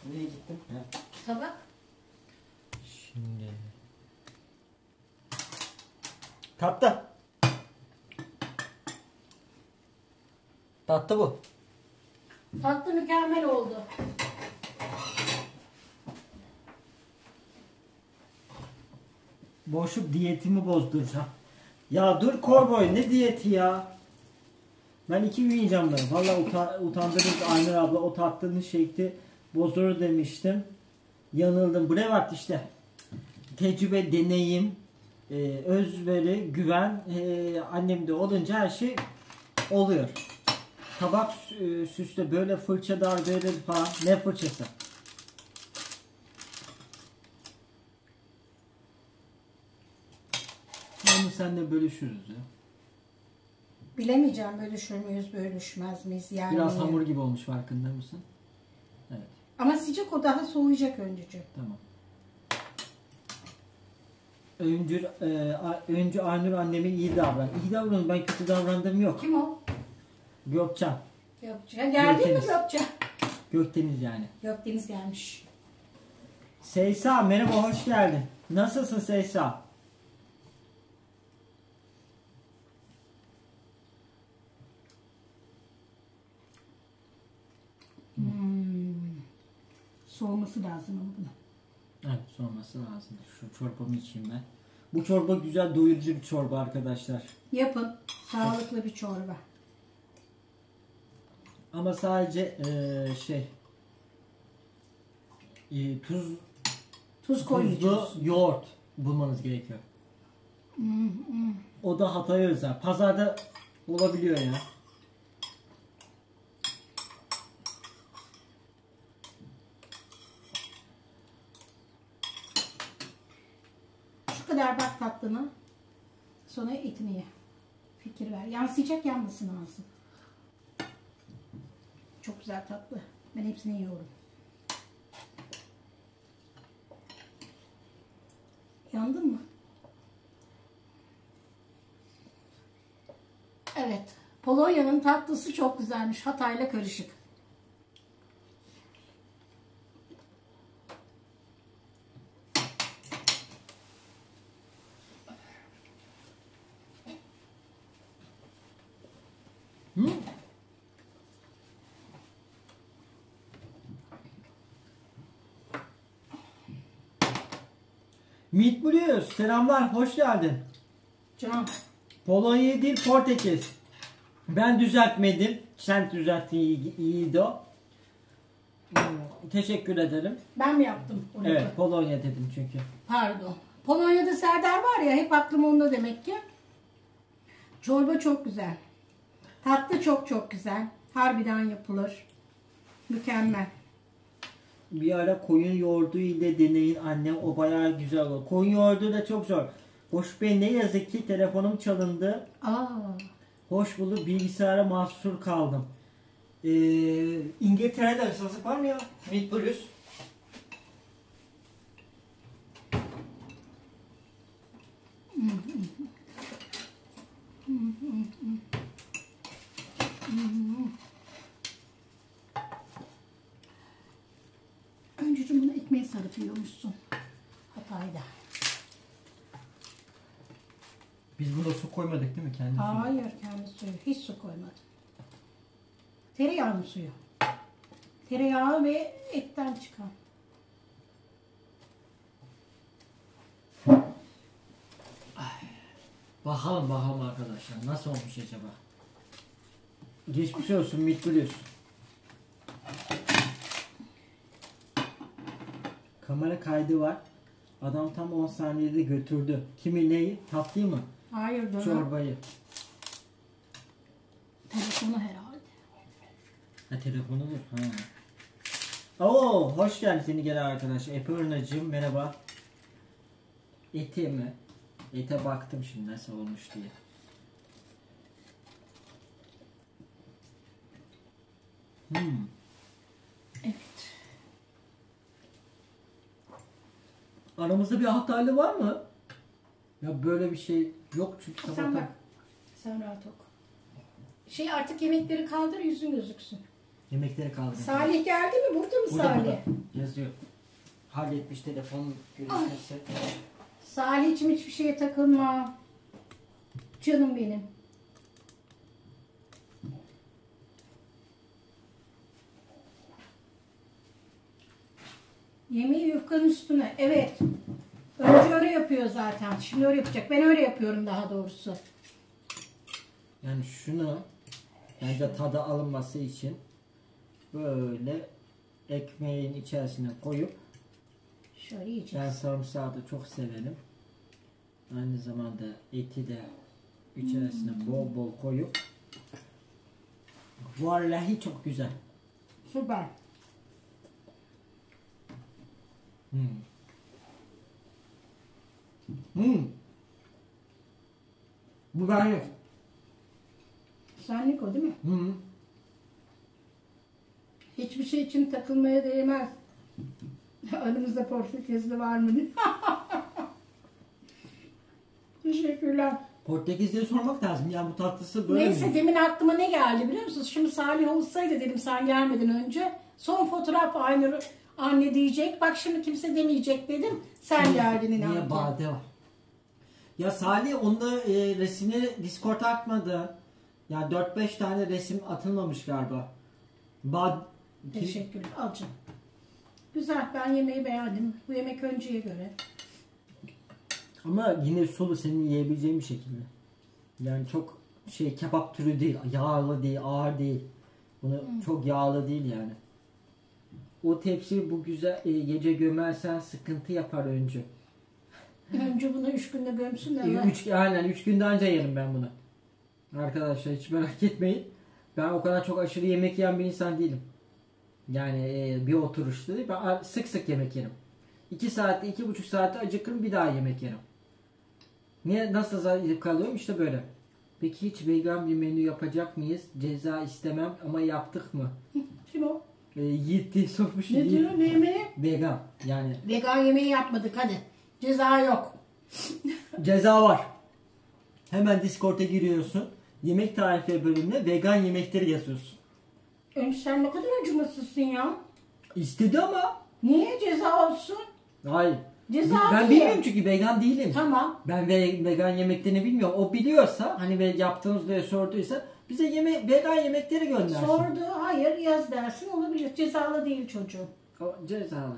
Nereye gittim? He. Tabak. Şimdi. Tatlı. Tatlı bu. Tatlı mükemmel oldu. Boşluk diyetimi bozduracağım. Ya dur korboy ne diyeti ya. Ben iki gün yiyeceğim ben. Valla uta utandırınca Aynur abla o tatlının şekli bozulur demiştim. Yanıldım. Buraya bak işte. tecrübe, deneyim, e, özveri, güven e, annemde olunca her şey oluyor. Tabak e, süsle böyle fırça darbeleri falan, ne fırçası? Onu seninle bölüşürüz ya. Bilemeyeceğim, bölüşür müyüz, bölüşmez miyiz yani. Biraz hamur gibi olmuş, farkında mısın? Evet. Ama sıcak, o daha soğuyacak öncücüğüm. Tamam. Öncü, e, öncü Aynur anneme iyi davran. İyi davranın, ben kötü davrandım yok. Kim o? Gökçen. Gökçen. Geldi mi Gökçen? Gökdeniz yani. Gökdeniz gelmiş. Seysa merhaba, hoş geldin. Nasılsın Seysa? Soğuması lazım ama buna. Evet, soğuması lazım. Şu çorbamı içeyim ben. Bu çorba güzel, doyurucu bir çorba arkadaşlar. Yapın. Sağlıklı evet. Bir çorba. Ama sadece e, şey e, tuz tuz tuzlu yoğurt bulmanız gerekiyor. Hmm, hmm. O da Hatay'a özel. Pazarda olabiliyor ya. Bak tatlını, sonra etini ye. Fikir ver. Yani sıcak yanmasın ağzın. Çok güzel tatlı. Ben hepsini yiyorum. Yandın mı? Evet. Polonya'nın tatlısı çok güzelmiş. Hatay'la karışık. Meat Blues, selamlar, hoş geldin. Canım. Polonya değil, Portekiz. Ben düzeltmedim, sen düzelttin, iyi, iyiydi o. Hmm, teşekkür ederim. Ben mi yaptım onu? Evet, da? Polonya dedim çünkü. Pardon. Polonya'da Serdar var ya, hep aklım onda demek ki. Çorba çok güzel. Tatlı çok çok güzel. Harbiden yapılır. Mükemmel. Bir ara koyun yoğurdu ile deneyin annem, o bayağı güzel olur. Koyun yoğurdu da çok zor. Hoş Bey, ne yazık ki telefonum çalındı. Aa. Hoş bulduk, bilgisayara mahsur kaldım. Ee, İngiltere'de hırsızlık var mı ya? Meat Blues. Öncücüğüm bunu ekmeğe sarıp yiyormuşsun Hatay'da. Biz burada su koymadık değil mi kendi suyu? Hayır, kendi suyu. Hiç su koymadım. Tereyağlı suyu. Tereyağı ve etten çıkan. Ay. Bakalım bakalım arkadaşlar nasıl olmuş acaba? Geçmiş olsun Meat Blues. Kamera kaydı var. Adam tam on saniyede götürdü. Kimi neyi? Tatlıyı mı? Hayır, doğru. Çorbayı. Telefonu herhalde. Ha, telefonu mu? Ha. Oo, hoş geldin seni gelen arkadaş. Epe Örnacığım merhaba. Ete mi? Ete baktım şimdi nasıl olmuş diye. Hmm. Evet. Aramızda bir Hataylı var mı? Ya böyle bir şey yok çünkü sabahtan. Sen bak. Sen rahat ok. Şey artık yemekleri kaldır, yüzün gözüksün. Yemekleri kaldır. Salih geldi mi? Burada mı burada, Salih? Burada. Yazıyor. Halletmiş telefon görüşmesi. Salih'cim hiçbir şeye takılma. Canım benim. Yemeği yufkanın üstüne. Evet. Önce öyle yapıyor zaten. Şimdi öyle yapacak. Ben öyle yapıyorum daha doğrusu. Yani şunu bence tadı alınması için böyle ekmeğin içerisine koyup Şöyle yiyeceğiz. Ben sarımsağı da çok severim. Aynı zamanda eti de içerisine hmm. bol bol koyup. Vallahi çok güzel. Süper. Hmm. Hmm. Bu gayet. Senlik o değil mi? Hı hı. Hiçbir şey için takılmaya değmez. Önümüzde Portekizli var mı diye. Teşekkürler. Portekizli'ye sormak lazım. Yani bu tatlısı böyle. Neyse mi? Demin aklıma ne geldi biliyor musunuz? Şimdi Salih olsaydı dedim sen gelmeden önce. Son fotoğraf aynı anne diyecek. Bak şimdi kimse demeyecek dedim. Sen geldin inandım. Niye bade var? Ya Salih onda e, resimleri Discord'a atmadı. Ya dört beş tane resim atılmamış galiba. Ba Teşekkürler. Alacağım. Güzel. Ben yemeği beğendim. Bu yemek önceye göre. Ama yine sulu senin yiyebileceğin bir şekilde. Yani çok şey kebap türü değil. Yağlı değil. Ağır değil. Bunu hmm. çok yağlı değil yani. O tepsi bu güzel e, gece gömersen sıkıntı yapar önce. Önce bunu üç günde gömsünler. E, üç, aynen üç günde anca yerim ben bunu. Arkadaşlar hiç merak etmeyin. Ben o kadar çok aşırı yemek yiyen bir insan değilim. Yani e, bir oturuşta değil. Ben sık sık yemek yerim. iki saatte, iki buçuk saatte acıkırım bir daha yemek yerim. Niye? Nasıl zayıf kalıyorum? İşte böyle. Peki hiç vegan bir menü yapacak mıyız? Ceza istemem ama yaptık mı? Kim o? E, Yiğit diye sormuş. Ne diyor? Ne yemeği? Vegan. Yani. Vegan yemeği yapmadık hadi. Ceza yok. Ceza var. Hemen Discord'a giriyorsun. Yemek tarifi bölümüne vegan yemekleri yazıyorsun. Önce sen ne kadar acımasızsın ya. İstedi ama. Niye ceza olsun? Hayır. Ceza ben diye. Bilmiyorum çünkü vegan değilim. Tamam. Ben ve vegan yemeklerini bilmiyorum. O biliyorsa hani yaptığınız diye sorduysa bize yeme vegan yemekleri göndersin. Sordu hayır yaz dersin olabilir. Cezalı değil çocuğum. O, cezalı.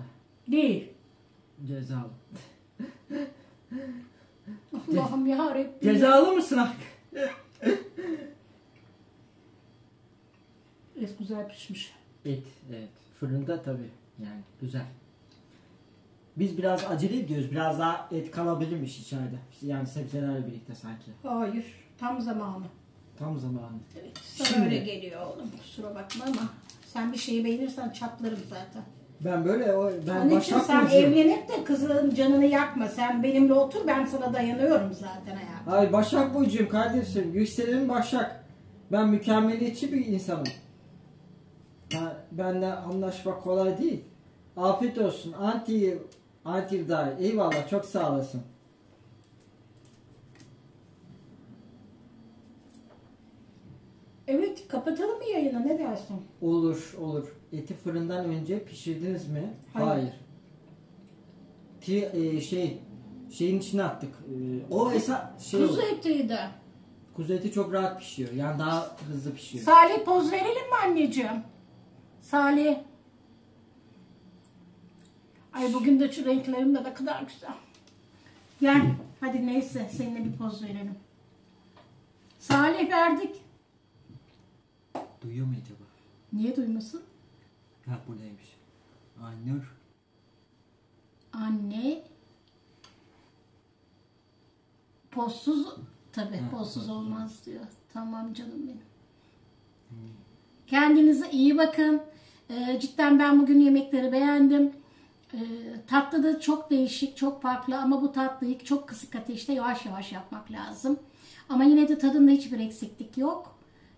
Değil. Cezalı. Allah'ım yarabbim. Cezalı mısın hak? Et güzel pişmiş. Et, evet. Fırında tabii. Yani güzel. Biz biraz acele ediyoruz. Biraz daha et kalabilirmiş içeride. Yani sebzelerle birlikte sanki. Hayır. Tam zamanı. Tam zamanı. Evet. Sana şimdi öyle geliyor oğlum. Kusura bakma ama sen bir şeyi beğenirsen çatlarım zaten. Ben böyle o ben onun için sen evlenip de kızın canını yakma. Sen benimle otur ben sana dayanıyorum zaten hayatım. Hayır Başak Burcu'yum kardeşim. Yükselenim Başak. Ben mükemmeliyetçi bir insanım. Ben, benle anlaşmak kolay değil. Afiyet olsun. Anti anti dahi. Eyvallah çok sağ olasın. Evet kapatalım mı yayını ne dersin? Olur olur. Eti fırından önce pişirdiniz mi? Hayır. Hayır. Ti, e, şey şeyin içine attık. E, o esa şey kuzu etiydi. Kuzu eti çok rahat pişiyor. Yani daha hızlı pişiyor. Salih poz verelim mi anneciğim? Salih. Ay bugün de şu renklerim de ne kadar güzel. Gel hadi neyse seninle bir poz verelim. Salih verdik. Duyuyor mu acaba? Niye duymasın? Ha buradaymış. Annur. Anne. Pozsuz tabii ha, pozsuz olmaz diyor. Tamam canım benim. Hmm. Kendinize iyi bakın. Ee, cidden ben bugün yemekleri beğendim. Ee, tatlı da çok değişik, çok farklı ama bu tatlıyı çok kısık ateşte yavaş yavaş yapmak lazım. Ama yine de tadında hiçbir eksiklik yok.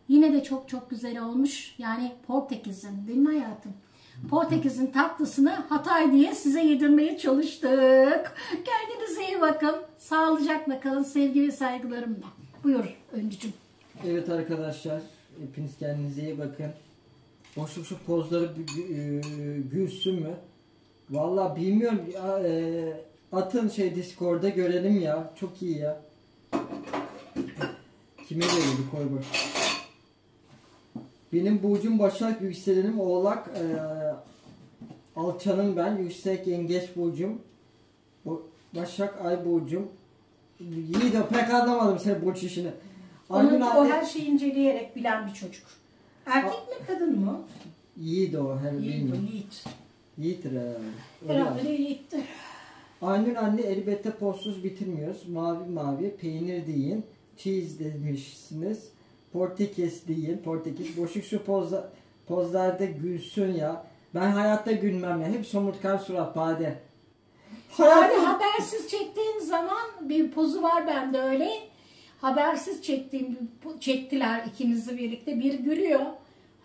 Yine de çok çok güzel olmuş. Yani Portekiz'in değil mi hayatım? Portekiz'in tatlısını Hatay diye size yedirmeye çalıştık. Kendinize iyi bakın. Sağlıcakla kalın. Sevgi ve saygılarımla. Buyur Öncücüm. Evet arkadaşlar. Hepiniz kendinize iyi bakın. Boşluk şu pozları gülsün mü? Vallahi bilmiyorum. Atın şey Discord'a görelim ya. Çok iyi ya. Kime geliyor koy bak. Benim burcum Başak, yükselenim Oğlak, e, alçanım ben, yüksek yengeç burcum, Başak ay burcum. İyi de pek anlamadım senin burç işini. Onun o her şeyi inceleyerek bilen bir çocuk. Erkek mi kadın mı? Yiğit o, her bilmiyorum. Yiğit. Yiğittir herhalde. Herhalde yiğittir. Aynur anne elbette postsuz bitirmiyoruz. Mavi mavi peynir deyin. Cheese demişsiniz. Portekiz deyin. Portekiz. Boşluk şu pozla, pozlarda gülsün ya. Ben hayatta gülmem ya. Hep somurtkan surat bade. Hayat... Yani habersiz çektiğin zaman bir pozu var bende öyle. Habersiz çektiğim, çektiler ikimizi birlikte. Bir gülüyor.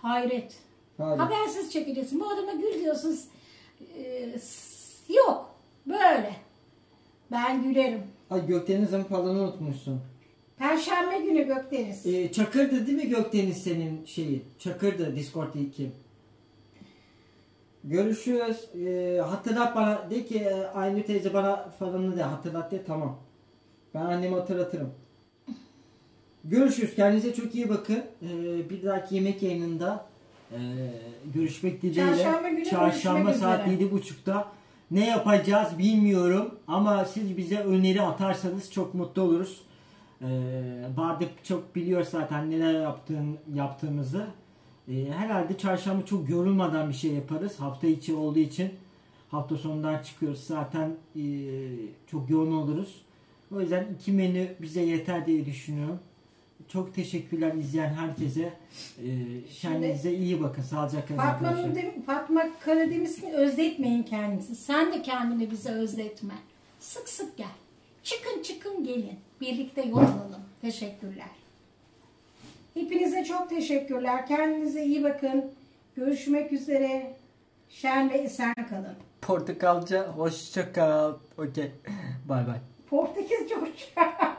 Hayret. Hadi. Habersiz çekeceksin. Bu adama gül diyorsunuz. Ee, yok. Böyle. Ben gülerim. Ay, Gökdeniz zımpalını unutmuşsun. Perşembe günü Gökdeniz. Ee, Çakır'dı değil mi Gökdeniz senin şeyi? Çakır'dı Discord iki. Görüşürüz. Ee, hatırlat bana. De ki Aynur teyze bana falanını de. Hatırlat de. Tamam. Ben annemi hatırlatırım. Görüşürüz. Kendinize çok iyi bakın. Ee, bir dahaki yemek yayınında e, görüşmek dileğiyle. Çarşamba günü Çarşamba saat yedi buçukta. Ne yapacağız bilmiyorum ama siz bize öneri atarsanız çok mutlu oluruz. Ee, Bardık çok biliyor zaten neler yaptığın, yaptığımızı. Ee, herhalde çarşamba çok yorulmadan bir şey yaparız. Hafta içi olduğu için hafta sonundan çıkıyoruz. Zaten e, çok yoğun oluruz. O yüzden iki menü bize yeter diye düşünüyorum. Çok teşekkürler izleyen herkese. Kendinize iyi bakın. Sağlıcakla kalın. Fatma Karadeniz'i özletmeyin kendinizi. Sen de kendini bize özletme. Sık sık gel. Çıkın çıkın gelin. Birlikte yol alalım. Teşekkürler. Hepinize çok teşekkürler. Kendinize iyi bakın. Görüşmek üzere. Şen ve esen kalın. Portakalca hoşça kal. Okey. Bay bay. Portekiz hoşça kal.